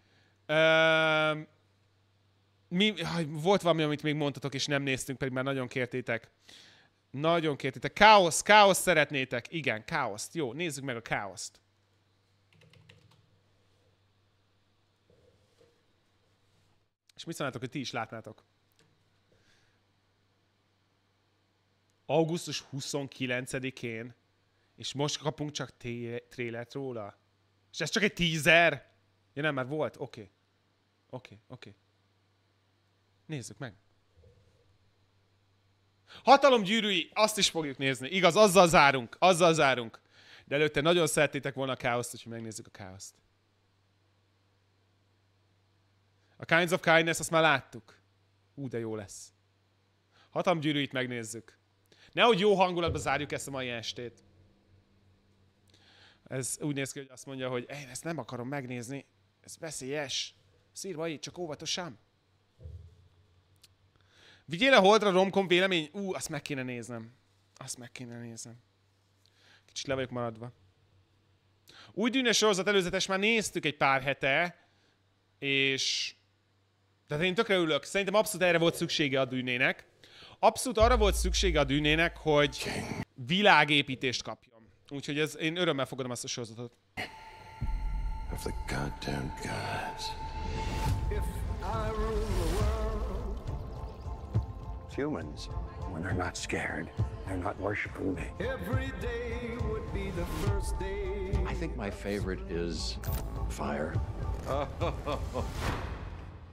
volt valami, amit még mondtatok, és nem néztünk, pedig már nagyon kértétek. Nagyon kértétek. Káosz szeretnétek. Igen, káoszt. Jó, nézzük meg a káoszt. És mit szólnátok, hogy ti is látnátok? Augusztus 29-én, és most kapunk csak trailert róla? És ez csak egy teaser? Ja nem, már volt? Oké. Nézzük meg. Hatalom gyűrűi, azt is fogjuk nézni. Igaz, azzal zárunk. De előtte nagyon szeretnétek volna a káoszt, úgyhogy megnézzük a káoszt. A Kinds of Kindness, azt már láttuk. Ú, de jó lesz. Hatalom gyűrűit megnézzük. Nehogy jó hangulatba zárjuk ezt a mai estét. Ez úgy néz ki, hogy azt mondja, hogy én ezt nem akarom megnézni. Ez veszélyes. Szírvai, csak óvatosan. Vigyél a Holdra romkom vélemény? Azt meg kéne néznem. Kicsit le vagyok maradva. Új Dűnös sorozat előzetes már néztük egy pár hete, és... Tehát én tökre ülök. Szerintem abszolút erre volt szüksége a Dűnének. Abszolút arra volt szüksége a Dűnének, hogy világépítést kapjon. Úgyhogy ez, én örömmel fogadom ezt a sorozatot. If the goddamn gods. If I rule the world. Humans, when they're not scared, they're not worshiping me. Every day would be the first day. I think my favorite is fire.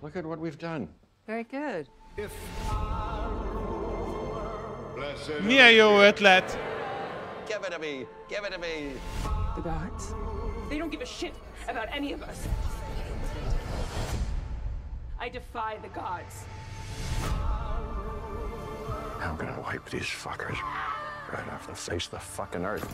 Look at what we've done. Very good. If I blessed. Milyen jó ötlet. Give it to me. Give it to me. The gods. They don't give a shit about any of us. I defy the gods. I'm gonna wipe these fuckers right off the face of the fucking earth.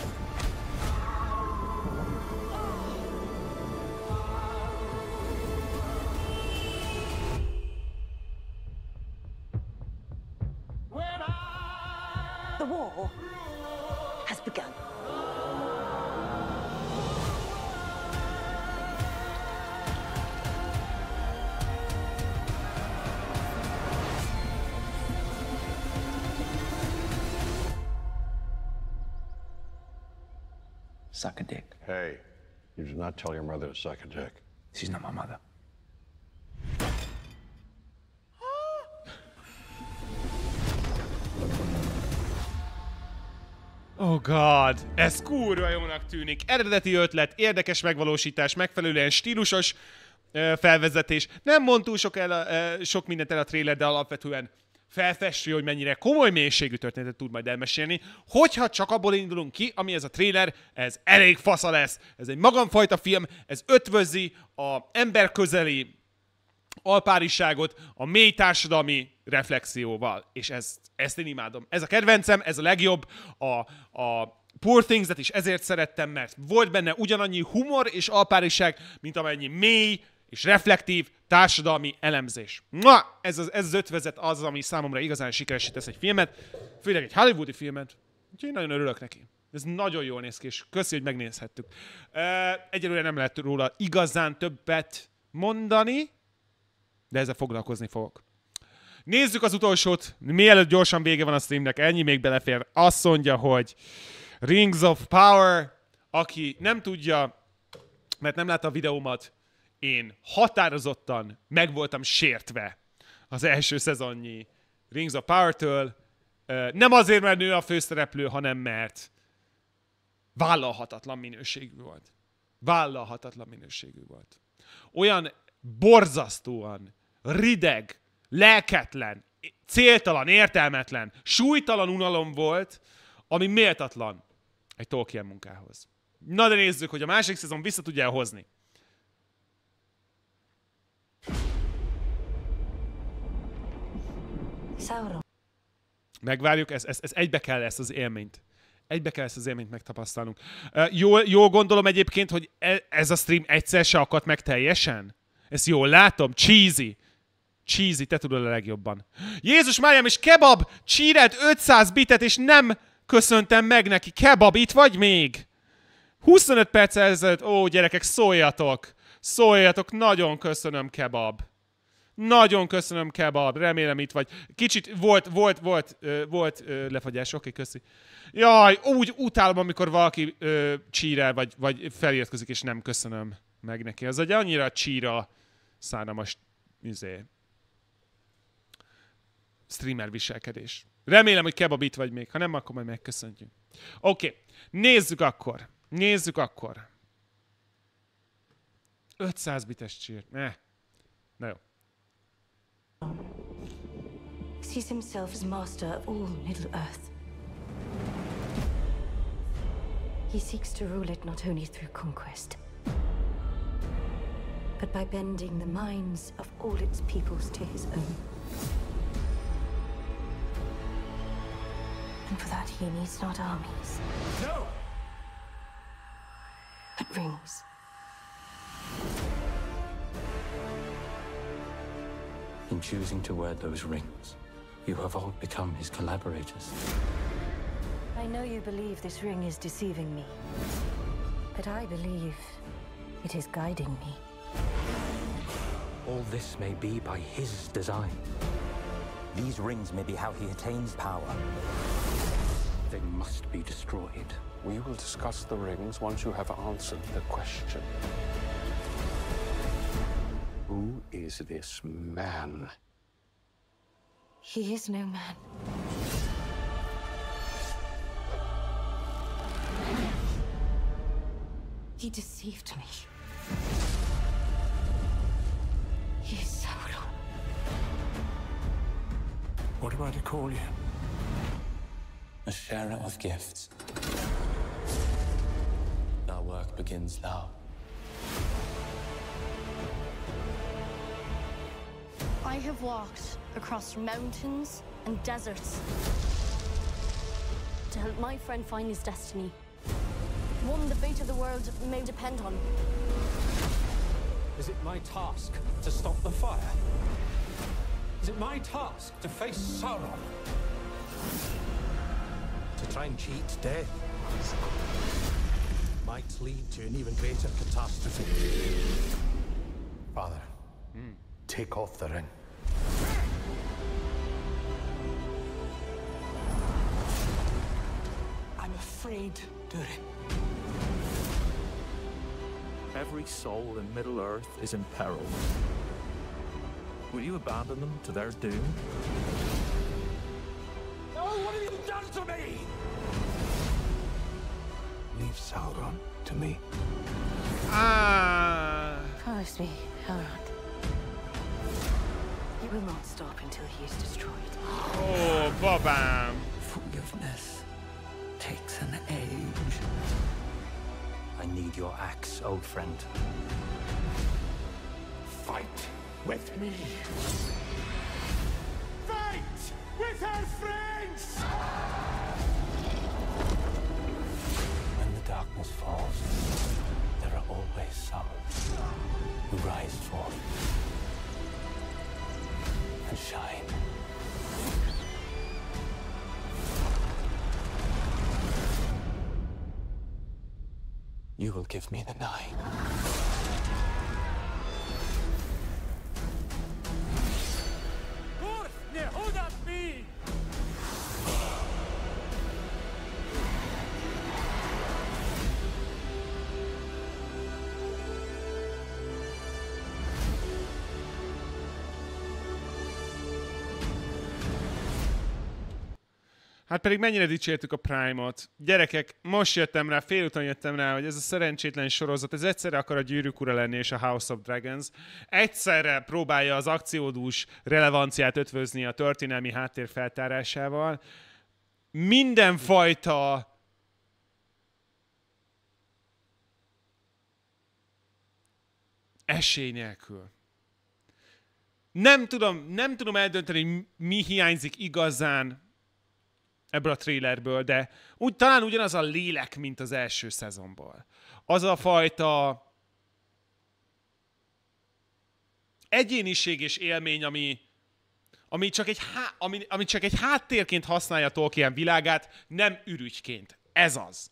war has begun. Suck a dick. Hey, you did not tell your mother to suck a dick. She's not my mother. Oh god, ez kurva jónak tűnik. Eredeti ötlet, érdekes megvalósítás, megfelelően stílusos felvezetés. Nem mond túl sok mindent el a trailer, de alapvetően felfestő, hogy mennyire komoly mélységű történetet tud majd elmesélni. Hogyha csak abból indulunk ki, ami ez a trailer, ez elég fasza lesz. Ez egy magamfajta film, ez ötvözi az emberközeli alpáriságot a mély társadalmi reflexióval. És ezt én imádom. Ez a kedvencem, ez a legjobb. A Poor Things-et is ezért szerettem, mert volt benne ugyanannyi humor és alpáriság, mint amennyi mély és reflektív társadalmi elemzés. Na, ez az ötvezet az, ami számomra igazán sikeresít tesz egy filmet, főleg egy hollywoodi filmet, úgyhogy én nagyon örülök neki. Ez nagyon jól néz ki, és köszi, hogy megnézhettük. Egyelőre nem lehet róla igazán többet mondani, de ezzel foglalkozni fogok. Nézzük az utolsót, mielőtt gyorsan vége van a streamnek, ennyi még belefér. Azt mondja, hogy Rings of Power, aki nem tudja, mert nem látta a videómat, én határozottan meg voltam sértve az első szezonnyi Rings of Power-től. Nem azért, mert nő a főszereplő, hanem mert vállalhatatlan minőségű volt. Vállalhatatlan minőségű volt. Olyan borzasztóan rideg, lelketlen, céltalan, értelmetlen, súlytalan unalom volt, ami méltatlan egy Tolkien munkához. Na de nézzük, hogy a másik szezon vissza tudja hozni. Megvárjuk, ez egybe kell ezt az élményt. Egybe kell ezt az élményt megtapasztalnunk. Jól gondolom egyébként, hogy ez a stream egyszer se akadt meg teljesen? Ezt jól látom? Cheesy. Cheesy, te tudod a legjobban. Jézus Máriám, és Kebab csírelt 500 bitet, és nem köszöntem meg neki. Kebab, itt vagy még? 25 perc ezelőtt. Ó, gyerekek, szóljatok. Szóljatok, nagyon köszönöm, Kebab. Nagyon köszönöm, Kebab, remélem itt vagy. Kicsit volt lefagyás, oké, köszi. Jaj, úgy utálom, amikor valaki csírel, vagy feliratkozik, és nem köszönöm meg neki. Az egy annyira csíra szánalmas streamer viselkedés. Remélem, hogy Kebab itt vagy még. Ha nem, akkor majd megköszöntjük. Oké, nézzük akkor. 500 bites csírt. Na jó. Sees himself as master of all Middle Earth. He seeks to rule it not only through conquest, but by bending the minds of all its peoples to his own. And for that he needs not armies, no, but rings. In choosing to wear those rings, you have all become his collaborators. I know you believe this ring is deceiving me, but I believe it is guiding me. All this may be by his design. These rings may be how he attains power. They must be destroyed. We will discuss the rings once you have answered the question. Who is this man? He is no man. He deceived me. He is Sauron. What am I to call you? A sharer of gifts. Our work begins now. I have walked across mountains and deserts to help my friend find his destiny. One the fate of the world may depend on. Is it my task to stop the fire? Is it my task to face Sauron? To try and cheat death might lead to an even greater catastrophe. Father, take off the ring. I'm afraid, Durin. Every soul in Middle-earth is in peril. Will you abandon them to their doom? No, what have you done to me? Leave Sauron to me. Promise me, Elrond. He will not stop until he is destroyed. Oh, babam! Forgiveness takes an age. I need your axe, old friend. Fight with me. Fight with our friends! When the darkness falls, there are always some who rise forth and shine. You will give me the nine. Hát pedig mennyire dicsértük a Prime-ot. Gyerekek, most jöttem rá, félúton jöttem rá, hogy ez a szerencsétlen sorozat, ez egyszerre akar a Gyűrűk Ura lenni és a House of Dragons. Egyszerre próbálja az akciódús relevanciát ötvözni a történelmi háttér feltárásával. Mindenfajta esély nélkül. Nem tudom eldönteni, mi hiányzik igazán ebből a trailerből, de úgy talán ugyanaz a lélek, mint az első szezonból. Az a fajta egyéniség és élmény, ami csak egy háttérként használja Tolkien világát, nem ürügyként. Ez az.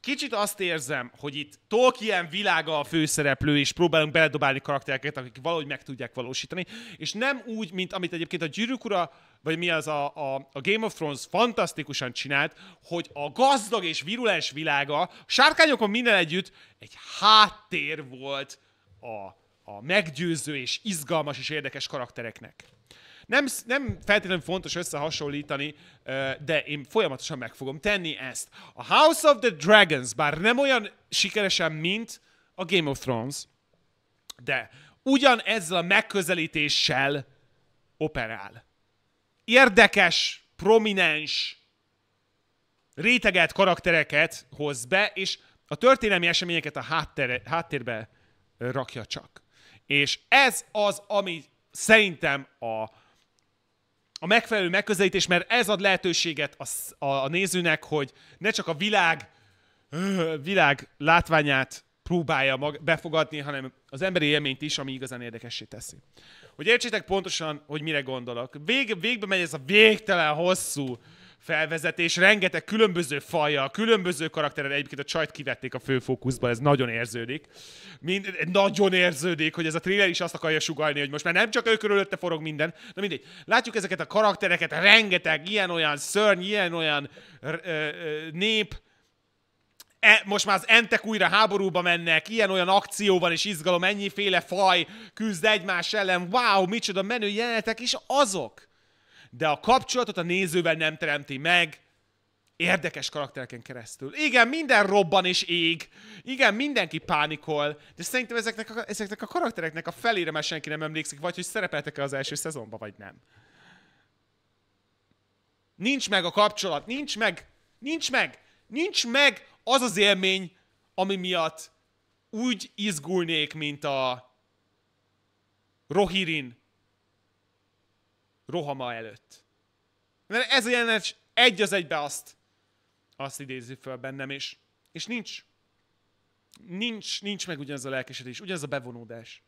Kicsit azt érzem, hogy itt Tolkien világa a főszereplő, és próbálunk beledobálni karaktereket, akik valahogy meg tudják valósítani, és nem úgy, mint amit egyébként a Gyűrűk Ura, vagy mi az a Game of Thrones fantasztikusan csinált, hogy a gazdag és virulens világa, sárkányokon minden együtt egy háttér volt a meggyőző és izgalmas és érdekes karaktereknek. Nem feltétlenül fontos összehasonlítani, de én folyamatosan meg fogom tenni ezt. A House of the Dragons, bár nem olyan sikeresen, mint a Game of Thrones, de ugyanezzel a megközelítéssel operál. Érdekes, prominens, rétegelt karaktereket hoz be, és a történelmi eseményeket a háttérbe rakja csak. És ez az, ami szerintem a megfelelő megközelítés, mert ez ad lehetőséget a nézőnek, hogy ne csak a világ látványát próbálja befogadni, hanem az emberi élményt is, ami igazán érdekessé teszi. Hogy értsétek pontosan, hogy mire gondolok. Végbe megy ez a végtelen hosszú felvezetés, rengeteg különböző fajjal, különböző karakterrel, egyébként a csajt kivették a főfókuszba, ez nagyon érződik. Nagyon érződik, hogy ez a trailer is azt akarja sugallni, hogy most már nem csak ő körülötte forog minden, de mindegy. Látjuk ezeket a karaktereket, rengeteg ilyen-olyan szörny, ilyen-olyan nép. Most már az entek újra háborúba mennek, ilyen-olyan akció van és izgalom, ennyiféle faj küzd egymás ellen, wow, micsoda menő jelenetek, és azok. De a kapcsolatot a nézővel nem teremti meg, érdekes karaktereken keresztül. Igen, minden robban és ég, igen, mindenki pánikol, de szerintem ezeknek a karaktereknek a felére már senki nem emlékszik, vagy hogy szerepeltek-e az első szezonban, vagy nem. Nincs meg a kapcsolat, nincs meg az az élmény, ami miatt úgy izgulnék, mint a Rohirrim rohama előtt. Mert ez a jelenet egy az egybe azt idézi föl bennem, és nincs meg ugyanaz a lelkesedés, ugyanaz a bevonódás.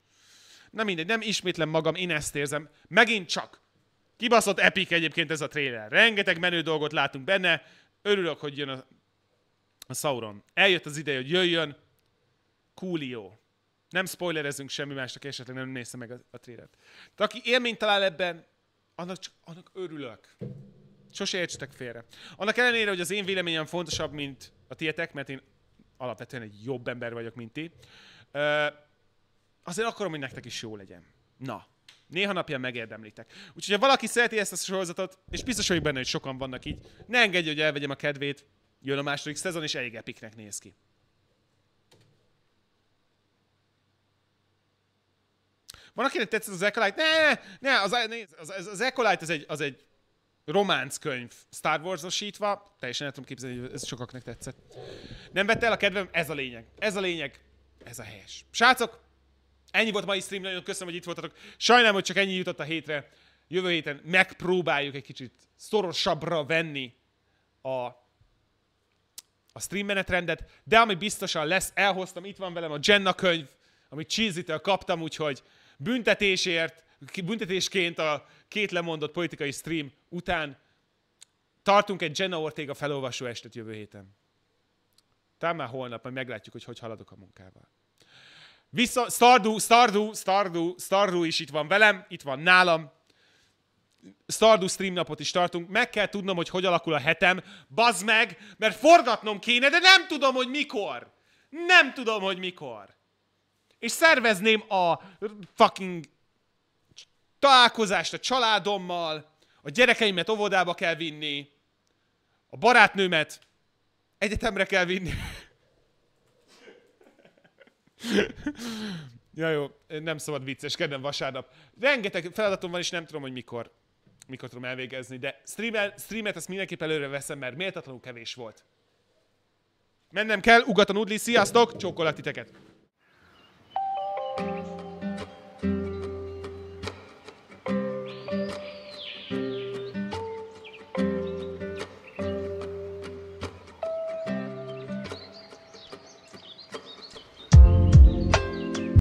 Na mindegy, nem ismétlem magam, én ezt érzem. Megint csak kibaszott epic egyébként ez a trailer. Rengeteg menő dolgot látunk benne, Örülök, hogy jön a Sauron. Eljött az ideje, hogy jöjjön. Coolio. Nem spoilerezünk semmi másnak, esetleg nem nézte meg a trélet. De aki élményt talál ebben, annak örülök. Sose értsetek félre. Annak ellenére, hogy az én véleményem fontosabb, mint a tietek, mert én alapvetően egy jobb ember vagyok, mint ti. Azért akarom, hogy nektek is jó legyen. Na, néha napján megérdemlitek. Úgyhogy, ha valaki szereti ezt a sorozatot, és biztos vagyok benne, hogy sokan vannak így, ne engedj, hogy elvegyem a kedvét, jön a második szezon, és elég epiknek néz ki. Van, akinek tetszett az Acolyte? Az Acolyte az egy románc könyv Star Wars-osítva. Teljesen el tudom képzelni, hogy ez sokaknak tetszett. Nem vette el a kedvem? Ez a lényeg. Ez a lényeg. Ez a helyes. Srácok, ennyi volt mai stream. Nagyon köszönöm, hogy itt voltatok. Sajnálom, hogy csak ennyi jutott a hétre. Jövő héten megpróbáljuk egy kicsit szorosabbra venni a stream menetrendet. De ami biztosan lesz, elhoztam. Itt van velem a Jenna könyv, amit Cheesy-től kaptam, úgyhogy büntetésként a 2 lemondott politikai stream után tartunk egy Jenna Ortega felolvasó estet jövő héten. Talán már holnap, majd meglátjuk, hogy haladok a munkával. Vissza, Stardew is itt van velem, itt van nálam. Stardew stream napot is tartunk. Meg kell tudnom, hogy alakul a hetem. Bazd meg, mert forgatnom kéne, de nem tudom, hogy mikor. Nem tudom, hogy mikor. És szervezném a fucking találkozást a családommal, a gyerekeimet óvodába kell vinni, a barátnőmet egyetemre kell vinni. Ja jó, nem szabad vicceskednem vasárnap. Rengeteg feladatom van, és nem tudom, hogy mikor tudom elvégezni, de streamet ezt mindenképp előre veszem, mert méltatlanul kevés volt. Mennem kell, ugat a nudli, sziasztok, csókollak titeket!